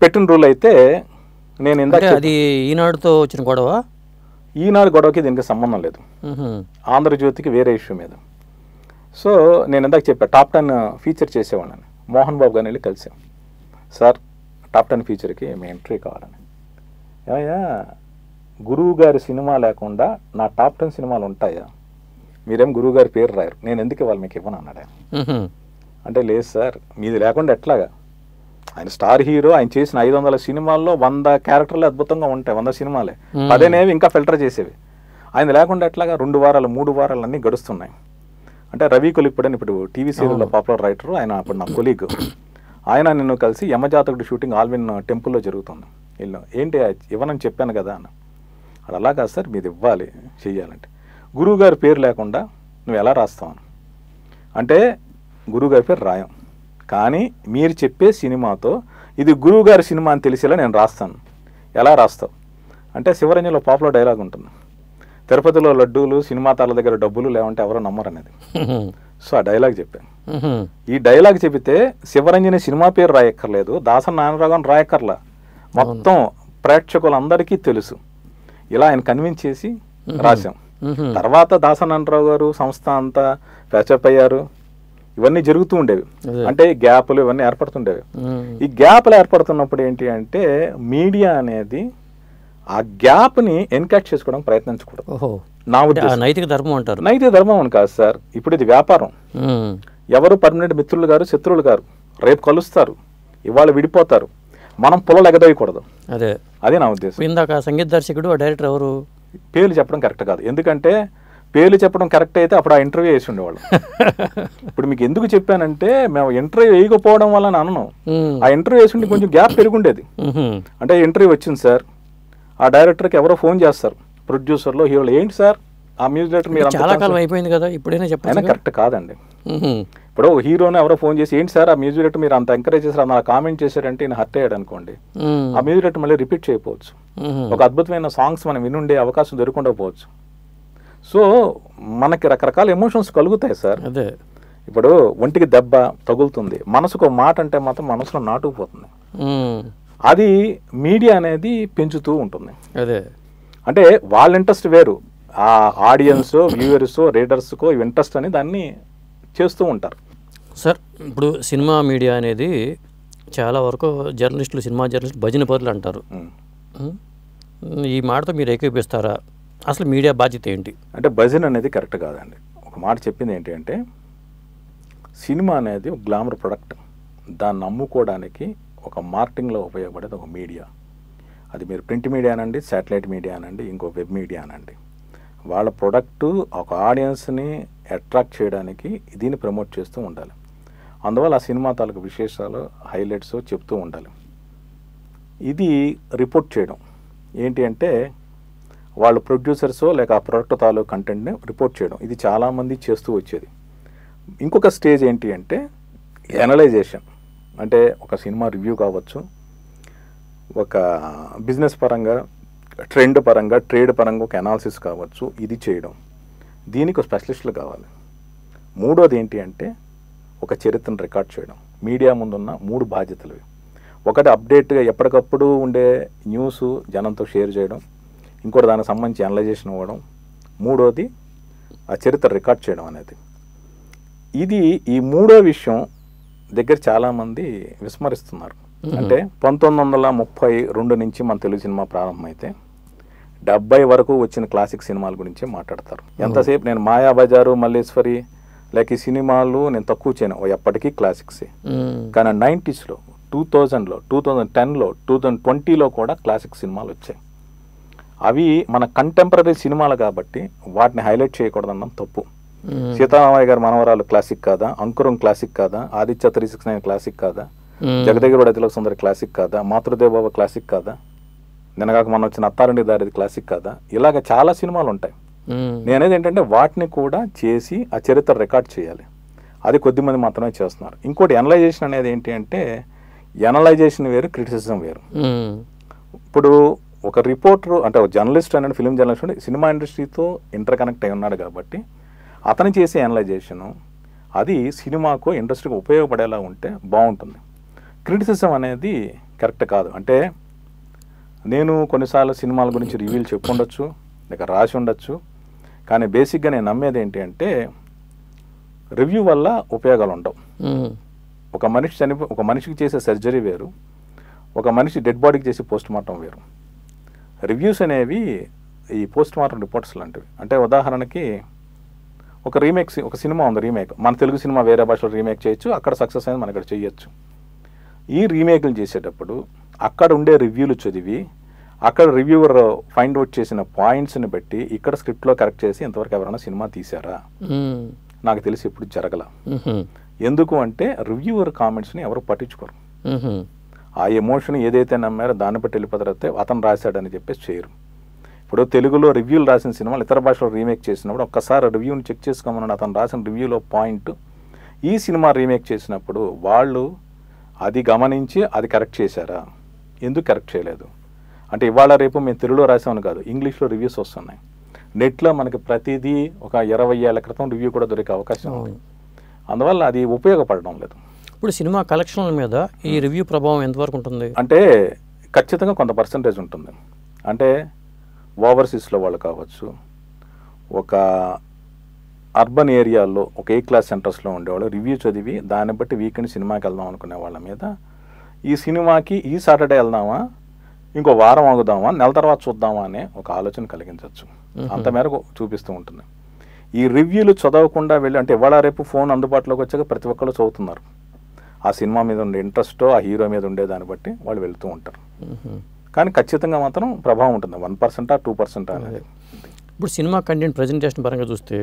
పెటెంట్ రూల్ అయితే నేను ఇందాక అది ఈనాడుతో వచ్చిన గొడవ, ఈనాడు గొడవకి దీనికి సంబంధం లేదు, ఆంధ్రజ్యోతికి వేరే ఇష్యూ మీద. సో నేను ఇందాక చెప్పా టాప్ టెన్ ఫీచర్ చేసేవాడిని, మోహన్ బాబు గారిని వెళ్ళి కలిసాం, సార్ టాప్ టెన్ ఫీచర్కి మీ ఎంట్రీ కావాలని. ఏమయ్యా గురువు గారి సినిమా లేకుండా నా టాప్ టెన్ సినిమాలు ఉంటాయా, మీరేం గురువు గారి పేరు రాయరు, నేను ఎందుకు ఇవ్వాలి మీకు ఇవ్వను అన్నాడు ఆయన. అంటే లేదు సార్ మీది లేకుండా ఎట్లాగా, ఆయన స్టార్ హీరో, ఆయన చేసిన ఐదు వందల సినిమాల్లో వంద క్యారెక్టర్లు అద్భుతంగా ఉంటాయి, వంద సినిమాలే, అదేనేవి ఇంకా ఫిల్టర్ చేసేవి, ఆయన లేకుండా ఎట్లాగా, రెండు వారాలు మూడు వారాలు అన్నీ గడుస్తున్నాయి. అంటే రవి కొలిప్పుడని ఇప్పుడు టీవీ సీరియల్లో పాపులర్ రైటర్ ఆయన, అప్పుడు నా కొలీగ్ ఆయన, నిన్ను కలిసి యమజాతకుడు షూటింగ్ ఆల్విన్ టెంపుల్లో జరుగుతుంది, వెళ్ళాం, ఏంటి ఇవ్వనని చెప్పాను కదా అన్న, అది అలా కాదు సార్ మీది ఇవ్వాలి చెయ్యాలంటే, గురువుగారి పేరు లేకుండా నువ్వు ఎలా రాస్తావు అని అంటే, గురువుగారి పేరు రాయం కానీ మీరు చెప్పే సినిమాతో ఇది గురువుగారి సినిమా అని తెలిసేలా నేను రాస్తాను, ఎలా రాస్తావు అంటే శివరంజన్లో పాపులర్ డైలాగ్ ఉంటుంది, తిరుపతిలో లడ్డూలు సినిమా తాళ్ళ దగ్గర డబ్బులు లేవంటే ఎవరో నమ్మరు అనేది. సో ఆ డైలాగ్ చెప్పాను. ఈ డైలాగ్ చెబితే శివరంజని సినిమా పేరు రాయక్కర్లేదు, దాసరి నారాయణరావు రాయక్కర్లా, మొత్తం ప్రేక్షకులందరికీ తెలుసు. ఇలా ఆయన కన్విన్స్ చేసి రాశాం. తర్వాత దాసరి నారాయణరావు గారు సంస్థ అంతా ప్యాచప్ అయ్యారు, ఇవన్నీ జరుగుతూ ఉండేవి, అంటే గ్యాప్లు ఇవన్నీ ఏర్పడుతుండేవి. ఈ గ్యాప్లు ఏర్పడుతున్నప్పుడు ఏంటి అంటే మీడియా అనేది ఆ గ్యాప్ని ఎన్కాచ్ చేసుకోవడానికి ప్రయత్నించకూడదు, నా ఉద్దేశం. నైతిక ధర్మం అంటారు, నైతిక ధర్మం అని కాదు సార్, ఇప్పుడు ఇది వ్యాపారం, ఎవరు పర్మనెంట్ మిత్రులు గారు శత్రువులు గారు, రేపు కలుస్తారు ఇవాళ విడిపోతారు, మనం పొలలు ఎగదవేయకూడదు, అదే అదే నా ఉద్దేశం. ఇందాక సంగీత దర్శకుడు డైరెక్టర్ ఎవరు పేర్లు చెప్పడం కరెక్ట్ కాదు, ఎందుకంటే పేర్లు చెప్పడం కరెక్ట్ అయితే అప్పుడు ఆ ఇంటర్వ్యూ వేసి ఉండేవాళ్ళు. ఇప్పుడు మీకు ఎందుకు చెప్పానంటే మేము ఇంటర్వ్యూ వేయకపోవడం వల్ల అనను, ఆ ఇంటర్వ్యూ వేసి ఉంటే కొంచెం గ్యాప్ పెరుగుండేది. అంటే ఇంటర్వ్యూ వచ్చింది సార్, ఆ డైరెక్టర్కి ఎవరో ఫోన్ చేస్తారు, ప్రొడ్యూసర్లో హీరోలు, ఏంటి సార్ ఆ మ్యూజిక్ డైరెక్టర్ మీరు చాలా కాలం అయిపోయింది కదా ఇప్పుడైనా చెప్పాను కరెక్ట్ కాదండి. ఇప్పుడు హీరోని ఎవరో ఫోన్ చేసి ఏంటి సార్ ఆ మ్యూజిక్ డైరెక్టర్ మీరు అంత ఎంకరేజ్ చేశారు అలా కామెంట్ చేశారంటే ఈయన హర్ట్ అయ్యాడు అనుకోండి, ఆ మ్యూజిక్ డైరెక్టర్ మళ్ళీ రిపీట్ చేయకపోవచ్చు, ఒక అద్భుతమైన సాంగ్స్ మనం వినుండే అవకాశం దొరకకపోవచ్చు. సో మనకి రకరకాల ఎమోషన్స్ కలుగుతాయి సార్. అదే ఇప్పుడు ఒంటికి దెబ్బ తగులుతుంది, మనసుకు మాట అంటే మాత్రం మనసులో నాటుకుపోతుంది, అది మీడియా అనేది పెంచుతూ ఉంటుంది. అదే అంటే వాళ్ళ ఇంట్రెస్ట్ వేరు, ఆ ఆడియన్స్ వ్యూవర్స్ రీడర్స్కో ఇంట్రెస్ట్ అని దాన్ని చేస్తూ ఉంటారు సార్. ఇప్పుడు సినిమా మీడియా అనేది చాలా వరకు జర్నలిస్టులు, సినిమా జర్నలిస్టులు భజన పరులు అంటారు, ఈ మాటతో మీరు ఏకీపిస్తారా? అసలు మీడియా బాధ్యత ఏంటి? అంటే భజన అనేది కరెక్ట్ కాదండి. ఒక మాట చెప్పింది ఏంటి అంటే సినిమా అనేది ఒక గ్లామర్ ప్రొడక్ట్, దాన్ని అమ్ముకోవడానికి ఒక మార్కెటింగ్లో ఉపయోగపడేది ఒక మీడియా. అది మీరు ప్రింట్ మీడియా అనండి, శాటిలైట్ మీడియా అనండి, ఇంకో వెబ్ మీడియా అనండి, వాళ్ళ ప్రొడక్టు ఒక ఆడియన్స్ని అట్రాక్ట్ చేయడానికి దీన్ని ప్రమోట్ చేస్తూ ఉండాలి. అందువల్ల ఆ సినిమా తాలూకు విశేషాలు హైలైట్స్ చెప్తూ ఉండాలి. ఇది రిపోర్ట్ చేయడం ఏంటి అంటే వాళ్ళు ప్రొడ్యూసర్సో లేక ఆ ప్రొడక్ట్ తాలూకు కంటెంట్ని రిపోర్ట్ చేయడం, ఇది చాలామంది చేస్తూ వచ్చేది. ఇంకొక స్టేజ్ ఏంటి అంటే ఎనలైజేషన్, అంటే ఒక సినిమా రివ్యూ కావచ్చు, ఒక బిజినెస్ పరంగా ట్రెండ్ పరంగా ట్రేడ్ పరంగా ఒక అనాలిసిస్ కావచ్చు, ఇది చేయడం, దీనికి ఒక స్పెషలిస్టులు కావాలి. మూడోది ఏంటి అంటే ఒక చరిత్రను రికార్డ్ చేయడం. మీడియా ముందున్న మూడు బాధ్యతలు, ఒకటి అప్డేట్గా ఎప్పటికప్పుడు ఉండే న్యూస్ జనంతో షేర్ చేయడం, ఇంకోటి దానికి సంబంధించి అనలైజేషన్ ఇవ్వడం, మూడోది ఆ చరిత్ర రికార్డ్ చేయడం అనేది. ఇది ఈ మూడో విషయం దగ్గర చాలామంది విస్మరిస్తున్నారు. అంటే పంతొమ్మిది వందల ముప్పై రెండు నుంచి మన తెలుగు సినిమా ప్రారంభమైతే డెబ్బై వరకు వచ్చిన క్లాసిక్ సినిమాల గురించి మాట్లాడతారు. ఎంతసేపు నేను మాయాబజారు, మల్లేశ్వరి లేక ఈ సినిమాలు నేను తక్కువ చేయను, ఎప్పటికీ క్లాసిక్సే. కానీ నైంటీస్లో, టూ థౌజండ్లో, టూ థౌజండ్ టెన్లో, టూ థౌజండ్ ట్వంటీలో కూడా క్లాసిక్ సినిమాలు వచ్చాయి. అవి మన కంటెంపరీ సినిమాలు కాబట్టి వాటిని హైలైట్ చేయకూడదన్నది తప్పు. సీతారామయ్య గారి మనవరాలు క్లాసిక్ కాదా, అంకురం క్లాసిక్ కాదా, Aditya three six nine classic కాదా, జగదగిరివాడ తిలక సుందరి క్లాసిక్ కాదా, మాతృదేవ బాబా క్లాసిక్ కాదా, నిన్నగాక మనం వచ్చిన అత్తారెండి దారిది క్లాసిక్ కాదా, ఇలాగ చాలా సినిమాలు ఉంటాయి. నేనేది ఏంటంటే వాటిని కూడా చేసి ఆ చరిత్ర రికార్డ్ చేయాలి, అది కొద్దిమంది మాత్రమే చేస్తున్నారు. ఇంకోటి ఎనలైజేషన్ అనేది ఏంటి అంటే ఎనలైజేషన్ వేరు, క్రిటిసిజం వేరు. ఇప్పుడు ఒక రిపోర్టర్ అంటే ఒక జర్నలిస్ట్ అనేది ఫిలిం జర్నలిస్ట్ సినిమా ఇండస్ట్రీతో ఇంటర్ కనెక్ట్ అయి ఉన్నాడు కాబట్టి అతను చేసే ఎనలైజేషను, అది సినిమాకు ఇండస్ట్రీకి ఉపయోగపడేలా ఉంటే బాగుంటుంది. క్రిటిసిజం అనేది కరెక్ట్ కాదు. అంటే నేను కొన్నిసార్లు సినిమాల గురించి రివ్యూలు చెప్పుండొచ్చు, లేక రాసి ఉండొచ్చు, కానీ బేసిక్గా నేను నమ్మేది ఏంటి అంటే రివ్యూ వల్ల ఉపయోగాలు ఉండవు. ఒక మనిషి చనిపో ఒక మనిషికి చేసే సర్జరీ వేరు, ఒక మనిషి డెడ్ బాడీకి చేసే పోస్ట్ మార్టం వేరు. రివ్యూస్ అనేవి ఈ పోస్ట్ మార్టం రిపోర్ట్స్ లాంటివి. అంటే ఉదాహరణకి ఒక రీమేక్ ఒక సినిమా ఉంది, రీమేక్ మన తెలుగు సినిమా వేరే భాషలో రీమేక్ చేయొచ్చు, అక్కడ సక్సెస్ అనేది మన ఇక్కడ చేయొచ్చు. ఈ రీమేక్లు చేసేటప్పుడు అక్కడ ఉండే రివ్యూలు చదివి అక్కడ రివ్యూవర్ ఫైండ్ అవుట్ చేసిన పాయింట్స్ని బట్టి ఇక్కడ స్క్రిప్ట్లో కరెక్ట్ చేసి ఇంతవరకు ఎవరైనా సినిమా తీసారా నాకు తెలిసి ఇప్పుడు జరగల. ఎందుకు అంటే రివ్యూవర్ కామెంట్స్ని ఎవరు పట్టించుకోరు. ఆ ఎమోషన్ ఏదైతే నమ్మారో దాన్ని బట్టి వెళ్ళిపోతారైతే అతను రాశాడని చెప్పేసి చేయరు. ఇప్పుడు తెలుగులో రివ్యూలు రాసిన సినిమాలు ఇతర భాషలో రీమేక్ చేసినప్పుడు ఒక్కసారి రివ్యూని చెక్ చేసుకోమని అతను రాసిన రివ్యూలో పాయింట్ ఈ సినిమా రీమేక్ చేసినప్పుడు వాళ్ళు అది గమనించి అది కరెక్ట్ చేశారా, ఎందుకు కరెక్ట్ చేయలేదు అంటే ఇవాళ రేపు మేము తెలుగులో రాసామని కాదు, ఇంగ్లీష్లో రివ్యూస్ వస్తున్నాయి. నెట్లో మనకి ప్రతిదీ ఒక ఇరవై ఏళ్ళ క్రితం రివ్యూ కూడా దొరికే అవకాశం ఉంది. అందువల్ల అది ఉపయోగపడడం లేదు. ఇప్పుడు సినిమా కలెక్షన్ల మీద ఈ రివ్యూ ప్రభావం ఎంతవరకు ఉంటుంది అంటే ఖచ్చితంగా కొంత పర్సంటేజ్ ఉంటుంది. అంటే ఓవర్సీస్లో వాళ్ళు కావచ్చు, ఒక అర్బన్ ఏరియాల్లో ఒక ఏ క్లాస్ సెంటర్స్లో ఉండేవాళ్ళు రివ్యూ చదివి దాన్ని బట్టి వీకెండ్ సినిమాకి వెళ్దాం అనుకునే వాళ్ళ మీద ఈ సినిమాకి ఈ సాటర్డే వెళ్దామా ఇంకో వారం ఆగుదామా నెల తర్వాత చూద్దామా అనే ఒక ఆలోచన కలిగించవచ్చు, అంతమేరకు చూపిస్తూ ఉంటుంది. ఈ రివ్యూలు చదవకుండా వెళ్ళి అంటే ఇవాళ రేపు ఫోన్ అందుబాటులోకి వచ్చాక ప్రతి ఒక్కరు చదువుతున్నారు. ఆ సినిమా మీద ఉండే ఇంట్రెస్టో ఆ హీరో మీద ఉండే దాన్ని బట్టి వాళ్ళు వెళ్తూ ఉంటారు. కానీ ఖచ్చితంగా మాత్రం ప్రభావం ఉంటుంది, వన్ పర్సెంటా టూ పర్సెంటా అనేది. ఇప్పుడు సినిమా కంటెంట్ ప్రజెంటేషన్ పరంగా చూస్తే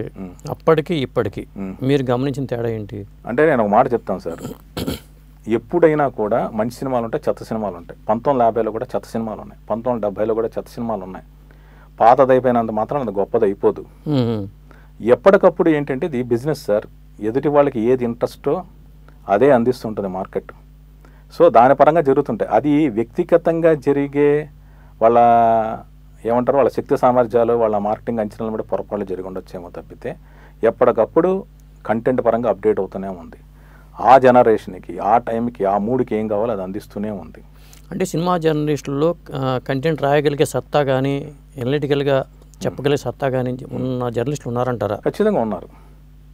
అప్పటికి ఇప్పటికి మీరు గమనించిన తేడా ఏంటి అంటే నేను ఒక మాట చెప్తాను సార్, ఎప్పుడైనా కూడా మంచి సినిమాలు ఉంటాయి, చెత్త సినిమాలు ఉంటాయి. పంతొమ్మిది యాభైలో కూడా చెత్త సినిమాలు ఉన్నాయి, పంతొమ్మిది డెబ్బైలో కూడా చెత్త సినిమాలు ఉన్నాయి. పాతదైపోయినంత మాత్రం అది గొప్పది అయిపోదు. ఎప్పటికప్పుడు ఏంటంటే ఇది బిజినెస్ సార్, ఎదుటి వాళ్ళకి ఏది ఇంట్రెస్టో అదే అందిస్తుంటుంది మార్కెట్. సో దాని పరంగా జరుగుతుంటాయి. అది వ్యక్తిగతంగా జరిగే వాళ్ళ ఏమంటారు వాళ్ళ శక్తి సామర్థ్యాలు వాళ్ళ మార్కెటింగ్ అంచనాలు కూడా పొరపాట్లు జరిగి ఉండొచ్చేమో తప్పితే ఎప్పటికప్పుడు కంటెంట్ పరంగా అప్డేట్ అవుతూనే ఉంది. ఆ జనరేషన్కి ఆ టైంకి ఆ మూడుకి ఏం కావాలో అది అందిస్తూనే ఉంది. అంటే సినిమా జర్నలిస్టుల్లో కంటెంట్ రాయగలిగే సత్తా కానీ ఎనలిటికల్గా చెప్పగలిగే సత్తా కానీ ఉన్న జర్నలిస్టులు ఉన్నారంటారా? ఖచ్చితంగా ఉన్నారు.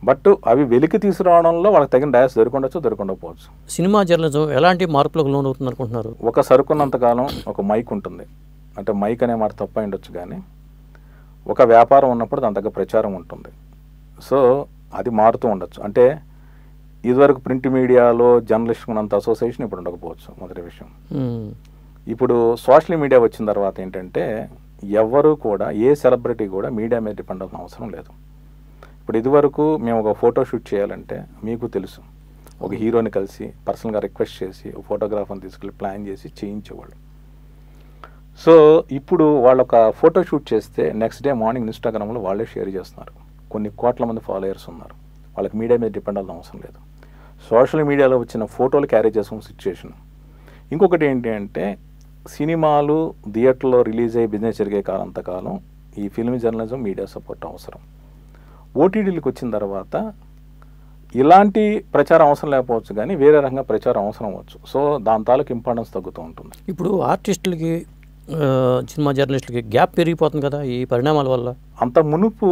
బట్ అవి వెలికి తీసుకురావడంలో వాళ్ళకి తగిన డయాస్ దొరికొండొచ్చు, దొరికొండకపోవచ్చు. సినిమా జర్నలిజం ఎలాంటి మార్పులకు లోన్ అవుతుంది అనుకుంటున్నారు? ఒక సరుకున్నంతకాలం ఒక మైక్ ఉంటుంది, అంటే మైక్ అనే మాట తప్ప ఉండొచ్చు కానీ ఒక వ్యాపారం ఉన్నప్పుడు దాని తగ్గ ప్రచారం ఉంటుంది. సో అది మారుతూ ఉండొచ్చు. అంటే ఇదివరకు ప్రింట్ మీడియాలో జర్నలిస్ట్ ఉన్నంత అసోసియేషన్ ఇప్పుడు ఉండకపోవచ్చు, మొదటి విషయం. ఇప్పుడు సోషల్ మీడియా వచ్చిన తర్వాత ఏంటంటే ఎవరు కూడా ఏ సెలబ్రిటీ కూడా మీడియా మీద డిపెండ్ అవ్వాల్సిన అవసరం లేదు. ఇప్పుడు ఇదివరకు మేము ఒక ఫోటో షూట్ చేయాలంటే మీకు తెలుసు ఒక హీరోని కలిసి పర్సనల్గా రిక్వెస్ట్ చేసి ఒక ఫోటోగ్రాఫర్ని తీసుకెళ్ళి ప్లాన్ చేసి చేయించేవాళ్ళు. సో ఇప్పుడు వాళ్ళు ఒక ఫోటో షూట్ చేస్తే నెక్స్ట్ డే మార్నింగ్ ఇన్స్టాగ్రామ్లో వాళ్ళే షేర్ చేస్తున్నారు. కొన్ని కోట్ల మంది ఫాలోయర్స్ ఉన్నారు, వాళ్ళకి మీడియా మీద డిపెండ్ అవ్వాల్సిన అవసరం లేదు. సోషల్ మీడియాలో వచ్చిన ఫోటోలు క్యారీ చేసుకున్న సిచ్యువేషన్. ఇంకొకటి ఏంటి అంటే సినిమాలు థియేటర్లో రిలీజ్ అయ్యి బిజినెస్ జరిగే కాలంతకాలం ఈ ఫిల్మ్ జర్నలిజం మీడియా సపోర్ట్ అవసరం. ఓటీడీలకు వచ్చిన తర్వాత ఇలాంటి ప్రచారం అవసరం లేకపోవచ్చు కానీ వేరే రకంగా ప్రచారం అవసరం అవ్వచ్చు. సో దాని తాలూకు ఇంపార్టెన్స్ తగ్గుతూ ఉంటుంది. ఇప్పుడు ఆర్టిస్టులకి సినిమా జర్నలిస్టులకి గ్యాప్ పెరిగిపోతుంది కదా ఈ పరిణామాల వల్ల. అంత మునుపు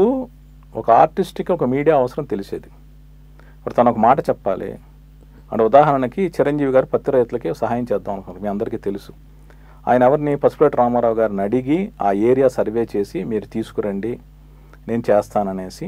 ఒక ఆర్టిస్ట్కి ఒక మీడియా అవసరం తెలిసేది. ఇప్పుడు తను ఒక మాట చెప్పాలి అంటే ఉదాహరణకి చిరంజీవి గారు పత్తి రైతులకి సహాయం చేద్దాం అనుకున్నారు, మీ అందరికీ తెలుసు. ఆయన ఎవరిని పసుపులేటి రామారావు గారిని అడిగి ఆ ఏరియా సర్వే చేసి మీరు తీసుకురండి నేను చేస్తాననేసి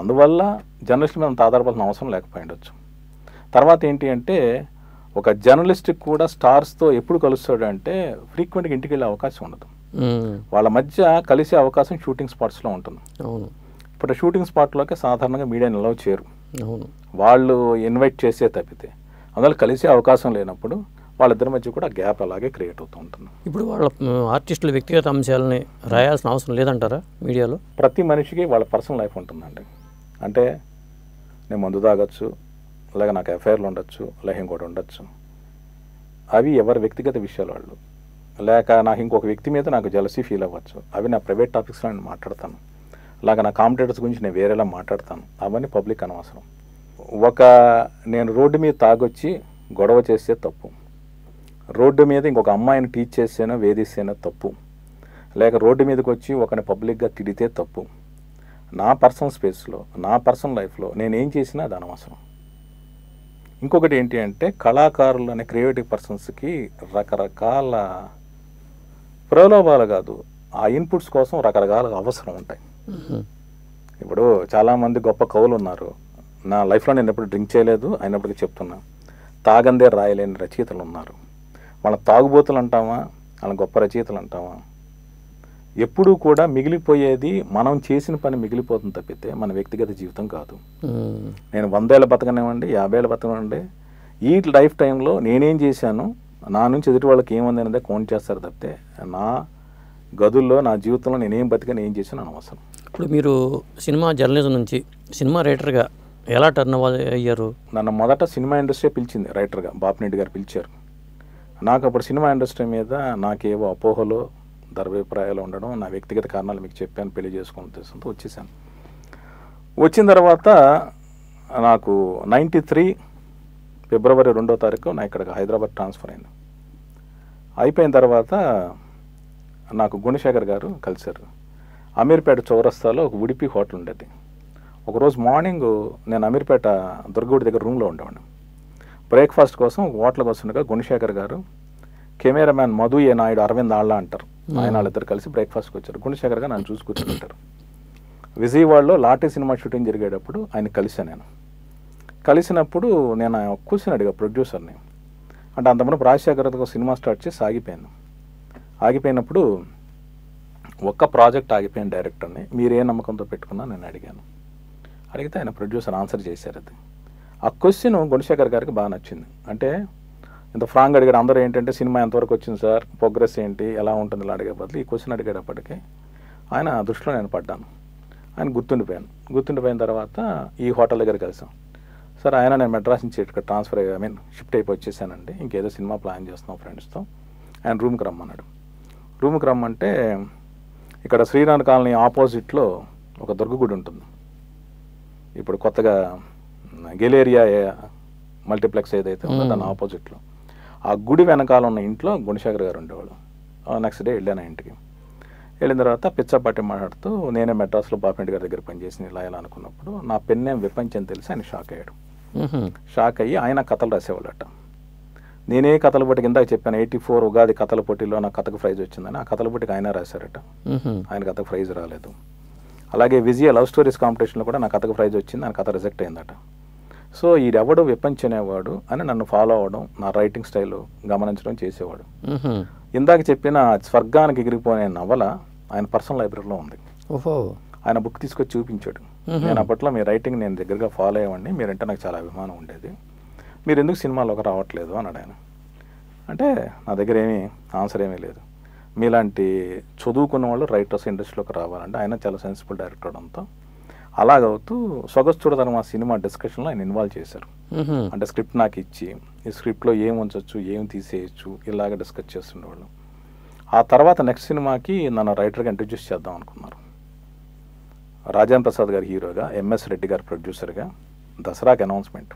అందువల్ల జర్నలిస్ట్ మీద అంత ఆధారపడాల్సిన అవసరం లేకపోయిండొచ్చు. తర్వాత ఏంటి అంటే ఒక జర్నలిస్ట్ కూడా స్టార్స్తో ఎప్పుడు కలుస్తాడు అంటే ఫ్రీక్వెంట్గా ఇంటికి వెళ్ళే అవకాశం ఉండదు, వాళ్ళ మధ్య కలిసే అవకాశం షూటింగ్ స్పాట్స్లో ఉంటుంది. ఇప్పుడు షూటింగ్ స్పాట్లోకి సాధారణంగా మీడియా నిలవ చేయరు. వాళ్ళు ఇన్వైట్ చేసే తప్పితే అందులో కలిసే అవకాశం లేనప్పుడు వాళ్ళిద్దరి మధ్య కూడా గ్యాప్ అలాగే క్రియేట్ అవుతూ ఉంటుంది. ఇప్పుడు వాళ్ళ ఆర్టిస్టుల వ్యక్తిగత అంశాలని రాయాల్సిన అవసరం లేదంటారా మీడియాలో? ప్రతి మనిషికి వాళ్ళ పర్సనల్ లైఫ్ ఉంటుందండి. అంటే నేను మందు తాగొచ్చు, అలాగే నాకు ఎఫ్ఐఆర్లు ఉండొచ్చు, అలాగే ఇంకోటి ఉండొచ్చు. అవి ఎవరి వ్యక్తిగత విషయాలు వాళ్ళు, లేక నాకు ఇంకొక వ్యక్తి మీద నాకు జలసీ ఫీల్ అవ్వచ్చు, అవి నా ప్రైవేట్ టాపిక్స్లో నేను మాట్లాడతాను. అలాగే నా కాంపిటేటర్స్ గురించి నేను వేరేలా మాట్లాడతాను, అవన్నీ పబ్లిక్ అనవసరం. ఒక నేను రోడ్డు మీద తాగొచ్చి గొడవ చేస్తే తప్పు, రోడ్డు మీద ఇంకొక అమ్మాయిని టీచ్ చేసేనో వేధిస్తేనో తప్పు, లేక రోడ్డు మీదకి వచ్చి ఒకని పబ్లిక్గా తిడితే తప్పు. నా పర్సనల్ స్పేస్లో నా పర్సనల్ లైఫ్లో నేనేం చేసినా అది అనవసరం. ఇంకొకటి ఏంటి అంటే కళాకారులు అనే క్రియేటివ్ పర్సన్స్కి రకరకాల ప్రలోభాలు కాదు, ఆ ఇన్పుట్స్ కోసం రకరకాల అవసరం ఉంటాయి. ఇప్పుడు చాలామంది గొప్ప కవులు ఉన్నారు, నా లైఫ్లో నేను ఎప్పుడు డ్రింక్ చేయలేదు అయినప్పటికీ చెప్తున్నా, తాగందే రాయలేని రచయితలు ఉన్నారు. వాళ్ళ తాగుబోతులు అంటామా, వాళ్ళ గొప్ప రచయితలు అంటామా? ఎప్పుడూ కూడా మిగిలిపోయేది మనం చేసిన పని మిగిలిపోతుంది తప్పితే మన వ్యక్తిగత జీవితం కాదు. నేను వందేళ్ళ బతకనివ్వండి, యాభై ఏళ్ళ బతకనివ్వండి, ఈ లైఫ్ టైంలో నేనేం చేశాను, నా నుంచి ఎదుటి వాళ్ళకి ఏముంది అనేది కౌంట్ చేస్తారు తప్పితే నా గదుల్లో నా జీవితంలో నేనేం బతికని ఏం చేశాను అనవసరం. ఇప్పుడు మీరు సినిమా జర్నలిజం నుంచి సినిమా రైటర్గా ఎలా టర్న్ అయ్యారు? నన్ను మొదట సినిమా ఇండస్ట్రీ పిలిచింది రైటర్గా, బాపినెడ్డి గారు పిలిచారు. నాకు అప్పుడు సినిమా ఇండస్ట్రీ మీద నాకేవో అపోహలు ధర్వాభిప్రాయాలు ఉండడం, నా వ్యక్తిగత కారణాలు మీకు చెప్పాను, పెళ్లి చేసుకున్న ఉద్దేశంతో వచ్చేసాను. వచ్చిన తర్వాత నాకు నైంటీ త్రీ ఫిబ్రవరి రెండో తారీఖు నా ఇక్కడికి హైదరాబాద్ ట్రాన్స్ఫర్ అయింది. అయిపోయిన తర్వాత నాకు గుణశేఖర్ గారు కలిశారు. అమీర్పేట చౌరస్తాలో ఒక ఉడిపి హోటల్ ఉండేది. ఒకరోజు మార్నింగ్ నేను అమీర్పేట దుర్గగుడి దగ్గర రూమ్లో ఉండేవాడిని. బ్రేక్ఫాస్ట్ కోసం హోటల్కి వస్తుండగా గుణశేఖర్ గారు, కెమెరామ్యాన్ మధు ఏ నాయుడు, అరవింద్ ఆళ్ళ అంటారు ఆయన, వాళ్ళిద్దరు కలిసి బ్రేక్ఫాస్ట్కి వచ్చారు. గుణశేఖర్ గారు నన్ను చూసి కూర్చుంటారు. విజయవాడలో లాటీ సినిమా షూటింగ్ జరిగేటప్పుడు ఆయన కలిశాను. నేను కలిసినప్పుడు నేను కూర్చుని అడిగా ప్రొడ్యూసర్ని, అంటే అంతమంది రాజశేఖర్తో సినిమా స్టార్ట్ చేసి ఆగిపోయాను. ఆగిపోయినప్పుడు ఒక్క ప్రాజెక్ట్ ఆగిపోయిన డైరెక్టర్ని మీరు ఏ నమ్మకంతో పెట్టుకున్నా నేను అడిగాను. అడిగితే ఆయన ప్రొడ్యూసర్ ఆన్సర్ చేశారు. అది ఆ క్వశ్చన్ గుణశేఖర్ గారికి బాగా నచ్చింది. అంటే ఇంత ఫ్రాంక్ అడిగాడు. అందరూ ఏంటంటే సినిమా ఎంతవరకు వచ్చింది సార్, ప్రోగ్రెస్ ఏంటి, ఎలా ఉంటుంది ఇలా అడిగే బదులు ఈ క్వశ్చన్ అడిగేటప్పటికీ ఆయన దృష్టిలో నేను పడ్డాను. ఆయన గుర్తుండిపోయాను. గుర్తుండిపోయిన తర్వాత ఈ హోటల్ దగ్గర కలిసాం. సార్ ఆయన, నేను మెడ్రాస్ నుంచి ఇక్కడ ట్రాన్స్ఫర్ అయ్యి ఐ మీన్ షిఫ్ట్ అయిపోయి వచ్చేసానండి, ఇంకేదో సినిమా ప్లాన్ చేస్తున్నాం ఫ్రెండ్స్తో. ఆయన రూమ్కి రమ్మన్నాడు. రూమ్కి రమ్మంటే ఇక్కడ శ్రీరామ్ కాలనీ ఆపోజిట్లో ఒక దుర్గగుడి ఉంటుంది. ఇప్పుడు కొత్తగా గెలేరియా మల్టీప్లెక్స్ ఏదైతే ఉందో దాని ఆపోజిట్లో ఆ గుడి వెనకాల ఉన్న ఇంట్లో గుణశేఖర్ గారు ఉండేవాళ్ళు. నెక్స్ట్ డే వెళ్ళాను ఇంటికి. వెళ్ళిన తర్వాత పిచ్చపాటి మాట్లాడుతూ నేనే మెడ్రాస్లో బాపినెడ్డి గారి దగ్గర పనిచేసి ఇలా ఇలా అనుకున్నప్పుడు నా పెన్నేం విపంచం తెలిసి ఆయన షాక్ అయ్యాడు. షాక్ అయ్యి ఆయన కథలు రాసేవాళ్ళట. నేనే కథల పోటీకి ఇందాక చెప్పాను ఎయిటీ ఫోర్ ఉగాది కథల పోటీలో నా కథకు ప్రైజ్ వచ్చిందని, ఆ కథల పోటీకి ఆయన రాశారట, ఆయన కథకు ప్రైజ్ రాలేదు. అలాగే విజయ లవ్ స్టోరీస్ కాంపిటీషన్లో కూడా నా కథకు ప్రైజ్ వచ్చింది, ఆయన కథ రిజెక్ట్ అయిందట. సో ఈడెవడో విపంచనేవాడు అని నన్ను ఫాలో అవ్వడం, నా రైటింగ్ స్టైల్ గమనించడం చేసేవాడు. ఇందాక చెప్పిన స్వర్గానికి ఎగిరిపోయే నవల ఆయన పర్సనల్ లైబ్రరీలో ఉంది. ఓహో, ఆయన బుక్ తీసుకొచ్చి చూపించాడు. నేను అప్పట్లో మీ రైటింగ్ నేను దగ్గరగా ఫాలో అయ్యేవాడిని, మీరంటే నాకు చాలా అభిమానం ఉండేది, మీరు ఎందుకు సినిమాలోకి రావట్లేదు అన్నాడు ఆయన. అంటే నా దగ్గర ఏమీ ఆన్సర్ ఏమీ లేదు, మీలాంటి చదువుకున్న వాళ్ళు రైటర్స్ ఇండస్ట్రీలోకి రావాలంటే ఆయన చాలా సెన్సిబుల్ డైరెక్టర్ అవడంతో అలాగవుతూ సొగస్తుడతను మా సినిమా డిస్కషన్లో ఆయన ఇన్వాల్వ్ చేశారు. అంటే స్క్రిప్ట్ నాకు ఇచ్చి ఈ స్క్రిప్ట్లో ఏం ఉంచవచ్చు ఏం తీసేయచ్చు ఇలాగ డిస్కస్ చేస్తుండేవాళ్ళు. ఆ తర్వాత నెక్స్ట్ సినిమాకి నన్ను రైటర్గా ఇంట్రడ్యూస్ చేద్దాం అనుకున్నారు. రాజేంద్ర ప్రసాద్ గారు హీరోగా, ఎంఎస్ రెడ్డి గారు ప్రొడ్యూసర్గా, దసరాకి అనౌన్స్మెంట్.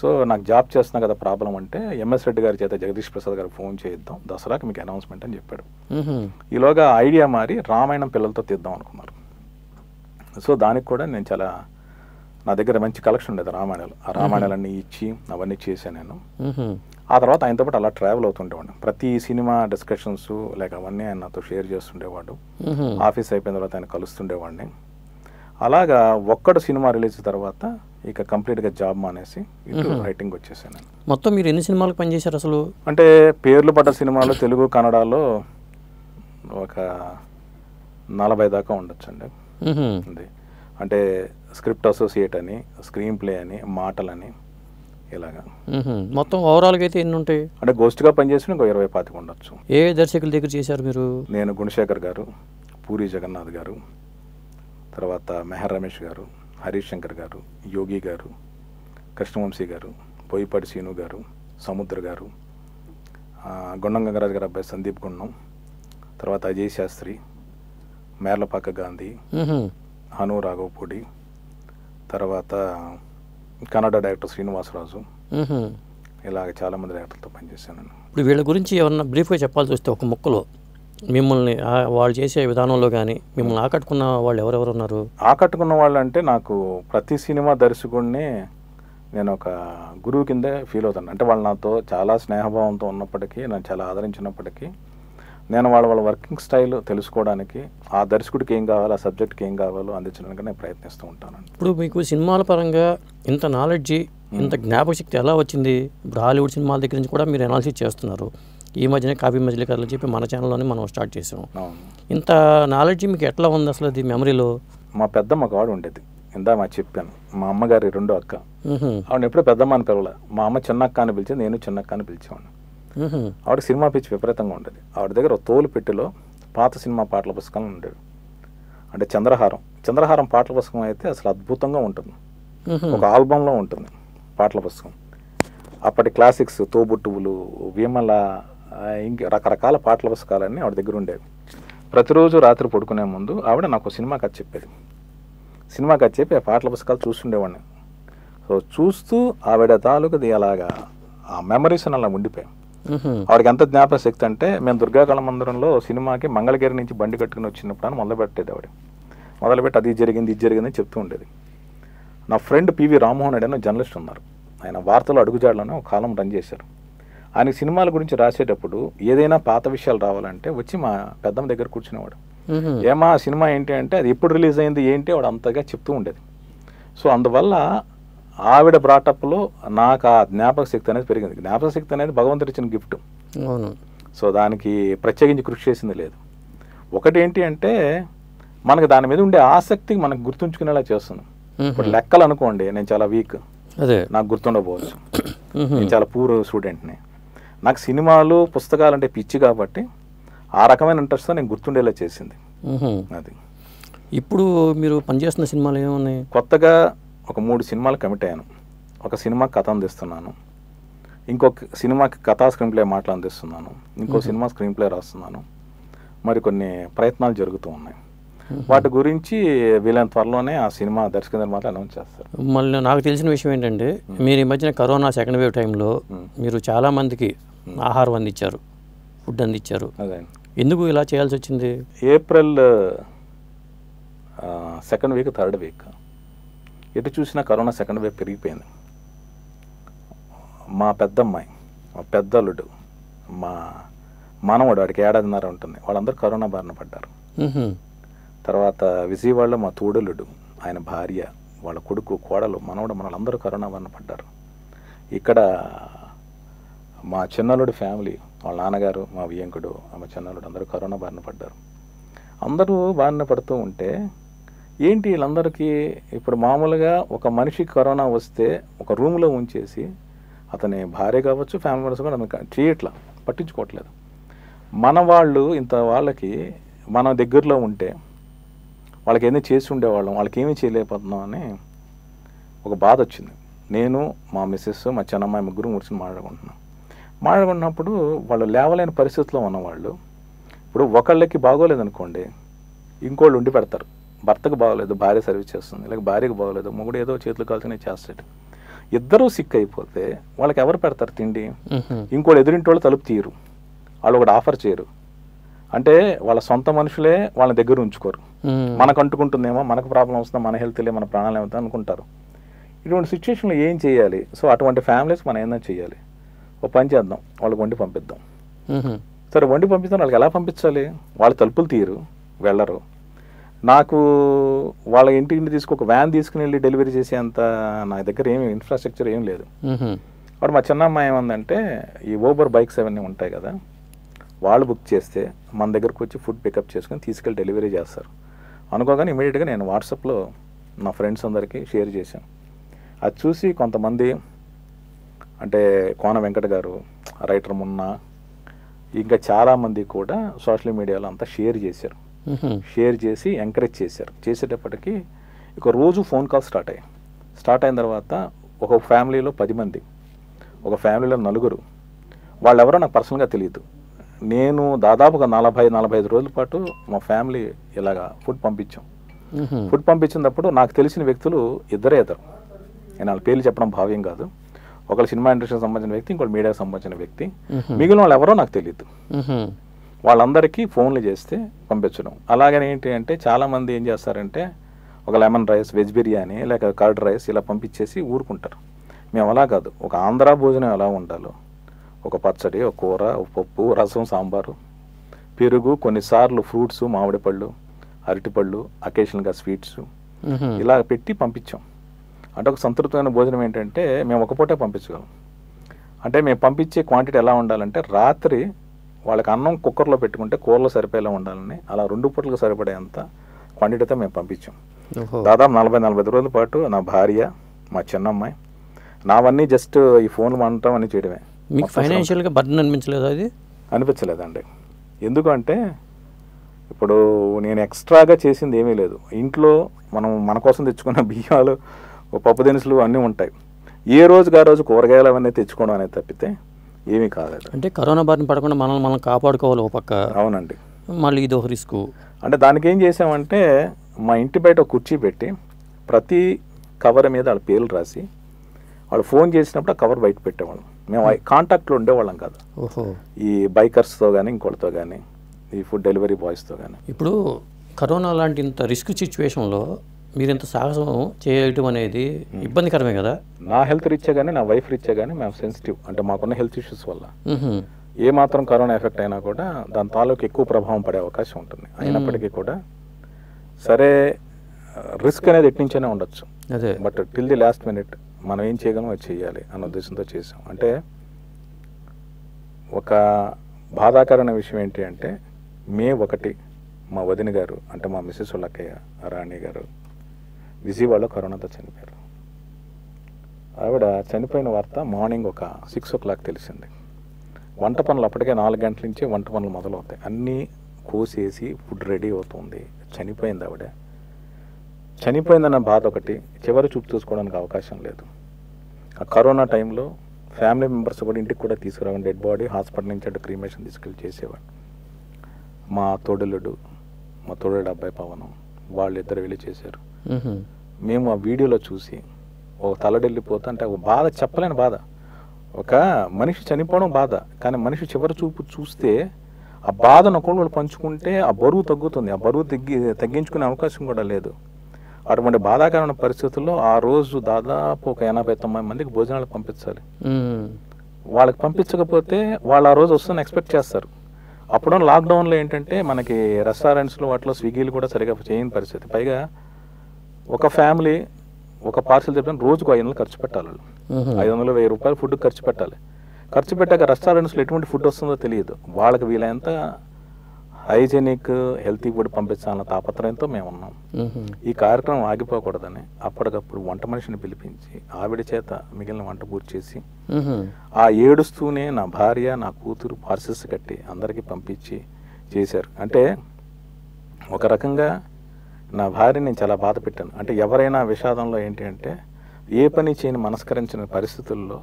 సో నాకు జాబ్ చేస్తున్నా కదా ప్రాబ్లం అంటే ఎంఎస్ రెడ్డి గారి చేత జగదీష్ ప్రసాద్ గారు ఫోన్ చేయిద్దాం, దసరాకి మీకు అనౌన్స్మెంట్ అని చెప్పాడు. ఈలోగా ఐడియా మారి రామాయణం పిల్లలతో తీద్దాం అనుకున్నారు. సో దానికి కూడా నేను చాలా నా దగ్గర మంచి కలెక్షన్ ఉండేది రామాయణాలు, ఆ రామాయణాలన్నీ ఇచ్చి అవన్నీ చేశాను నేను. ఆ తర్వాత ఆయనతో పాటు అలా ట్రావెల్ అవుతుండేవాడు. ప్రతి సినిమా డిస్కషన్స్ లేక అవన్నీ ఆయన నాతో షేర్ చేస్తుండేవాడు. ఆఫీస్ అయిపోయిన తర్వాత ఆయన కలుస్తుండేవాడిని. అలాగా ఒక్కడు సినిమా రిలీజ్ తర్వాత ఇక కంప్లీట్గా జాబ్ మానేసి ఇటు రైటింగ్ వచ్చేసాను. మొత్తం మీరు ఎన్ని సినిమాలకు పనిచేశారు అసలు? అంటే పేర్లు పడ్డ సినిమాలు తెలుగు కన్నడలో ఒక నలభై దాకా ఉండొచ్చు అండి. అంటే స్క్రిప్ట్ అసోసియేట్ అని, స్క్రీన్ ప్లే అని, మాటలని ఇలాగా. మొత్తం ఓవరాల్గా అయితే ఎన్ని ఉంటాయి అంటే గోష్ఠిగా పనిచేసిన ఒక ఇరవై పాతికి ఉండొచ్చు. ఏ దర్శకుల దగ్గర చేశారు మీరు? నేను గుణశేఖర్ గారు, పూరి జగన్నాథ్ గారు, తర్వాత మెహర్ రమేష్ గారు, హరీష్ శంకర్ గారు, యోగి గారు, కృష్ణవంశీ గారు, బోయిపాటి సీను గారు, సముద్ర గారు, గుండం గంగరాజు గారి అబ్బాయి సందీప్ గుండం, తర్వాత అజయ్ శాస్త్రి, మేర్లపాక గాంధీ, హను రాఘవపూడి, తర్వాత కన్నడ డైరెక్టర్ శ్రీనివాసరాజు, ఇలాగ చాలామంది డైరెక్టర్తో పనిచేశాను. ఇప్పుడు వీళ్ళ గురించి ఏమన్నా బ్రీఫ్గా చెప్పాల్సి వస్తే ఒక ముక్కలో మిమ్మల్ని వాళ్ళు చేసే విధానంలో కానీ మిమ్మల్ని ఆకట్టుకున్న వాళ్ళు ఎవరెవరు ఉన్నారు? ఆకట్టుకున్న వాళ్ళు అంటే నాకు ప్రతి సినిమా దర్శకుడిని నేను ఒక గురువు కిందే ఫీల్ అవుతాను. అంటే వాళ్ళు నాతో చాలా స్నేహభావంతో ఉన్నప్పటికీ, నన్ను చాలా ఆదరించినప్పటికీ, నేను వాళ్ళ వాళ్ళ వర్కింగ్ స్టైల్ తెలుసుకోవడానికి, ఆ దర్శకుడికి ఏం కావాలో, ఆ సబ్జెక్ట్కి ఏం కావాలో అందించడానికి నేను ప్రయత్నిస్తూ ఉంటాను. ఇప్పుడు మీకు సినిమాల పరంగా ఇంత నాలెడ్జి, ఇంత జ్ఞాపకశక్తి ఎలా వచ్చింది? ఇప్పుడు హాలీవుడ్ సినిమాల దగ్గర నుంచి కూడా మీరు అనాలిసిస్ చేస్తున్నారు. ఈ మధ్యనే కాఫీ మజిలీకర్లు చెప్పి మన ఛానల్లోనే మనం స్టార్ట్ చేసాము. ఇంత నాలెడ్జి మీకు ఎట్లా ఉంది అసలు? అది మెమరీలో మా పెద్దమ్మ కాడు ఉండేది. ఇందా మా చెప్పాను, మా అమ్మగారి రెండో అక్క. ఆవిడ ఎప్పుడో పెద్దమ్మ అని కలవలే. మా అమ్మ చిన్న అక్క అని పిలిచి నేను చిన్న అక్క అని పిలిచేవాడిని. ఆవిడ సినిమా పిచ్చి విపరీతంగా ఉండేది. ఆవిడ దగ్గర తోలు పెట్టిలో పాత సినిమా పాటల పుస్తకాలు ఉండేవి. అంటే చంద్రహారం, చంద్రహారం పాటల పుస్తకం అయితే అసలు అద్భుతంగా ఉంటుంది. ఒక ఆల్బంలో ఉంటుంది పాటల పుస్తకం. అప్పటి క్లాసిక్స్, తోబుట్టువులు, విమల, ఇంకా రకరకాల పాటల పుస్తకాలన్నీ ఆవిడ దగ్గర ఉండేవి. ప్రతిరోజు రాత్రి పడుకునే ముందు ఆవిడ నాకు సినిమా కథ చెప్పేది. సినిమా కథ చెప్పి ఆ పాటల పుస్తకాలు చూస్తుండేవాడిని. సో చూస్తూ ఆవిడ తాలూకుది అలాగా ఆ మెమరీస్ అలా ఉండిపోయాయి. ఆవిడకి ఎంత జ్ఞాపక శక్తి అంటే, మేము దుర్గాకళ మందిరంలో సినిమాకి మంగళగిరి నుంచి బండి కట్టుకుని వచ్చినప్పుడు అని మొదలుపెట్టేది ఆవిడ. మొదలుపెట్టి అది జరిగింది ఇది జరిగింది అని చెప్తూ ఉండేది. నా ఫ్రెండ్ పివి రామ్మోహన్ రెడ్డి అని జర్నలిస్ట్ ఉన్నారు. ఆయన వార్తలు అడుగుజాడలోనే ఒక కాలం రన్ చేశారు. ఆయనకు సినిమాల గురించి రాసేటప్పుడు ఏదైనా పాత విషయాలు రావాలంటే వచ్చి మా పెద్దమ్మ దగ్గర కూర్చునేవాడు. ఏమా సినిమా ఏంటి అంటే అది ఎప్పుడు రిలీజ్ అయింది ఏంటి ఆవిడ అంతగా చెప్తూ ఉండేది. సో అందువల్ల ఆవిడ బ్రాటప్లో నాకు ఆ జ్ఞాపక శక్తి అనేది పెరిగింది. జ్ఞాపక శక్తి అనేది భగవంతుడు ఇచ్చిన గిఫ్ట్. సో దానికి ప్రత్యేకించి కృషి చేసింది లేదు. ఒకటి ఏంటి అంటే మనకు దాని మీద ఉండే ఆసక్తి మనకు గుర్తుంచుకునేలా చేస్తుంది. ఇప్పుడు లెక్కలు అనుకోండి, నేను చాలా వీక్, నాకు గుర్తుండకపోవచ్చు. నేను చాలా పూర్ స్టూడెంట్ని. నాకు సినిమాలు పుస్తకాలు అంటే పిచ్చి కాబట్టి ఆ రకమైన ఇంట్రెస్ట్తో నేను గుర్తుండేలా చేసింది అది. ఇప్పుడు మీరు పనిచేస్తున్న సినిమాలు ఏమున్నాయి? కొత్తగా ఒక మూడు సినిమాలు కమిట్ అయ్యాను. ఒక సినిమా కథ అందిస్తున్నాను, ఇంకొక సినిమాకి కథా స్క్రీన్ ప్లే మాటలు అందిస్తున్నాను, ఇంకో సినిమా స్క్రీన్ ప్లే రాస్తున్నాను. మరి కొన్ని ప్రయత్నాలు జరుగుతూ ఉన్నాయి. వాటి గురించి వీళ్ళ త్వరలోనే ఆ సినిమా దర్శక నిర్మాతలు అనౌన్స్ చేస్తారు. మళ్ళీ నాకు తెలిసిన విషయం ఏంటంటే, మీరు ఈ మధ్యన కరోనా సెకండ్ వేవ్ టైంలో మీరు చాలామందికి ఆహారం అందించారు, ఫుడ్ అందించారు. అదే ఎందుకు ఇలా చేయాల్సి వచ్చింది? April second week, third week ఎటు చూసినా కరోనా సెకండ్ వేవ్ పెరిగిపోయింది. మా పెద్దమ్మాయి, మా పెద్దలుడు, మా మనవడు, వాడికి ఏడాదిన్నర ఉంటుంది, వాళ్ళందరూ కరోనా బారిన పడ్డారు. తర్వాత విజయవాడలో మా తోడలుడు, ఆయన భార్య, వాళ్ళ కొడుకు, కోడలు, మనవడు, మనలందరూ కరోనా బారిన పడ్డారు. ఇక్కడ మా చిన్నలుడు ఫ్యామిలీ, వాళ్ళ నాన్నగారు, మా వియంకుడు, మా చిన్నలుడు అందరూ కరోనా బారిన పడ్డారు. అందరూ బారిన పడుతూ ఉంటే ఏంటి వీళ్ళందరికీ ఇప్పుడు మామూలుగా ఒక మనిషికి కరోనా వస్తే ఒక రూమ్లో ఉంచేసి అతని భార్య కావచ్చు, ఫ్యామిలీ మెంబర్స్ కూడా అతను చేయట్లా, పట్టించుకోవట్లేదు. మన వాళ్ళు ఇంత వాళ్ళకి మన దగ్గరలో ఉంటే వాళ్ళకి ఏదైనా చేసి ఉండేవాళ్ళం, వాళ్ళకి ఏమీ చేయలేకపోతున్నాం అని ఒక బాధ వచ్చింది. నేను, మా మిస్సెస్, మా చిన్నమ్మాయి ముగ్గురు కూర్చొని మాట్లాడుకుంటున్నాం. మాట్లాడుకున్నప్పుడు వాళ్ళు లేవలేని పరిస్థితిలో ఉన్నవాళ్ళు, ఇప్పుడు ఒకళ్ళకి బాగోలేదనుకోండి ఇంకోళ్ళు ఉండి పెడతారు. భర్తకు బాగోలేదు, భార్య సర్వీస్ చేస్తుంది, లేక భార్యకు బాగోలేదు, మొగుడు ఏదో చేతులు కాల్చుకునే చేస్తాడు. ఇద్దరూ సిక్ అయిపోతే వాళ్ళకి ఎవరు పెడతారు తిండి? ఇంకోళ్ళు ఎదురింటి వాళ్ళు తలుపు తీయరు, వాళ్ళు ఒకటి ఆఫర్ చేయరు. అంటే వాళ్ళ సొంత మనుషులే వాళ్ళ దగ్గర ఉంచుకోరు. మనకు అంటుకుంటుందేమో, మనకు ప్రాబ్లం వస్తుందా, మన హెల్త్లే, మన ప్రాణాలు ఏమవుతాయి అనుకుంటారు. ఇటువంటి సిచ్యువేషన్లో ఏం చేయాలి? సో అటువంటి ఫ్యామిలీస్ మనం ఏదైనా చేయాలి. ఓ పని చేద్దాం, వాళ్ళకి వండి పంపిద్దాం. సరే వండి పంపిస్తాం, వాళ్ళకి ఎలా పంపించాలి? వాళ్ళు తలుపులు తీయరు, వెళ్ళరు. నాకు వాళ్ళ ఇంటికి తీసుకు ఒక వ్యాన్ తీసుకుని వెళ్ళి డెలివరీ చేసేంత నా దగ్గర ఏమి ఇన్ఫ్రాస్ట్రక్చర్ ఏం లేదు. వాడు మా చిన్నమ్మాయి ఏమందంటే, ఈ ఓబర్ బైక్స్ అవన్నీ ఉంటాయి కదా, వాళ్ళు బుక్ చేస్తే మన దగ్గరకు వచ్చి ఫుడ్ పికప్ చేసుకుని తీసుకెళ్ళి డెలివరీ చేస్తారు. అనుకోగానే ఇమీడియట్గా నేను వాట్సాప్లో నా ఫ్రెండ్స్ అందరికీ షేర్ చేశాను. అది చూసి కొంతమంది అంటే కోన వెంకట గారు రైటర్ మున్నా ఇంకా చాలామంది కూడా సోషల్ మీడియాలో అంతా షేర్ చేశారు. షేర్ చేసి ఎంకరేజ్ చేశారు. చేసేటప్పటికి ఇక రోజు ఫోన్ కాల్ స్టార్ట్ అయ్యాయి. స్టార్ట్ అయిన తర్వాత ఒక ఫ్యామిలీలో పది మంది, ఒక ఫ్యామిలీలో నలుగురు, వాళ్ళెవరో నాకు పర్సనల్గా తెలియదు. నేను దాదాపుగా నలభై నలభై ఐదు రోజుల పాటు మా ఫ్యామిలీ ఇలాగా ఫుడ్ పంపించాం. ఫుడ్ పంపించినప్పుడు నాకు తెలిసిన వ్యక్తులు ఇద్దరే ఇద్దరు, నేను వాళ్ళ పేర్లు చెప్పడం భావ్యం కాదు. ఒకళ్ళు సినిమా ఇండస్ట్రీకి సంబంధించిన వ్యక్తి, ఇంకోటి మీడియాకి సంబంధించిన వ్యక్తి, మిగిలిన వాళ్ళు ఎవరో నాకు తెలియదు. వాళ్ళందరికీ ఫోన్లు చేస్తే పంపించడం. అలాగనే ఏంటి అంటే చాలామంది ఏం చేస్తారంటే ఒక లెమన్ రైస్, వెజ్ బిర్యానీ, లేక కర్డ్ రైస్ ఇలా పంపించేసి ఊరుకుంటారు. మేము అలా కాదు, ఒక ఆంధ్ర భోజనం ఎలా ఉండాలో, ఒక పచ్చడి, ఒక కూర, ఒక పప్పు, రసం, సాంబారు, పెరుగు, కొన్నిసార్లు ఫ్రూట్స్, మామిడి పళ్ళు, అరటిపళ్ళు, అకేషనల్గా స్వీట్స్ ఇలా పెట్టి పంపించాం. అంటే ఒక సంతృప్తమైన భోజనం ఏంటంటే మేము ఒక పూటే పంపించగలం. అంటే మేము పంపించే క్వాంటిటీ ఎలా ఉండాలంటే రాత్రి వాళ్ళకి అన్నం కుక్కర్లో పెట్టుకుంటే కూరలో సరిపోయేలా ఉండాలని అలా రెండు పూటలకు సరిపడేంత క్వాంటిటీతో మేము పంపించాం. దాదాపు నలభై నలభై ఐదు రోజుల పాటు నా భార్య, మా చిన్నమ్మాయి, నావన్నీ జస్ట్ ఈ ఫోన్ వండటం అని చేయడమే. ఫైనాన్షియల్గా బర్డెన్ అనిపించలేదు, అది అనిపించలేదండి. ఎందుకంటే ఇప్పుడు నేను ఎక్స్ట్రాగా చేసింది ఏమీ లేదు. ఇంట్లో మనం మన కోసం తెచ్చుకున్న బియ్యాలు, పప్పు దినుసులు అన్నీ ఉంటాయి. ఏ రోజుగా రోజు కూరగాయలు అవన్నీ తెచ్చుకోవడం అనేది తప్పితే ఏమీ కాదు. అంటే కరోనా బారిన పడకుండా మనం మనం కాపాడుకోవాలి ఒక పక్క. అవునండి. మళ్ళీ ఇది ఒక రిస్క్. అంటే దానికి ఏం చేసామంటే మా ఇంటి బయట ఒక కుర్చీ పెట్టి ప్రతి కవర్ మీద వాళ్ళ పేర్లు రాసి వాళ్ళు ఫోన్ చేసినప్పుడు ఆ కవర్ బయట పెట్టేవాళ్ళం. మేము కాంటాక్ట్లో ఉండేవాళ్ళం కాదు ఈ బైకర్స్తో కానీ ఇంకోటితో కానీ ఈ ఫుడ్ డెలివరీ బాయ్స్తో కానీ. ఇప్పుడు కరోనా లాంటి ఇంత రిస్క్ సిచ్యువేషన్లో మీరు ఇంత సాహసం చేయటం అనేది ఇబ్బందికరమే కదా. నా హెల్త్ రీత్యా కానీ నా వైఫ్ రీత్యా కానీ మేము సెన్సిటివ్, అంటే మాకున్న హెల్త్ ఇష్యూస్ వల్ల ఏమాత్రం కరోనా ఎఫెక్ట్ అయినా కూడా దాని తాలూకు ఎక్కువ ప్రభావం పడే అవకాశం ఉంటుంది. అయినప్పటికీ కూడా సరే రిస్క్ అనేది ఎట్టించనే ఉండొచ్చు, అదే but till the last minute మనం ఏం చేయగలం అది చేయాలి అన్న ఉద్దేశంతో చేసాం. అంటే ఒక బాధాకరమైన విషయం ఏంటి అంటే మే ఒకటి మా వదిన గారు అంటే మా మిస్సెస్ వాళ్ళకయ్య రాణి గారు విజయవాడలో కరోనాతో చనిపోయారు. ఆవిడ చనిపోయిన వార్త మార్నింగ్ ఒక సిక్స్ ఓ క్లాక్ తెలిసింది. వంట పనులు అప్పటికే నాలుగు గంటల నుంచి వంట పనులు మొదలవుతాయి, అన్నీ కోసేసి ఫుడ్ రెడీ అవుతుంది. చనిపోయింది ఆవిడ. చనిపోయిందన్న బాధ ఒకటి, చివరి చూపు చూసుకోవడానికి అవకాశం లేదు. ఆ కరోనా టైంలో ఫ్యామిలీ మెంబర్స్ కూడా ఇంటికి కూడా తీసుకురావడం, డెడ్ బాడీ హాస్పిటల్ నుంచి అటు క్రీమేషన్ తీసుకెళ్ళి చేసేవాడు. మా తోడులుడు, మా తోడు అబ్బాయి పవనం, వాళ్ళు ఇద్దరు వెళ్ళి చేశారు. మేము ఆ వీడియోలో చూసి ఒక తలడెళ్ళిపోతా అంటే ఒక బాధ, చెప్పలేని బాధ. ఒక మనిషి చనిపోవడం బాధ, కానీ మనిషి చివరి చూపు చూస్తే ఆ బాధను ఒకళ్ళు వాళ్ళు పంచుకుంటే ఆ బరువు తగ్గుతుంది, ఆ బరువు తగ్గి తగ్గించుకునే అవకాశం కూడా లేదు. అటువంటి బాధాకరమైన పరిస్థితుల్లో ఆ రోజు దాదాపు ఒక ఎనభై తొంభై మందికి భోజనాలు పంపించాలి. వాళ్ళకి పంపించకపోతే వాళ్ళు ఆ రోజు వస్తుందని ఎక్స్పెక్ట్ చేస్తారు. అప్పుడు లాక్డౌన్లో ఏంటంటే మనకి రెస్టారెంట్స్లో వాటిలో స్విగ్గీలు కూడా సరిగా చేయని పరిస్థితి. పైగా ఒక ఫ్యామిలీ ఒక పార్సల్ చెప్పిన రోజుకు ఐదు వందలు ఖర్చు పెట్టాలి, ఐదు వందలు వెయ్యి రూపాయలు ఫుడ్ ఖర్చు పెట్టాలి. ఖర్చు పెట్టాక రెస్టారెంట్స్లో ఎటువంటి ఫుడ్ వస్తుందో తెలియదు. వాళ్ళకి వీలైనంత హైజీనిక్ హెల్తీ ఫుడ్ పంపించాలన్న తాపత్రయంతో మేము ఉన్నాం. ఈ కార్యక్రమం ఆగిపోకూడదని అప్పటికప్పుడు వంట మనిషిని పిలిపించి ఆవిడ చేత మిగిలిన వంట పూర్తి చేసి ఆ ఏడుస్తూనే నా భార్య, నా కూతురు పార్సల్స్ కట్టి అందరికీ పంపించి చేశారు. అంటే ఒక రకంగా నా భార్య నేను చాలా బాధ పెట్టాను. అంటే ఎవరైనా విషాదంలో ఏంటి అంటే ఏ పని చేయని మనస్కరించిన పరిస్థితుల్లో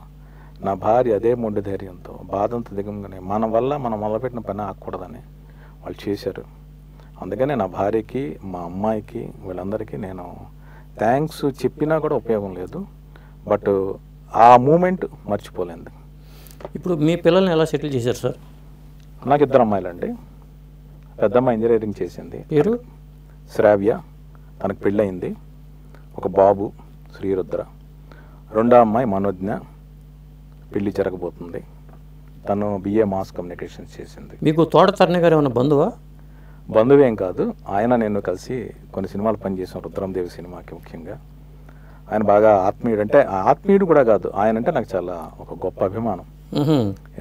నా భార్య అదే మొండి ధైర్యంతో బాధంతో దిగంగానే మన వల్ల మనం మొదలుపెట్టిన పని ఆగకూడదని వాళ్ళు చేశారు. అందుకనే నా భార్యకి, మా అమ్మాయికి, వీళ్ళందరికీ నేను థ్యాంక్స్ చెప్పినా కూడా ఉపయోగం లేదు. బట్ ఆ మూమెంట్ మర్చిపోలేదు. ఇప్పుడు మీ పిల్లల్ని ఎలా సెటిల్ చేశారు సార్? నాకు ఇద్దరు అమ్మాయిలండి. పెద్దమ్మాయి ఇంజనీరింగ్ చేసింది, పేరు శ్రావ్య, తనకు పెళ్ళయింది. ఒక బాబు శ్రీరుద్ర. రెండో అమ్మాయి మనోజ్ఞ, పెళ్లి జరగబోతుంది. తను బిఏ మాస్ కమ్యూనికేషన్స్ చేసింది. మీకు తోట తరణి గారు ఏమైనా బంధువా? బంధువేం కాదు, ఆయన నేను కలిసి కొన్ని సినిమాలు పనిచేసాం, రుద్రందేవి సినిమాకి ముఖ్యంగా. ఆయన బాగా ఆత్మీయుడు, అంటే ఆత్మీయుడు కూడా కాదు, ఆయన అంటే నాకు చాలా ఒక గొప్ప అభిమానం.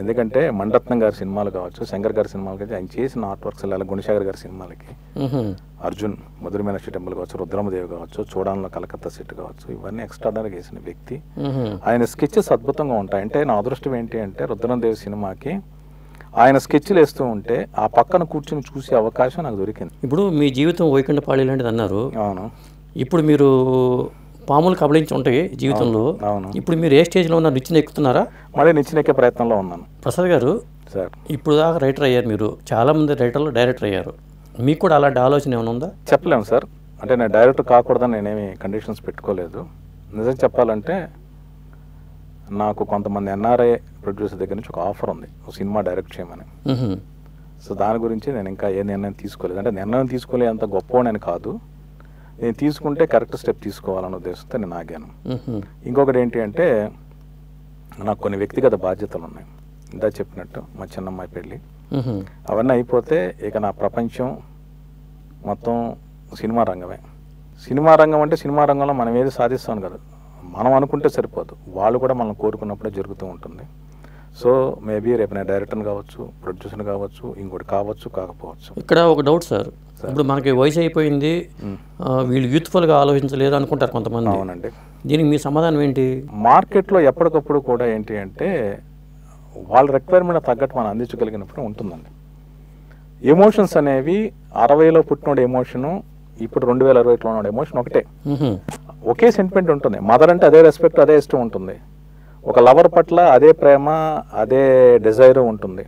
ఎందుకంటే మణరత్నం గారి సినిమాలు కావచ్చు, శంకర్ గారి సినిమాలకి అయితే ఆయన చేసిన ఆర్ట్ వర్క్స్, అలా గుణసాగర్ గారి సినిమాలకి అర్జున్ మధుర మీనాక్షి టెంపుల్ కావచ్చు, రుద్రమదేవి కావచ్చు, చూడాలలో కలకత్తా సెట్ కావచ్చు, ఇవన్నీ ఎక్స్ట్రాడనరీ చేసిన వ్యక్తి. ఆయన స్కెచెస్ అద్భుతంగా ఉంటాయి. అంటే నా అదృష్టం ఏంటి అంటే రుద్రమదేవి సినిమాకి ఆయన స్కెచ్లు వేస్తూ ఉంటే ఆ పక్కన కూర్చొని చూసే అవకాశం నాకు దొరికింది. ఇప్పుడు మీ జీవితం వైకుంఠపాళి లాంటిది అన్నారు. అవును. ఇప్పుడు మీరు పాములు కబలించి ఉంటాయి జీవితంలో. అవును. ఇప్పుడు మీరు ఏ స్టేజ్లో ఉన్నారు? నిచ్చెన ఎక్కుతున్నారా? మళ్ళీ నిచ్చెన ఎక్కే ప్రయత్నంలో ఉన్నాను. ప్రసాద్ గారు సార్, ఇప్పుడు దాకా రైటర్ అయ్యారు మీరు, చాలామంది రైటర్లు డైరెక్టర్ అయ్యారు. మీకు కూడా అలాంటి ఆలోచన ఏమైనా ఉందా? చెప్పలేము సార్. అంటే నేను డైరెక్టర్ కాకూడదని నేనేమి కండిషన్స్ పెట్టుకోలేదు. నిజం చెప్పాలంటే నాకు కొంతమంది ఎన్ఆర్ఐ ప్రొడ్యూసర్ దగ్గర నుంచి ఒక ఆఫర్ ఉంది, ఒక సినిమా డైరెక్ట్ చేయమని. సో దాని గురించి నేను ఇంకా ఏ నిర్ణయం తీసుకోలేదు. అంటే నిర్ణయం తీసుకోలే అంత గొప్పవాడిని కాదు, నేను తీసుకుంటే కరెక్ట్ స్టెప్ తీసుకోవాలనే ఉద్దేశంతో నేను ఆగాను. ఇంకొకటి ఏంటి అంటే నాకు కొన్ని వ్యక్తిగత బాధ్యతలు ఉన్నాయి. ఇందా చెప్పినట్టు మా చిన్నమ్మాయి పెళ్ళి అవన్నీ అయిపోతే ఇక నా ప్రపంచం మొత్తం సినిమా రంగమే. సినిమా రంగం అంటే సినిమా రంగంలో మనం ఏది సాధిస్తాం కదా, మనం అనుకుంటే సరిపోదు, వాళ్ళు కూడా మనం కోరుకున్నప్పుడే జరుగుతూ ఉంటుంది. సో మేబీ రేపు నేను డైరెక్టర్ కావచ్చు, ప్రొడ్యూసర్ కావచ్చు, ఇంకోటి కావచ్చు, కాకపోవచ్చు. ఇక్కడ ఒక డౌట్ సార్, ఇప్పుడు మనకి వయసు అయిపోయింది, వీళ్ళు యూత్ఫుల్గా ఆలోచించలేరు అనుకుంటారు కొంతమంది. అవునండి. దీనికి మీ సమాధానం ఏంటి? మార్కెట్లో ఎప్పటికప్పుడు కూడా ఏంటి అంటే వాళ్ళ రిక్వైర్మెంట్ తగ్గట్టు మనం అందించగలిగినప్పుడు ఉంటుందండి. ఎమోషన్స్ అనేవి అరవైలో పుట్టినోడు ఎమోషను, ఇప్పుడు రెండు వేల అరవై ఒకటిలో ఉన్నాడు ఎమోషన్ ఒకటే, ఒకే సెంటిమెంట్ ఉంటుంది. మదర్ అంటే అదే రెస్పెక్ట్, అదే ఇష్టం ఉంటుంది. ఒక లవర్ పట్ల అదే ప్రేమ, అదే డిజైర్ ఉంటుంది.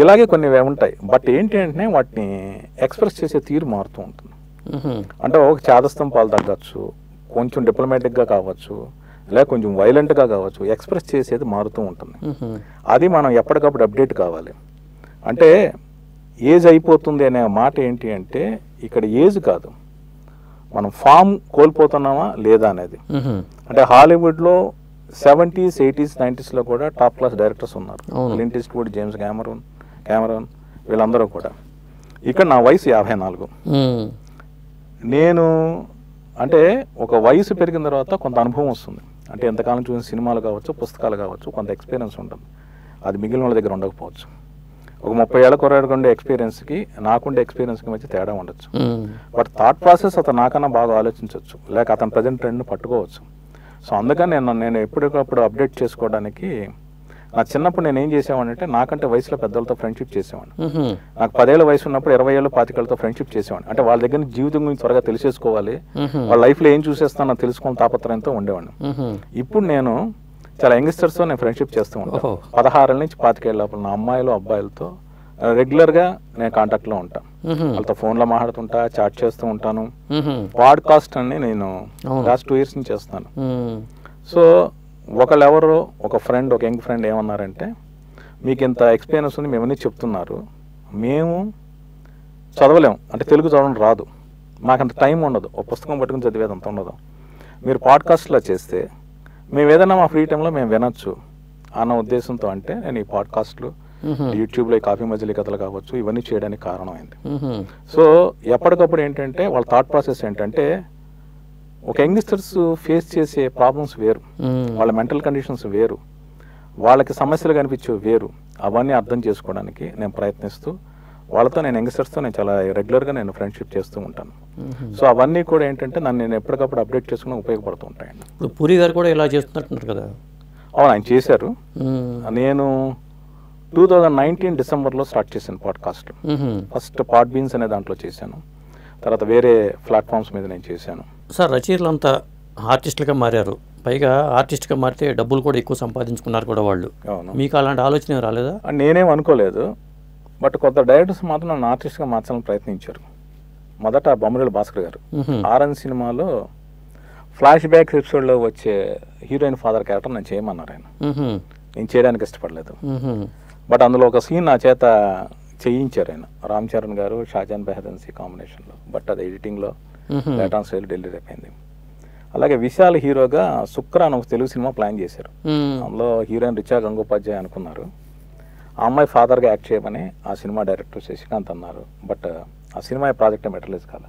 ఇలాగే కొన్ని ఉంటాయి. బట్ ఏంటి అంటే వాటిని ఎక్స్ప్రెస్ చేసే తీరు మారుతూ ఉంటుంది. అంటే ఒక చాదస్తం పాలు తగ్గచ్చు, కొంచెం డిప్లొమాటిక్గా కావచ్చు, లేక కొంచెం వైలెంట్గా కావచ్చు, ఎక్స్ప్రెస్ చేసేది మారుతూ ఉంటుంది. అది మనం ఎప్పటికప్పుడు అప్డేట్ కావాలి. అంటే ఏజ్ అయిపోతుంది అనే మాట ఏంటి అంటే ఇక్కడ ఏజ్ కాదు, మనం ఫామ్ కోల్పోతున్నామా లేదా అనేది. అంటే హాలీవుడ్లో సెవెంటీస్ ఎయిటీస్ నైంటీస్లో కూడా టాప్ క్లాస్ డైరెక్టర్స్ ఉన్నారు, Clint Eastwood, James Cameron Cameron వీళ్ళందరూ కూడా. ఇక్కడ నా వయసు యాభై నాలుగు. నేను అంటే ఒక వయసు పెరిగిన తర్వాత కొంత అనుభవం వస్తుంది. అంటే ఎంతకాలం చూసిన సినిమాలు కావచ్చు, పుస్తకాలు కావచ్చు, కొంత ఎక్స్పీరియన్స్ ఉంటుంది. అది మిగిలిన వాళ్ళ దగ్గర ఉండకపోవచ్చు. ఒక ముప్పై ఏళ్ళ కొరకు ఉండే ఎక్స్పీరియన్స్కి నాకుండే ఎక్స్పీరియన్స్కి మధ్య తేడా ఉండొచ్చు. బట్ థాట్ ప్రాసెస్ అతను నాకన్నా బాగా ఆలోచించవచ్చు, లేక అతను ప్రజెంట్ ట్రెండ్ను పట్టుకోవచ్చు. సో అందుకని నేను నేను ఎప్పటికప్పుడు అప్డేట్ చేసుకోవడానికి, నా చిన్నప్పుడు నేను ఏం చేసేవాడిని అంటే నాకంటే వయసులో పెద్దలతో ఫ్రెండ్షిప్ చేసేవాడిని. నాకు పదేళ్ళ వయసు ఉన్నప్పుడు ఇరవై ఏళ్ళు పాతికేళ్ళతో ఫ్రెండ్షిప్ చేసేవాడిని. అంటే వాళ్ళ దగ్గర జీవితం గురించి త్వరగా తెలిసేసుకోవాలి, వాళ్ళ లైఫ్లో ఏం చూసేస్తానో తెలుసుకోవాలని తాపత్రయంతో ఉండేవాడిని. ఇప్పుడు నేను చాలా యంగ్స్టర్స్తో నేను ఫ్రెండ్షిప్ చేస్తూ ఉంటాను. పదహారు నుంచి పాతికేళ్ళ లోపల నా అమ్మాయిలు అబ్బాయిలతో రెగ్యులర్గా నేను కాంటాక్ట్లో ఉంటాను. వాళ్ళతో ఫోన్లో మాట్లాడుతుంటా, చాట్ చేస్తూ ఉంటాను. పాడ్కాస్ట్ అని నేను లాస్ట్ టూ ఇయర్స్ నుంచి చేస్తాను. సో ఒకళ్ళెవరో ఒక ఫ్రెండ్, ఒక యంగ్ ఫ్రెండ్ ఏమన్నారంటే మీకు ఇంత ఎక్స్పీరియన్స్ ఉంది, మేమన్నీ చెప్తున్నారు, మేము చదవలేము, అంటే తెలుగు చదవడం రాదు, మాకంత టైం ఉండదు, ఒక పుస్తకం పట్టుకుని చదివేది అంత ఉండదు. మీరు పాడ్కాస్ట్లో చేస్తే మేము ఏదైనా మా ఫ్రీ టైంలో మేము వినొచ్చు అన్న ఉద్దేశంతో అంటే నేను ఈ పాడ్కాస్ట్లు, యూట్యూబ్లో కాఫీ మజిలీ కథలు కావచ్చు, ఇవన్నీ చేయడానికి కారణమైంది. సో ఎప్పటికప్పుడు ఏంటంటే వాళ్ళ థాట్ ప్రాసెస్ ఏంటంటే ఒక యంగ్స్టర్స్ ఫేస్ చేసే ప్రాబ్లమ్స్ వేరు, వాళ్ళ మెంటల్ కండిషన్స్ వేరు, వాళ్ళకి సమస్యలు కనిపించే వేరు, అవన్నీ అర్థం చేసుకోవడానికి నేను ప్రయత్నిస్తూ వాళ్ళతో నేను యంగ్స్టర్స్తో నేను చాలా రెగ్యులర్గా నేను ఫ్రెండ్షిప్ చేస్తూ ఉంటాను. సో అవన్నీ కూడా ఏంటంటే నన్ను నేను ఎప్పటికప్పుడు అప్డేట్ చేసుకుని ఉపయోగపడుతూ ఉంటాయండి. ఇప్పుడు పూరి గారు కూడా ఇలా చేస్తున్నట్టున్నారు కదా? అవును, ఆయన చేశారు. నేను టూ థౌజండ్ నైన్టీన్ డిసెంబర్లో స్టార్ట్ చేశాను పాడ్కాస్ట్. ఫస్ట్ పాడ్ బీన్స్ అనే దాంట్లో చేశాను, తర్వాత వేరే ప్లాట్ఫామ్స్ మీద నేను చేశాను. సార్, రచయితలంతా ఆర్టిస్టులుగా మారారు, పైగా ఆర్టిస్ట్గా మారితే డబ్బులు కూడా ఎక్కువ సంపాదించుకున్నారు కూడా వాళ్ళు. అవును. మీకు అలాంటి ఆలోచన రాలేదా? నేనేం అనుకోలేదు. బట్ కొంత డైరెక్టర్స్ మాత్రం నన్ను ఆర్టిస్ట్గా మార్చాలని ప్రయత్నించారు. మొదట బొమ్మరేలు భాస్కర్ గారు ఆర్ఎన్ సినిమాలో ఫ్లాష్ బ్యాక్ ఎపిసోడ్లో వచ్చే హీరోయిన్ ఫాదర్ క్యారెక్టర్ నేను చేయమన్నారు. ఆయన నేను చేయడానికి ఇష్టపడలేదు. బట్ అందులో ఒక సీన్ నా చేత చేయించారు ఆయన, రామ్ చరణ్ గారు షాజాన్ బెహదన్సీ కాంబినేషన్లో. బట్ అది ఎడిటింగ్లో డేటాన్ స్టైల్ డెలివరీ అయిపోయింది. అలాగే విశాల్ హీరోగా శుక్ర అని ఒక తెలుగు సినిమా ప్లాన్ చేశారు. అందులో హీరోయిన్ రిచా గంగోపాధ్యాయ్ అనుకున్నారు. ఆ అమ్మాయి ఫాదర్గా యాక్ట్ చేయమని ఆ సినిమా డైరెక్టర్ శశికాంత్ అన్నారు. బట్ ఆ సినిమా ప్రాజెక్ట్ మెటలైజ్ కాలే.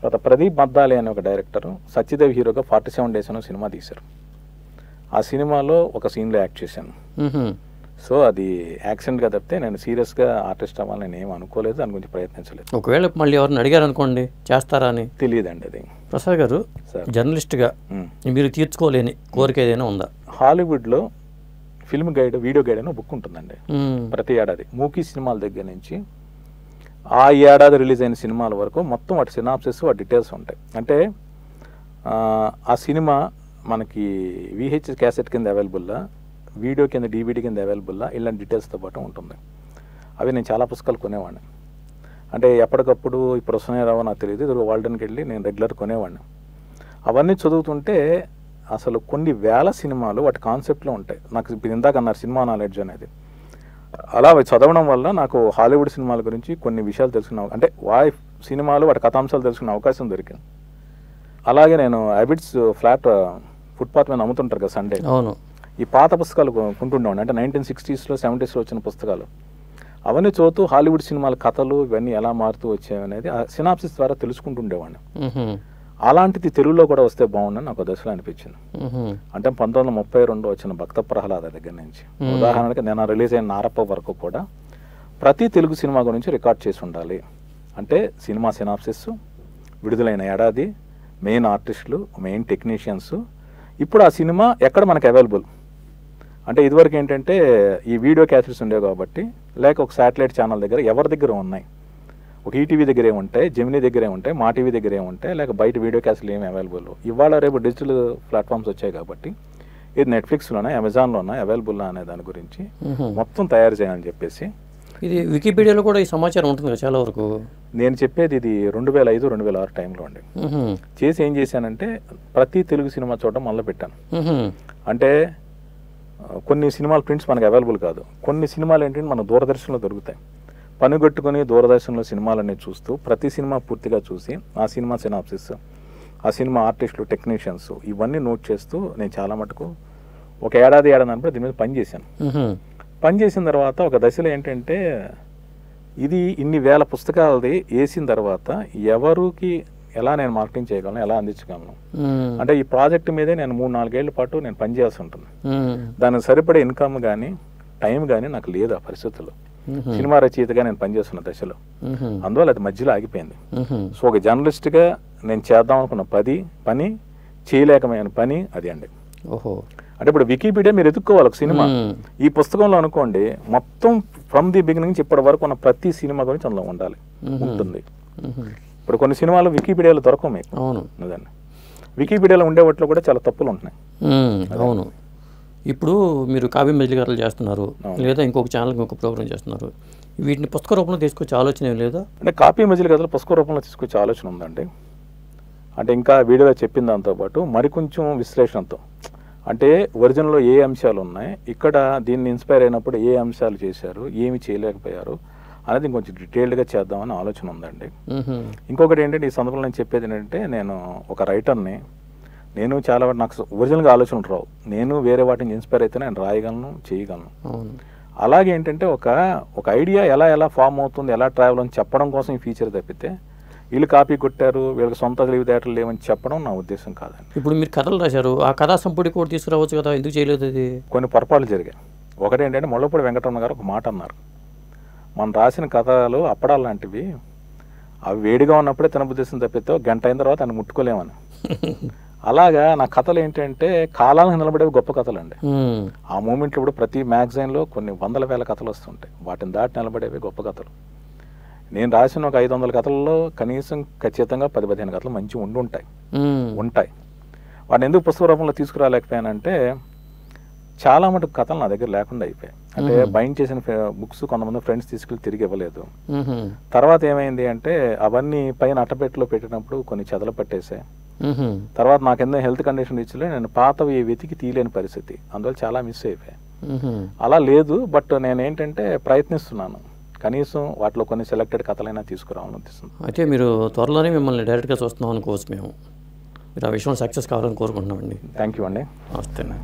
తర్వాత ప్రదీప్ మద్దాలి అనే ఒక డైరెక్టర్ సత్యదేవ్ హీరోగా ఫార్టీ సెవెన్ డేస్ అనే సినిమా తీశారు. ఆ ఆ సినిమాలో ఒక సీన్లో యాక్ట్ చేశాను. సో అది యాక్సిడెంట్గా తప్పితే నేను సీరియస్గా ఆర్టిస్ట్ అవ్వాలని నేను ఏం అనుకోలేదు, దాని గురించి ప్రయత్నించలేదు. ఒకవేళ మళ్ళీ ఎవరిని అడిగారు అనుకోండి చేస్తారా అని, తెలియదండి. అది ప్రసాద్ గారు జర్నలిస్ట్గా మీరు తీర్చుకోలేని కోరిక ఏదైనా ఉందా? హాలీవుడ్లో ఫిల్మ్ గైడ్, వీడియో గైడ్ అని బుక్ ఉంటుందండి. ప్రతి ఏడాది మూకీ సినిమాల దగ్గర నుంచి ఆ ఏడాది రిలీజ్ అయిన సినిమాల వరకు మొత్తం వాటి సినాప్సిస్, వాటి డీటెయిల్స్ ఉంటాయి. అంటే ఆ సినిమా మనకి విహెచ్ క్యాసెట్ కింద అవైలబుల్లా, వీడియో కింద డివిడి కింద అవైలబుల్లా, ఇలాంటి డీటెయిల్స్తో పాటు ఉంటుంది. అవి నేను చాలా పుస్తకాలు కొనేవాడిని. అంటే ఎప్పటికప్పుడు ఇప్పుడు వస్తున్నాయి రావో నాకు తెలియదు, ఇది వాల్డన్కి వెళ్ళి నేను రెగ్యులర్ కొనేవాడిని. అవన్నీ చదువుతుంటే అసలు కొన్ని వేల సినిమాలు వాటి కాన్సెప్ట్లో ఉంటాయి. నాకు ఇప్పుడు ఇందాక అన్నారు సినిమా నాలెడ్జ్ అనేది, అలా చదవడం వల్ల నాకు హాలీవుడ్ సినిమాల గురించి కొన్ని విషయాలు తెలుసుకున్నాను. అంటే వా సినిమాలు వాటి కథాంశాలు తెలుసుకునే అవకాశం దొరికింది. అలాగే నేను హ్యాబిట్స్ ఫ్లాట్ ఫుట్పాత్ మీద అమ్ముతుంటారు కదా సండే, ఈ పాత పుస్తకాలు కొంటుండేవాడిని. అంటే నైన్టీన్ సిక్స్టీస్లో సెవెంటీస్లో వచ్చిన పుస్తకాలు అవన్నీ చదువుతూ హాలీవుడ్ సినిమాల కథలు ఇవన్నీ ఎలా మారుతూ వచ్చాయనేది ఆ సినాప్సిస్ ద్వారా తెలుసుకుంటుండేవాడిని. అలాంటిది తెలుగులో కూడా వస్తే బాగుండని నాకు దశలో అనిపించింది. అంటే పంతొమ్మిది వందల ముప్పై రెండు వచ్చిన భక్త ప్రహ్లాద దగ్గర నుంచి ఉదాహరణకి నేను రిలీజ్ అయిన నారప్ప వరకు కూడా ప్రతి తెలుగు సినిమా గురించి రికార్డ్ చేసి ఉండాలి. అంటే సినిమా సినాప్సిస్, విడుదలైన ఏడాది, మెయిన్ ఆర్టిస్టులు, మెయిన్ టెక్నీషియన్స్, ఇప్పుడు ఆ సినిమా ఎక్కడ మనకు అవైలబుల్. అంటే ఇదివరకు ఏంటంటే ఈ వీడియో క్యాసెట్స్ ఉండేవి కాబట్టి, లేక ఒక శాటిలైట్ ఛానల్ దగ్గర ఎవరి దగ్గర ఉన్నాయి, ఒక ఈటీవీ దగ్గరే ఉంటాయి, జెమినీ దగ్గరే ఉంటాయి, మా టీవీ దగ్గరే ఉంటాయి, లేక బయట వీడియో క్యాసెట్లు ఏమి అవైలబుల్. ఇవాళ రేపు డిజిటల్ ప్లాట్ఫామ్స్ వచ్చాయి కాబట్టి ఇది నెట్ఫ్లిక్స్లోనే, అమెజాన్లోనే అవైలబుల్ అనే దాని గురించి మొత్తం తయారు చేయాలని చెప్పేసి, ఇది వికీపీడియాలో కూడా ఈ సమాచారం ఉంటుంది కదా చాలా వరకు. నేను చెప్పేది ఇది రెండు వేల ఐదు రెండు వేల ఆరు టైంలో అండి. చేసి ఏం చేశానంటే ప్రతి తెలుగు సినిమా చూడడం మొదలుపెట్టాను. అంటే కొన్ని సినిమాల ప్రింట్స్ మనకు అవైలబుల్ కాదు, కొన్ని సినిమాలు ఏంటంటే మన దూరదర్శన్లో దొరుకుతాయి. పనిగట్టుకుని దూరదర్శన్లో సినిమాలన్నీ చూస్తూ ప్రతి సినిమా పూర్తిగా చూసి ఆ సినిమా సినాప్సిస్, ఆ సినిమా ఆర్టిస్టులు, టెక్నీషియన్స్ ఇవన్నీ నోట్ చేస్తూ నేను చాలా మటుకు ఒక ఏడాది ఏడాది దీని మీద పనిచేశాను. పనిచేసిన తర్వాత ఒక దశలో ఏంటంటే ఇది ఇన్ని వేల పుస్తకాలది వేసిన తర్వాత ఎవరికి ఎలా నేను మార్కెటింగ్ చేయగలను, ఎలా అందించగలను. అంటే ఈ ప్రాజెక్ట్ మీదే నేను మూడు నాలుగేళ్ల పాటు నేను పనిచేయాల్సి ఉంటుంది. దానికి సరిపడే ఇన్కమ్ కానీ టైం కానీ నాకు లేదు ఆ పరిస్థితుల్లో. సినిమా రచయితగా నేను పనిచేస్తున్న దశలో, అందువల్ల అది మధ్యలో ఆగిపోయింది. సో ఒక జర్నలిస్ట్గా నేను చేద్దాం అనుకున్న పది పని చేయలేకమైన పని అది అండి. ఓహో. అంటే ఇప్పుడు వికీపీడియా మీరు ఎదుర్కోవాలి ఒక సినిమా. ఈ పుస్తకంలో అనుకోండి మొత్తం ఫ్రమ్ ది బిగినింగ్ నుంచి ఇప్పటి వరకు ఉన్న ప్రతి సినిమా గురించి అందులో ఉండాలి, ఉంటుంది. ఇప్పుడు కొన్ని సినిమాలు వికీపీడియాలో దొరకవు మీకు. అవును. వికీపీడియాలో ఉండే వాటిలో కూడా చాలా తప్పులు ఉంటున్నాయి. అవును. ఇప్పుడు మీరు కావ్య మెజలిగారులు చేస్తున్నారు, లేదా ఇంకొక ఛానల్ ఇంకొక ప్రోగ్రామ్ చేస్తున్నారు, వీటిని పుస్తక రూపంలో తీసుకొచ్చే ఆలోచన ఏం లేదా? అంటే కాపీ మెజలి కథలు పుస్తక రూపంలో తీసుకొచ్చే ఆలోచన ఉందండి. అంటే ఇంకా వీడియోలో చెప్పిన దాంతోపాటు మరికొంచెం విశ్లేషణతో, అంటే ఒరిజినల్లో ఏ అంశాలు ఉన్నాయి, ఇక్కడ దీన్ని ఇన్స్పైర్ అయినప్పుడు ఏ అంశాలు చేశారు, ఏమి చేయలేకపోయారు అనేది ఇంకొంచెం డీటెయిల్డ్గా చేద్దామని ఆలోచన ఉందండి. ఇంకొకటి ఏంటంటే ఈ సందర్భంలో నేను చెప్పేది ఏంటంటే నేను ఒక రైటర్ని, నేను చాలా నాకు ఒరిజినల్గా ఆలోచనలు రావు, నేను వేరే వాటిని ఇన్స్పైర్ అయితే నేను రాయగలను, చేయగలను. అలాగే ఏంటంటే ఒక ఒక ఐడియా ఎలా ఎలా ఫామ్ అవుతుంది, ఎలా ట్రావెల్ అని చెప్పడం కోసం ఈ ఫీచర్ తప్పితే వీళ్ళు కాపీ కొట్టారు, వీళ్ళకి సొంత తెలివితేటలు లేవని చెప్పడం నా ఉద్దేశం కాదండి. ఇప్పుడు మీరు కథలు రాశారు, ఆ కథా సంపుటి కూడా తీసుకురావచ్చు కదా, ఎందుకు చేయలేదు అది? కొన్ని పొరపాట్లు జరిగాయి. ఒకటి ఏంటంటే ముల్లపూడి వెంకటరమణ గారు ఒక మాట అన్నారు, మనం రాసిన కథలు అప్పడాలు లాంటివి, అవి వేడిగా ఉన్నప్పుడే తినబుద్దేశం తప్పితే గంట అయిన తర్వాత అని ముట్టుకోలేమని. అలాగా నా కథలు ఏంటంటే కాలానికి నిలబడేవి గొప్ప కథలు అండి. ఆ మూమెంట్లో ఇప్పుడు ప్రతి మ్యాగజైన్లో కొన్ని వందల వేల కథలు వస్తుంటాయి, వాటిని దాటి నిలబడేవి గొప్ప కథలు. నేను రాసిన ఒక ఐదు వందల కథల్లో కనీసం ఖచ్చితంగా పది పదిహేను కథలు మంచి ఉండి ఉంటాయి ఉంటాయి వాటిని ఎందుకు పుస్తక రూపంలో తీసుకురాలేకపోయానంటే చాలా మటుకు కథలు నా దగ్గర లేకుండా అయిపోయాయి. అంటే బైండ్ చేసిన బుక్స్ కొంతమంది ఫ్రెండ్స్ తీసుకెళ్ళి తిరిగి ఇవ్వలేదు. తర్వాత ఏమైంది అంటే అవన్నీ పైన అట్టపెట్టలో పెట్టినప్పుడు కొన్ని చెదలు పట్టేసాయి. తర్వాత నాకేందో హెల్త్ కండిషన్ ఇచ్చలే, నేను పాతవి వెతికి తీయలేని పరిస్థితి, అందువల్ల చాలా మిస్ అయిపోయాయి. అలా లేదు, బట్ నేనేంటంటే ప్రయత్నిస్తున్నాను కనీసం వాటిలో కొన్ని సెలెక్టెడ్ కథలైనా తీసుకురావాలని అనిపిస్తుంది. అయితే మీరు త్వరలోనే మిమ్మల్ని డైరెక్ట్గా చూస్తున్నాం అనుకోవచ్చు, మేము మీరు ఆ విషయంలో సక్సెస్ కావాలని కోరుకుంటున్నామండి. థ్యాంక్ యూ అండి. వస్తేనే